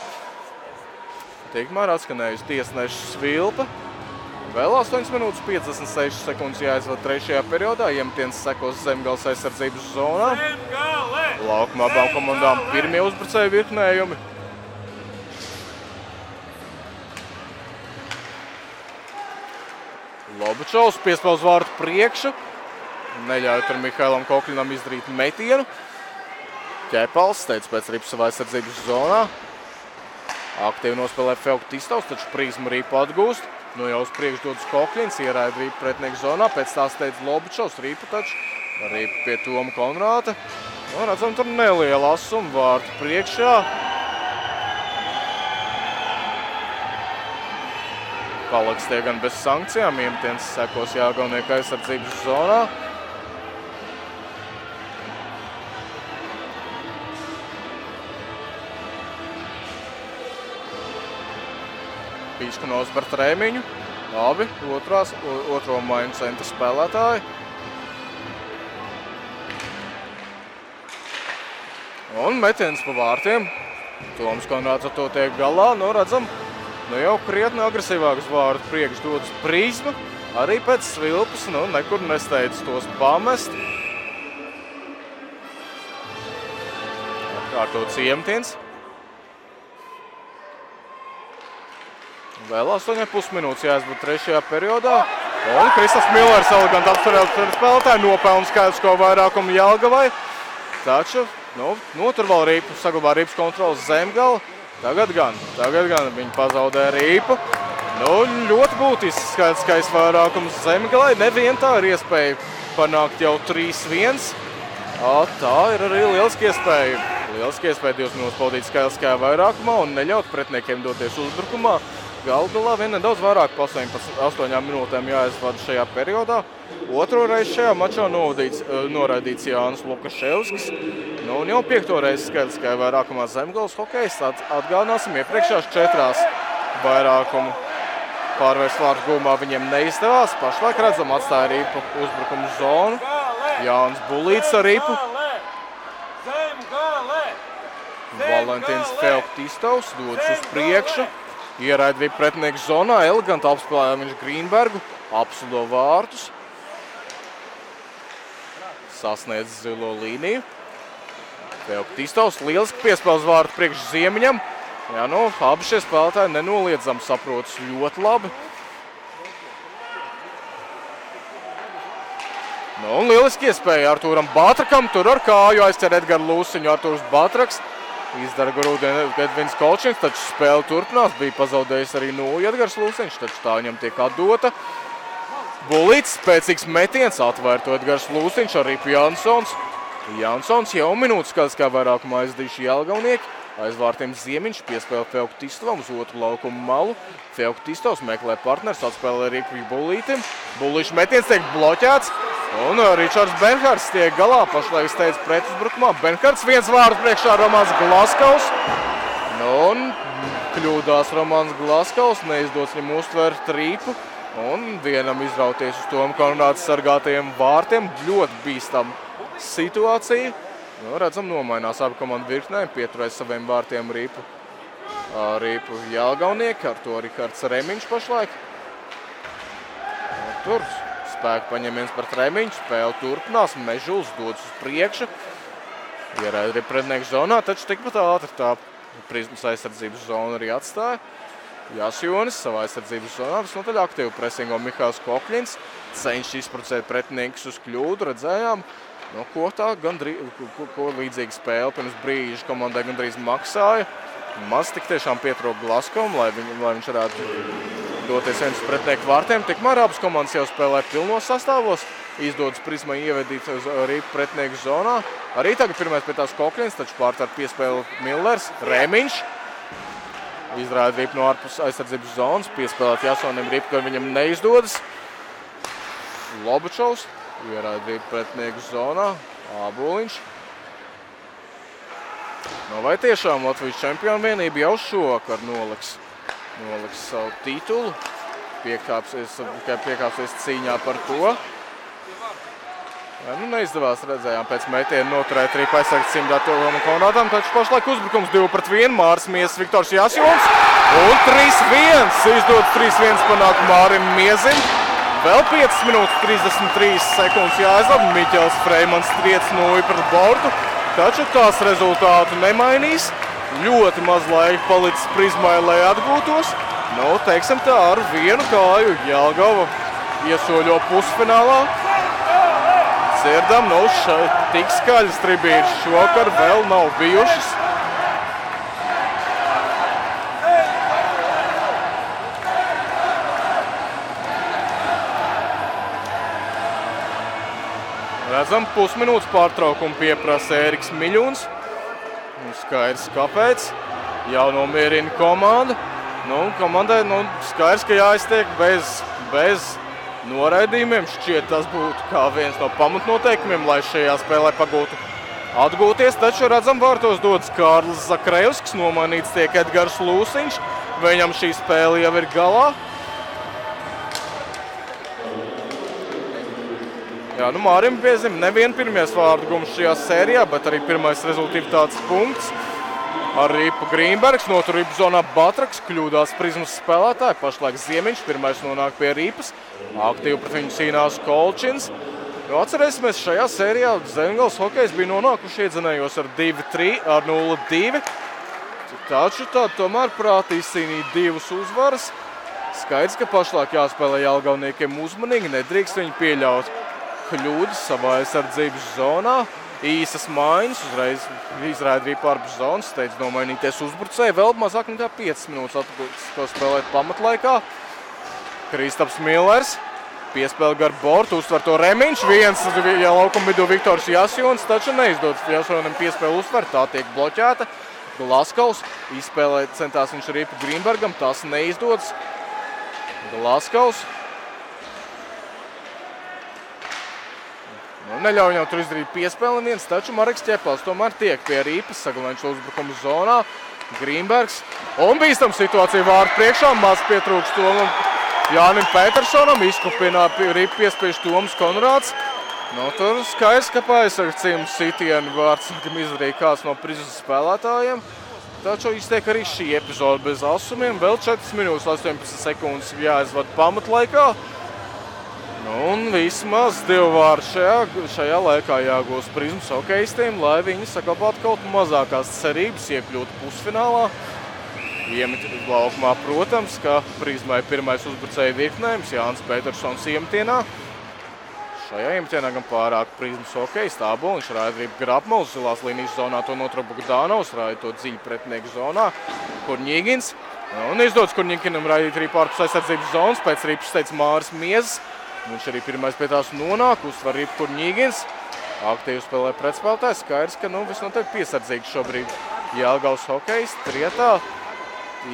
Tikmēr atskanējusi tiesneša svilpe. Vēl 8 minūtes 56 sekundes jāizvada trešajā periodā. Iemetiens sekos Zemgales aizsardzības zonā. Laukumā abām komandām pirmie uzbrucēja virknējumi. Lobučovs piespēl uz vārtu priekšu. Neļauj tur Mihailam Kokļinam izdarīt metienu. Ķepals teic pēc Ripas savā aizsardzības zonā. Aktīvi nospēlē Feuktistovs, taču Prizma Ripu atgūst. Nu jau uz priekšu dodas Kokļins, ieraida Ripu pretnieku zonā. Pēc tās teic Lobučovs, Ripu taču. Ripu pie Toma Konrāta. Nu, redzam, tur neliela asuma vārtu priekšā. Paliks tie gan bez sankcijām. Iemetiens sekos Jāgaunieka aizsardzības zonā. Pīškunos par trēmiņu. Labi, otro mainu centra spēlētāji. Un metiens pa vārtiem. Toms Konrāds ar to tiek galā. Nu, redzam, nu jau krietni agresīvākas vārdu priekš dodas Prizma. Arī pēc svilpas, nu, nekur nesteidzas tos pamest. Atkārtots iemetiens. Vēl 8,5 minūtes jāizbūt trešajā periodā. Un Kristas Millers eleganti apsvarējot spēlētāju. Nopelna skaidrisko vairākumu Jelgavai. Taču, nu, tur vēl Ripu saglabā Ripas kontrolas Zemgala. Tagad gan viņi pazaudē Ripu. Nu, ļoti būtisks skaidriskais vairākums Zemgalai. Nevien tā ir iespēja panākt jau 3-1. Tā ir arī lieliski iespēja. Lieliski iespēja 2 minūtes paudīt skaidriskajā vairākumā un neļaut pretniekiem doties uzbrukumā. Galgalā vien nedaudz vairāk pa 8 minūtēm jāizvada šajā periodā. Otro reizi šajā mačā noraidīts Jānis Lukaševskis. Nu, un jau 5. reizi skaidriskajā vairākumā Zemgales hokejs. Atgādināsim, iepriekšās 4 vairākumu pārvērst vārdu gūmā viņiem neizdevās. Pašlaik redzam, atstāja Ripu uzbrukumu zonu. Jānis Bulītis ar Ripu. Valentīns Feuktistovs dodas uz priekšu. Ieraida Ripu pretnieku zonā, eleganti apspēlēja viņš Grīnbergu, apsudo vārtus. Sasniedz zilo līniju. Feuktistovs lieliski piespēl uz vārtu priekš Ziemiņam. Jā, nu, abi šie spēlētāji nenoliedzami saprotas ļoti labi. Nu, un lieliski iespēja Artūram Batrakam, tur ar kāju aizcer Edgars Lūsiņu, Artūrs Batraks. Izdara grūdien Edvins Kolčins, taču spēle turpinās. Bija pazaudējis arī Nūju Edgars Lūsiņš, taču tā viņam tiek atdota. Bulītis, spēcīgs metiens, atvērto Edgars Lūsiņš, arī Jansons. Jansons jau minūtes skaidriskajā vairākumā aizdījuši Jelgavnieki. Aiz vārtiem Ziemiņš piespēlē Feuktistovam uz otru laukumu malu. Feuktistovs meklē partners, atspēlē arī Bulītim. Bulīšu metiens tiek bloķēts. Un Ričards Benhards tiek galā, pašlaik steidz pretuzbrukumā. Benhards viens vārdu priekšā Romāns Glaskovs. Un kļūdās Romāns Glaskovs, neizdodas viņam uztvert Ripu. Un vienam izrauties uz Tomu Konrāda sargātajiem vārtiem. Ļoti bīstam situācija. Nu, redzam, nomainās abi komandu virknēm, pieturēs saviem vārtiem Ripu Jelgaunieki. Ar to Rikards Remiņš pašlaik. Tur spēku paņemiens par tremiņu. Spēle turpinās, Mežuls dodas uz priekšu. Ierēd arī pretnieku zonā, taču tikpat ātri tā Prizmas aizsardzības zonu arī atstāja. Jāsjonis savā aizsardzības zonā, visnotaļ aktīvu presingo Mihāls Kokļins. Cenšas izprocēt pretiniekus uz kļūdu, redzējām. No ko tā ko līdzīga spēle pirms brīža komandai gandrīz maksāja. Maz tik tiešām pietrūk Glaskovam, lai viņš varētu doties viens uz pretinieku vārtiem. Tikmēr abas komandas jau spēlē pilnos sastāvos. Izdodas Prizmai ievedīt uz pretinieku zonā. Arī tagad pirmais pie tās Kokļins, taču pārtver piespēle Millers, Rēmiņš. Izrāda Rip no ārpus aizsardzības zonas. Piespēlēt Jasonim Rip, ka viņam neizdodas. Lobačovs. Ierāda Rip pretinieku zonā. Āboliņš. No vai tiešām Latvijas čempionu vienība jau šokar noliks savu titulu. Piekāpsies cīņā par to. Nu, neizdevās, redzējām, pēc metiena noturēt arī aizsargs Cimdātovam un Konādam, taču pašlaik uzbrukums 2-1, Māris Miezis, Viktors Jāsjons, un 3-1, izdodas 3-1 panāk Mārim Miezim, vēl 5 minūtes 33 sekundes jāizlaba, Miķels Freimans triec nūja pret bortu, taču tās rezultātu nemainīs, ļoti maz laika palicis Prizmai, lai atgūtos, nu, teiksim tā, ar vienu kāju Jelgava iesoļo pusfinālā. Dzirdam, nu tik skaļas tribīnas šokar vēl nav bijušas. Redzam, pusminūtes pārtraukumu pieprasa Ēriks Miļuns. Skaidrs, kāpēc. Jau nomierina komanda. Nu, komandai skaidrs, ka jāiztiek bez noraidījumiem. Šķiet, tas būtu kā viens no pamatnoteikumiem, lai šajā spēlē pagūtu atgūties. Taču redzam, vārtos dodas Kārlis Zakrejevskis, nomainīts tiek Edgars Lūsiņš. Viņam šī spēle jau ir galā. Jā, nu Mārim Miezim nevien pirmies vārdu gums šajā sērijā, bet arī pirmais rezultāts punkts. Ar Ripu Grīnbergs, notur Ripu zonā Batraks, kļūdās Prizmas spēlētāji, pašlaik Ziemiņš, pirmais nonāk pie Ripas, aktīvi pret viņu cīnās Kolčins. Atcerēsimies, šajā sērijā Zemgales hokejs bija nonākuši iedzinējos ar 2-3, ar 0-2. Taču tad tomēr prāti izcīnīja divas uzvaras. Skaidrs, ka pašlaik jāspēlē jelgavniekiem uzmanīgi, nedrīkst viņu pieļaut kļūdas savā aizsardzības zonā. Īsas mājas, uzreiz izrāda arī pārpus zonas, steidz nomainīties uzbrucēji. Vēl mazāk nekā 5 minūtes atgūtas to spēlēt pamatlaikā. Kristaps Millers piespēlē gar bortu, uztver to Remiņš. Viens laukuma vidū Viktors Jasjons, taču neizdodas Jasjonam piespēlu uztver, tā tiek bloķēta. Glaskovs izspēlē, centās viņš arī pa Grīnbergam, tas neizdodas. Glaskovs. Neļauj jau tur izdarīt piespēli viens, taču Mareks Ķepels tomēr tiek pie Rīpas, saglavenš uzbrukuma zonā, Grīnbergs. Un bīstam situācija vārdu priekšā, maz pietrūks Tomam Jānim Petersonam, izkupinā Rīpa piespiež Tomas Konrāds. Nu, tur skaidrs, ka paizsargcījumu sitienu vārds izdarīja kāds no Prizmas spēlētājiem. Taču iztiek arī šī epizode bez asumiem, vēl 4 minūtes 18 sekundes jāizvada pamatlaikā. Un vismaz divu vārdu šajā laikā jāgūs Prizmas hokejistiem, lai viņi saglabātu kaut mazākās cerības iekļūt pusfinālā. Iemet laukumā, protams, ka Prizmai pirmais uzbrucēja virknējums Jānis Petersons iemetienā. Šajā iemetienā gan pārāk Prizmas hokejist Āboliņš rāja Grību Grapmalu, zilās līnijas zonā to notraba Gdanovs, rāja to dziļu pretinieku zonā Kurņīgins. Un izdodas Kurņīginam rādīt arī pārpus aizsardzības zonas, pēc Rīpas teica Māris Miezis. Viņš arī pirmais pie tās nonāk, uztver Ripu Kurņīgins. Aktīvi spēlē pretspēlētājs. Skaidrs, ka visnotaļ piesardzīgs šobrīd Jelgavas hokejs trietā.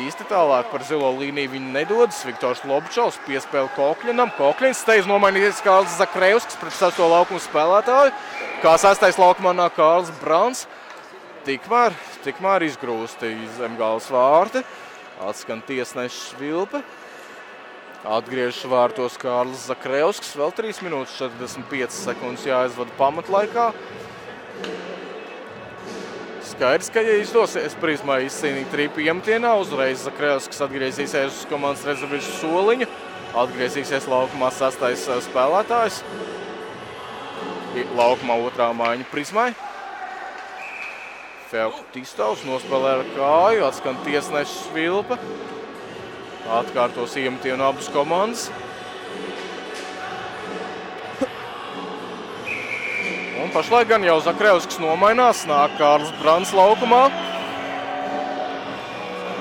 Īsti tālāk par zilo līniju viņi nedodas. Viktors Lobučovs piespēle Kokļinam. Kokļins steidz nomainīties Kārlis Zakrejevskis pret sesto laukuma spēlētāju. Kā sestais laukumā nāk Kārlis Brauns. Tikmēr izgrūsti Zemgales vārti. Atskan tiesneša švilpe. Atgriežas vārtos Kārlis Zakrejevskis, vēl 3 minūtes 45 sekundes jāizvada pamatlaikā. Skaidrs, ka ja izdosies Prizmai izcīnīt Ripu iemetienā, uzreiz Zakrejevskis atgriezīsies uz komandas rezervistu soliņu. Atgriezīsies laukumā 6. spēlētājs. Laukumā 2. maiņa Prizmai. Feuktistovs nospēlē ar kāju, atskan tiesnešs Vilpa. Atkārtos iemetienu abas komandas. Un pašlaik gan jau Zakrevskas nomainās, nāk Kārlis Brants laukumā.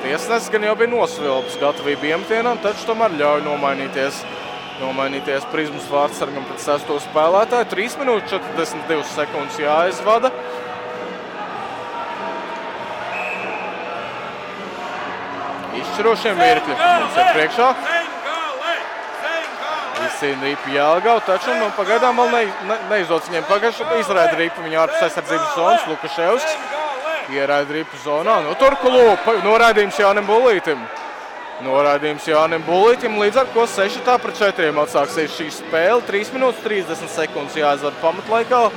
Tiesnesis gan jau bija nosvilps gatavību iemetienam, taču tomēr ļauj nomainīties Prizmas vārtsargam pret 6. spēlētāju. 3 minūtes 42 sekundes jāizvada. Izšķirošie mirkļi mums ir priekšā. Izcīna ripu Jelgava, taču nu pagaidām vēl neizdodas viņiem pagaišot. Izraida ripu viņu ārpus aizsardzības zonas, Lukaševskis ieraida ripu zonā. Nu Turkulu, noraidījums Jānim Bulītim. Noraidījums Jānim Bulītim, līdz ar ko 6-4 atsāksies šī spēle. 3 minūtes 30 sekundes jāizvada pamatlaikā.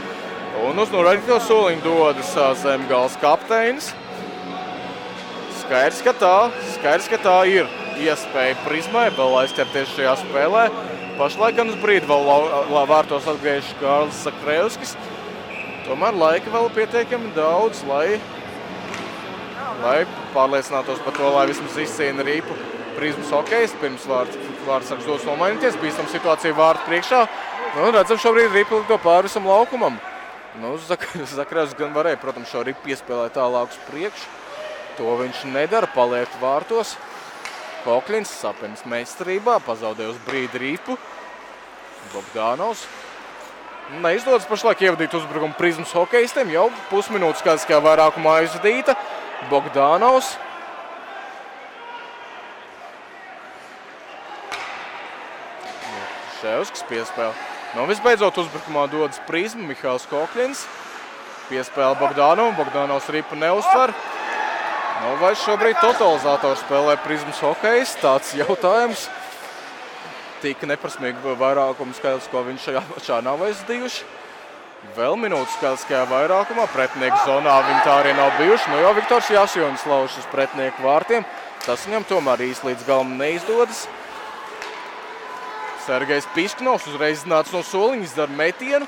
Un uz noraidīto soliņu dodas Zemgales kapteinis. Skaidrs, ka tā ir iespēja Prizmai vēl aizķerties šajā spēlē. Pašlaik gan uz brīdi vēl vārtos atgriežas Kārlis Zakrevskis. Tomēr laika vēl pietiekami daudz, lai pārliecinātos par to, lai vismaz izcīna rīpu Prizmas hokejists. Pirms vārtsargs dos nomainīties, bīstam situācija vārtu priekšā. Nu, redzam, šobrīd ripu lido pāri visam laukumam. Nu, Zakrevskis gan varēja, protams, šo ripu piespēlēt tālāk uz priekšu. To viņš nedara, paliek vārtos. Kokļins sapinas meistarībā, pazaudē uz brīdi rīpu. Bogdānovs. Neizdodas pašlaik ievadīt uzbrukumu Prizmas hokejistiem. Jau pusminūtes kādiskajā vairākumā izvadīta. Bogdānovs. Ševskas piespēle. Nu, visbeidzot uzbrukumā dodas Prizma, Mihāls Kokļins. Piespēle Bogdānovu, Bogdānovs ripu neuztver. Nu, vai šobrīd totalizātors spēlē Prizmas hokejs? Tāds jautājums. Tika neprasmīgi vairākumu skaidrs, ko viņš šā nav aizdījuši. Vēl minūtes skaidriskajā vairākumā. Pretinieku zonā viņi tā arī nav bijuši. Nu, jau Viktors Jasjonis lauž uz pretinieku vārtiem. Tas viņam tomēr īsti līdz galam neizdodas. Sergejs Pišknovs uzreiz iznāca no soliņa, izdara metienu.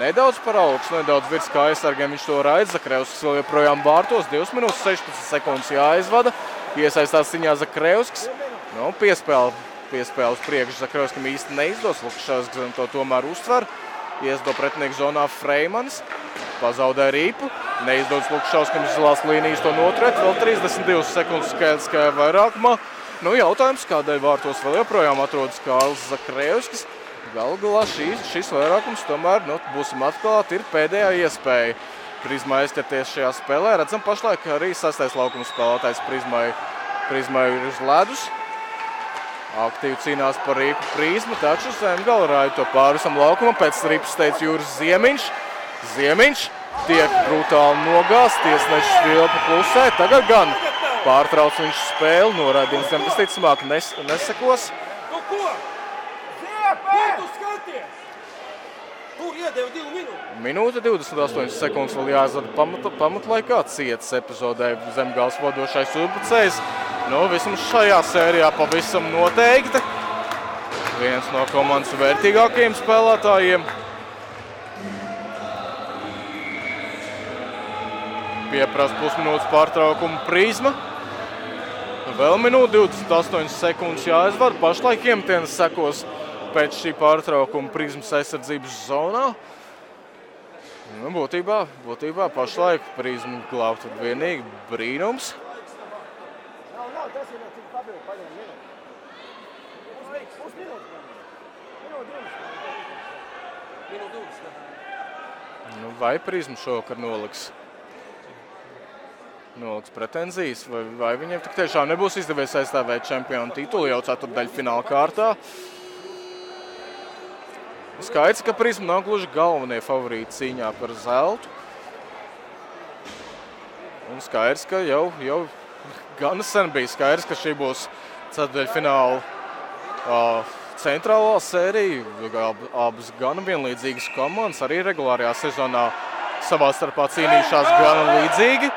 Nedaudz par augstu, nedaudz virs kājasargiem viņš to raidz. Zakrevskis vēl joprojām vārtos. 2 minūtes 16 sekundes jāaizvada. Iesaistās ciņā Zakrevskis. Nu, piespēle uz priekšu Zakrevskim īsti neizdos. Lukaševskis to tomēr uztver. Iesdo pretinieku zonā Freimanis. Pazaudē rīpu. Neizdodas Lukaševskim uz zilās līnijas to noturēt. Vēl 32 sekundes skaidriskajā vairākumā. Nu, jautājums, kādēļ vārtos vēl joprojām atrodas Kārlis Zakrevskis. Galu galā šis vairākums tomēr, nu, būsim atklāt, ir pēdējā iespēja Prizmai aizķerties šajā spēlē. Redzam, pašlaik arī 6. laukuma spēlētājs Prizmai ir uz ledus. Aktīvi cīnās par rīpu Prizma, taču Zemgale raida to pārvisam laukumam. Pēc rīpas teica Jūras Ziemiņš. Ziemiņš tiek brutāli nogāsts, tiesnešs Vilpa klusē. Tagad gan pārtrauc viņš spēli, noraidījums gan visticamāk nesekos. Minūte 28 sekundes vēl jāizvada pamatlaikā. Cietas epizodē Zemgales vadošais uzbrucējs. Nu, vismaz šajā sērijā pavisam noteikti. Viens no komandas vērtīgākajiem spēlētājiem. Pieprasa pusminūtes pārtraukumu Prizma. Vēl minūte 28 sekundes jāizvada. Pašlaik iemetienas sekos pēc šī pārtraukuma Prizmas aizsardzības zonā. Nu, būtībā pašlaik Prizmu glābt var vienīgi brīnums. Nu, vai Prizmu šokar noliks pretenzijas, vai viņiem tik tiešām nebūs izdevies aizstāvēt čempionu titulu jau 4. daļfināla kārtā. Skaidrs, ka Prizma nav gluži galvenie favorīti cīņā par zeltu. Un skaidrs, ka jau gan sen bija skaidrs, ka šī būs 4. daļfināla centrālā sērija. Abas gan vienlīdzīgas komandas arī regulārajā sezonā savā starpā cīnījušās gan līdzīgi.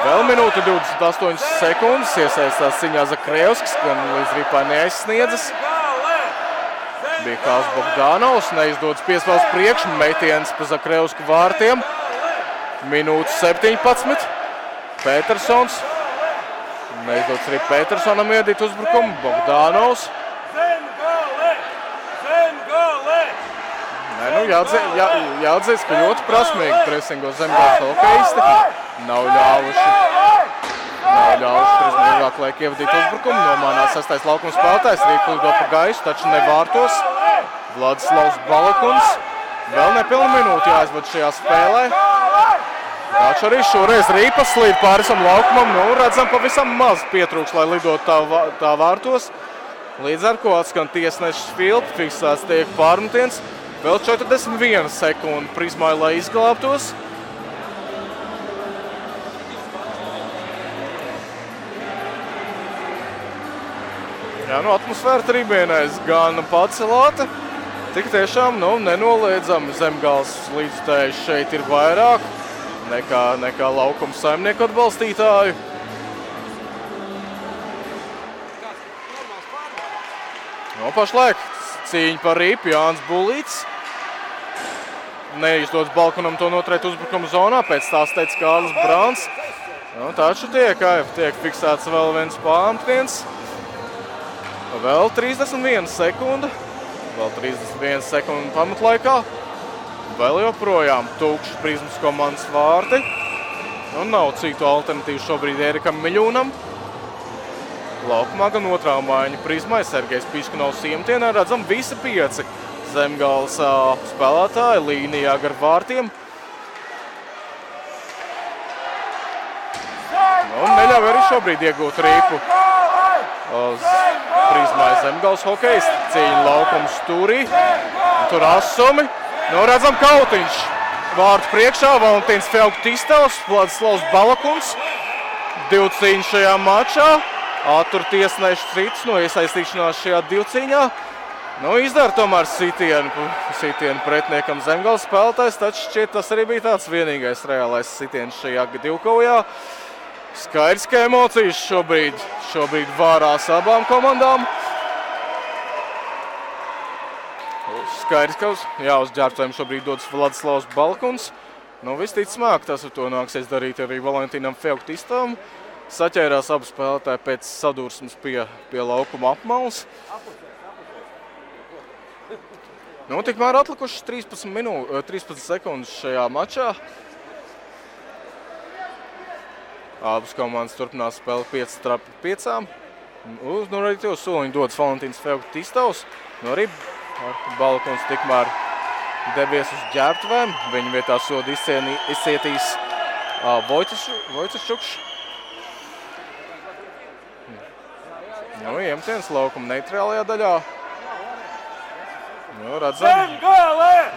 Vēl minūte 28 sekundes iesaistās ciņā Zakrevskis, gan līdz rīpai neaizsniedzas. Bija Kāls Bogdānovs, neizdodas piespēles priekš, metiens pa Zakrevsku vārtiem. Minūte 17. Pētersons. Neizdodas arī Pētersonam iedīt uzbrukumu. Bogdānovs. Jāatzīst, ka ļoti prasmīgi presingo Zemgales hokeisti. Nav ļāvuši Prizma ilgāk laika ievadīt uzbrukumu. Nomānās sastais laukums spēlētājs, rīklido pa gaisu, taču nevārtos. Vladislavs Balakuns. Vēl nepilna minūte jāizvada šajā spēlē. Taču arī šoreiz rīpas slīd pārisam laukumam. Nu, redzam, pavisam maz pietrūks, lai lidot tā vārtos. Līdz ar ko atskan tiesnešs filpa, fiksēts tiek pārmetiens. Vēl 41 sekundu Prizmai, lai izglābtos. Atmosfēra tribīnēs gan pacelāta. Tik tiešām nenoliedzami Zemgales līdzjutēji šeit ir vairāk nekā laukuma saimnieku atbalstītāju. Pašlaik cīņa par ripu Jānis Bulītis. Neizdodas Balkonam to noturēt uzbrukuma zonā, pēc tās teica Kārlis Brāns. Taču tiek fiksēts vēl viens pārmetiens. Vēl 31 sekunda. Vēl 31 sekunda pamatlaikā. Vēl joprojām tūkšas Prizmas komandas vārti. Nav citu alternatīvu šobrīd Ērikam Miļūnam. Laukumā gan otrā maiņa Prizmai, Sergejs Piškinovs iemtienā, redzam visi 5 Zemgales spēlētāji līnijā gar vārtiem. Neļauj arī šobrīd iegūt rīpu Prizmai Zemgales hokejisti. Cīņa laukums stūrī, tur asumi. Redzam Kautiņš vārtu priekšā, Valentīns Feugtistovs, Vladislavs Balakuns. Divu cīņu šajā mačā. Attur tiesnešu cits no iesaistīšanās šajā divcīņā. Izdara tomēr sitienu pretniekam Zemgales spēlētājs, taču šķiet tas arī bija tāds vienīgais reālais sitiens šajā divkaujā. Skaidrs, ka emocijas šobrīd vārās abām komandām. Skaidrs, ka uz ģērbtājiem šobrīd dodas Vladislavs Balkuns. Visticamāk, tas ar to nāksies darīt arī Valentīnam Feugtistovam. Saķērās abu spēlētāju pēc sadursmes pie laukuma apmales. Tikmēr atlikušas 13 sekundes šajā mačā. Abas komandas turpinās spēli 5-5. Uznorētīvo soliņu dodas Valentīns Feugtistovs. Arī Balkons tikmēr devies uz ģērbtuvēm. Viņa vietā sodi izcietīs Vojciščukšs. Iemtiens laukuma neitrālajā daļā. Redzam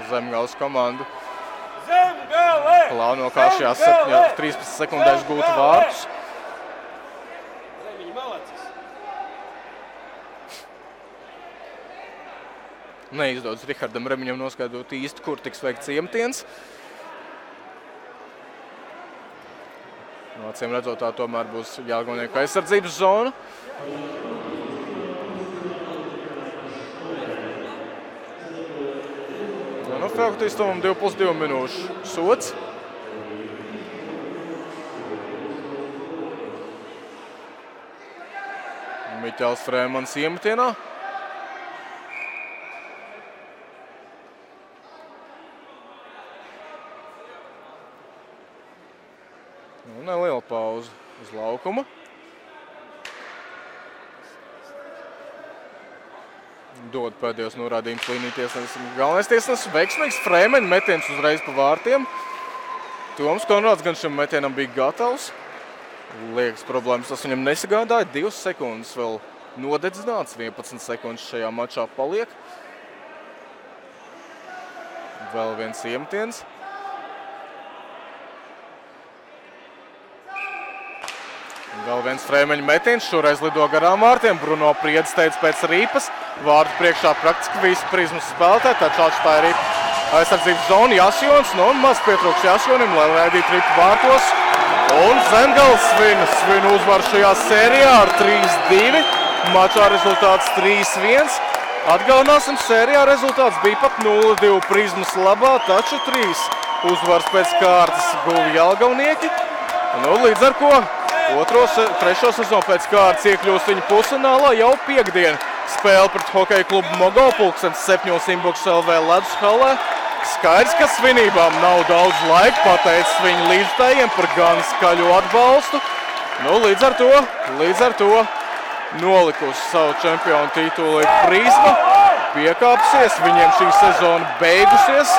Zemgales komandu. Plāno kā šajās 13 sekundēs gūt vārtus. Neizdodas Rihardam Remiņam noskaidrot īsti, kur tiks veikts iemtiens. Acīm redzot, tā tomēr būs Jelgavnieku aizsardzības zona. Feugtistovam 2+2 minūšu sots. Miķels Frēmans iemetienā. Neliela pauze uz laukuma. Dod pēdējos norādījums līniju tiesnes. Galvenais tiesnes veiksmīgs Frēmeņa metiens uzreiz pa vārtiem. Toms Konrāds gan šim metienam bija gatavs. Liekas problēmas tas viņam nesagādāja. 2 sekundes vēl nodedzināts. 11 sekundes šajā mačā paliek. Vēl viens iemetiens. Vēl viens Frēmeņa metiens, šoreiz lido garām vārtiem. Bruno Priedz teica pēc rīpas. Vārdu priekšā praktiski visi Prizmas spēlētē, taču atštāja rīpa aizsardzības zonu Jasjons. Maz pietrūkst Jasjonim, lai raidītu rīpu vārtos. Un Zemgales svin uzvaru šajā sērijā ar 3-2. Mačā rezultāts 3-1. Atgaunāsim sērijā, rezultāts bija pat 0-2 Prizmas labā, taču 3 uzvars pēc kārtas guva jelgavnieki. Nu, līdz ar ko trešo sezonu pēc kārtas iekļūst viņu pusfinālā jau piekdien. Spēle pret hokeja klubu Mogo 7:00 Ledus halē. Skaidrs, ka svinībām nav daudz laika, pateicis viņu līdzstājiem par gan skaļu atbalstu. Nu, līdz ar to nolikusi savu čempionu titulu Prizma. Piekāpsies, viņiem šī sezona beigusies.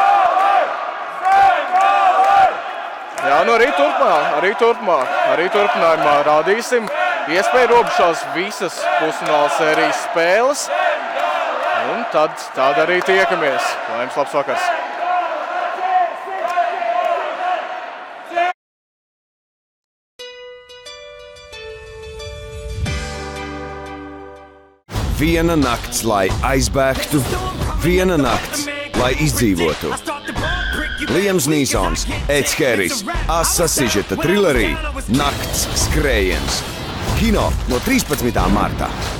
Jā, nu arī turpinājumā rādīsim iespēju robežās visas pusfināla sērijas spēles. Un tad arī tiekamies. Lai jums labs vakars! Viena nakts, lai aizbēgtu, viena nakts, lai izdzīvotu. Liams Nīsons, Eds Harris, Asa Sižeta trilerī Nakts skrējiens. Kino no 13. martā.